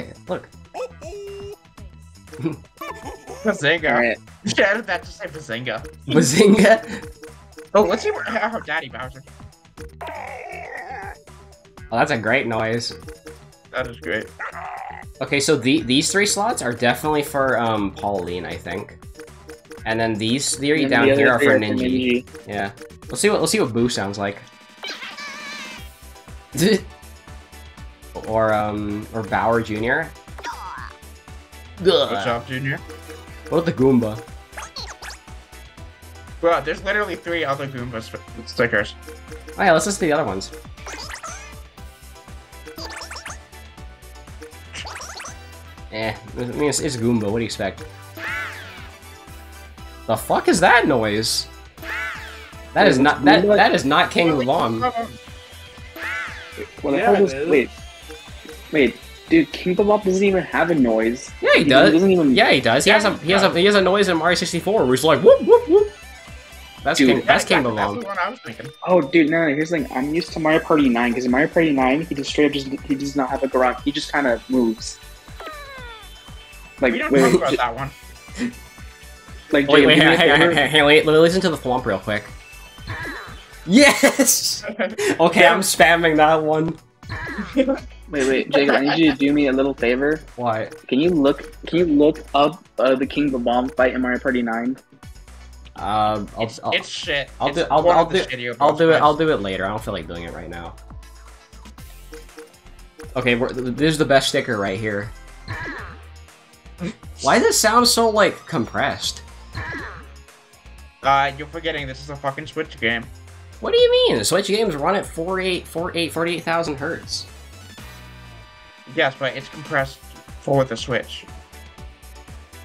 Bazinga! Right. You should edit that to say Bazinga. Bazinga! Oh, let's see. Oh, Daddy Bowser. Oh, that's a great noise. That is great. Okay, so these three slots are definitely for Pauline, I think. And then these three down here are for Ninji. Yeah. Let's see what Boo sounds like. or Bowser Jr. What's up, Jr.? What about the Goomba? Bro, there's literally three other Goomba stickers. Oh yeah, let's listen to the other ones. I mean, it's Goomba, what do you expect? The fuck is that noise? That is not that is not King Bob-omb. Well, yeah, wait, dude, King Bob-omb doesn't even have a noise. Yeah, he does. He does. He has a noise in Mario 64 where he's like whoop whoop whoop. That's King Bob-omb. Oh, dude, no, here's the thing. I'm used to Mario Party 9 because in Mario Party 9 he just he does not have a grunt. He just kind of moves. Like, we don't talk about that one. Like, wait, hey, let me listen to the thwomp real quick. Yes! Okay, I'm spamming that one. Wait, Jacob, I need you to do me a little favor. What? Can you look up the King Bob-omb fight in Mario Party 9? It's shit. I'll do it later. I don't feel like doing it right now. Okay, this is the best sticker right here. Why does it sound so, like, compressed? You're forgetting this is a fucking Switch game. What do you mean? Switch games run at 48,000 hertz. Yes, but it's compressed for the Switch.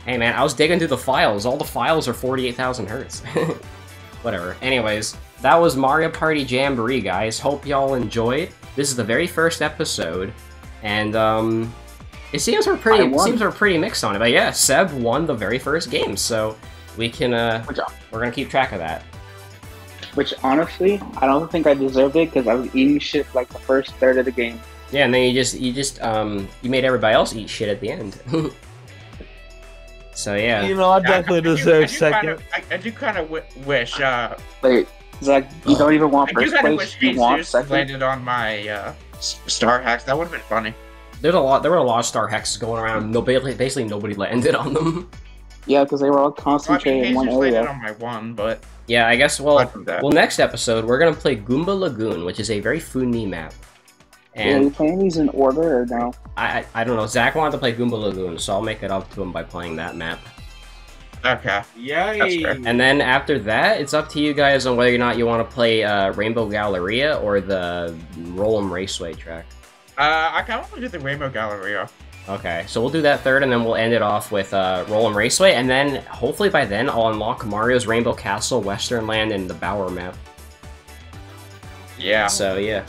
Hey man, I was digging through the files. All the files are 48,000 hertz. Whatever. Anyways, that was Mario Party Jamboree, guys. Hope y'all enjoyed. This is the very first episode, and it seems we're pretty mixed on it. But yeah, Seb won the very first game, so we can we're gonna keep track of that. Which honestly, I don't think I deserved it because I was eating shit like the first third of the game. Yeah, and then you made everybody else eat shit at the end. So yeah. You know, I definitely deserve second. I do kind of wish. Wait, Zach, you don't even want first place. You want second. Landed on my star hacks. That would have been funny. There were a lot of star hacks going around. Basically nobody landed on them. Yeah, because they were all concentrated in one area. Landed on my one, but yeah, I guess. Well, next episode we're gonna play Goomba Lagoon, which is a very funny map. And are we playing these in order or no? I don't know. Zach wanted to play Goomba Lagoon, so I'll make it up to him by playing that map. Okay. Yay! And then after that, it's up to you guys on whether or not you want to play Rainbow Galleria or the Roll'em Raceway track. I kind of want to do the Rainbow Galleria. Okay, so we'll do that third, and then we'll end it off with Roll'em Raceway, and then hopefully by then I'll unlock Mario's Rainbow Castle, Western Land, and the Bower map. Yeah. So, yeah.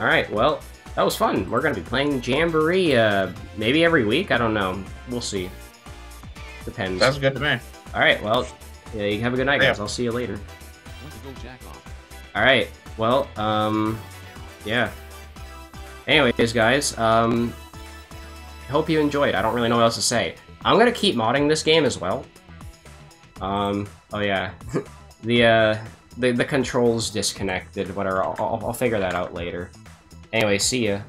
Alright, well, that was fun. We're going to be playing Jamboree maybe every week? I don't know. We'll see. Depends. Sounds good to me. Alright, well, yeah, you have a good night, guys. I'll see you later. Alright, well, yeah. Anyways, guys, hope you enjoyed. I don't really know what else to say. I'm going to keep modding this game as well. Oh yeah. The controls disconnected, whatever. I'll figure that out later. Anyway, see ya.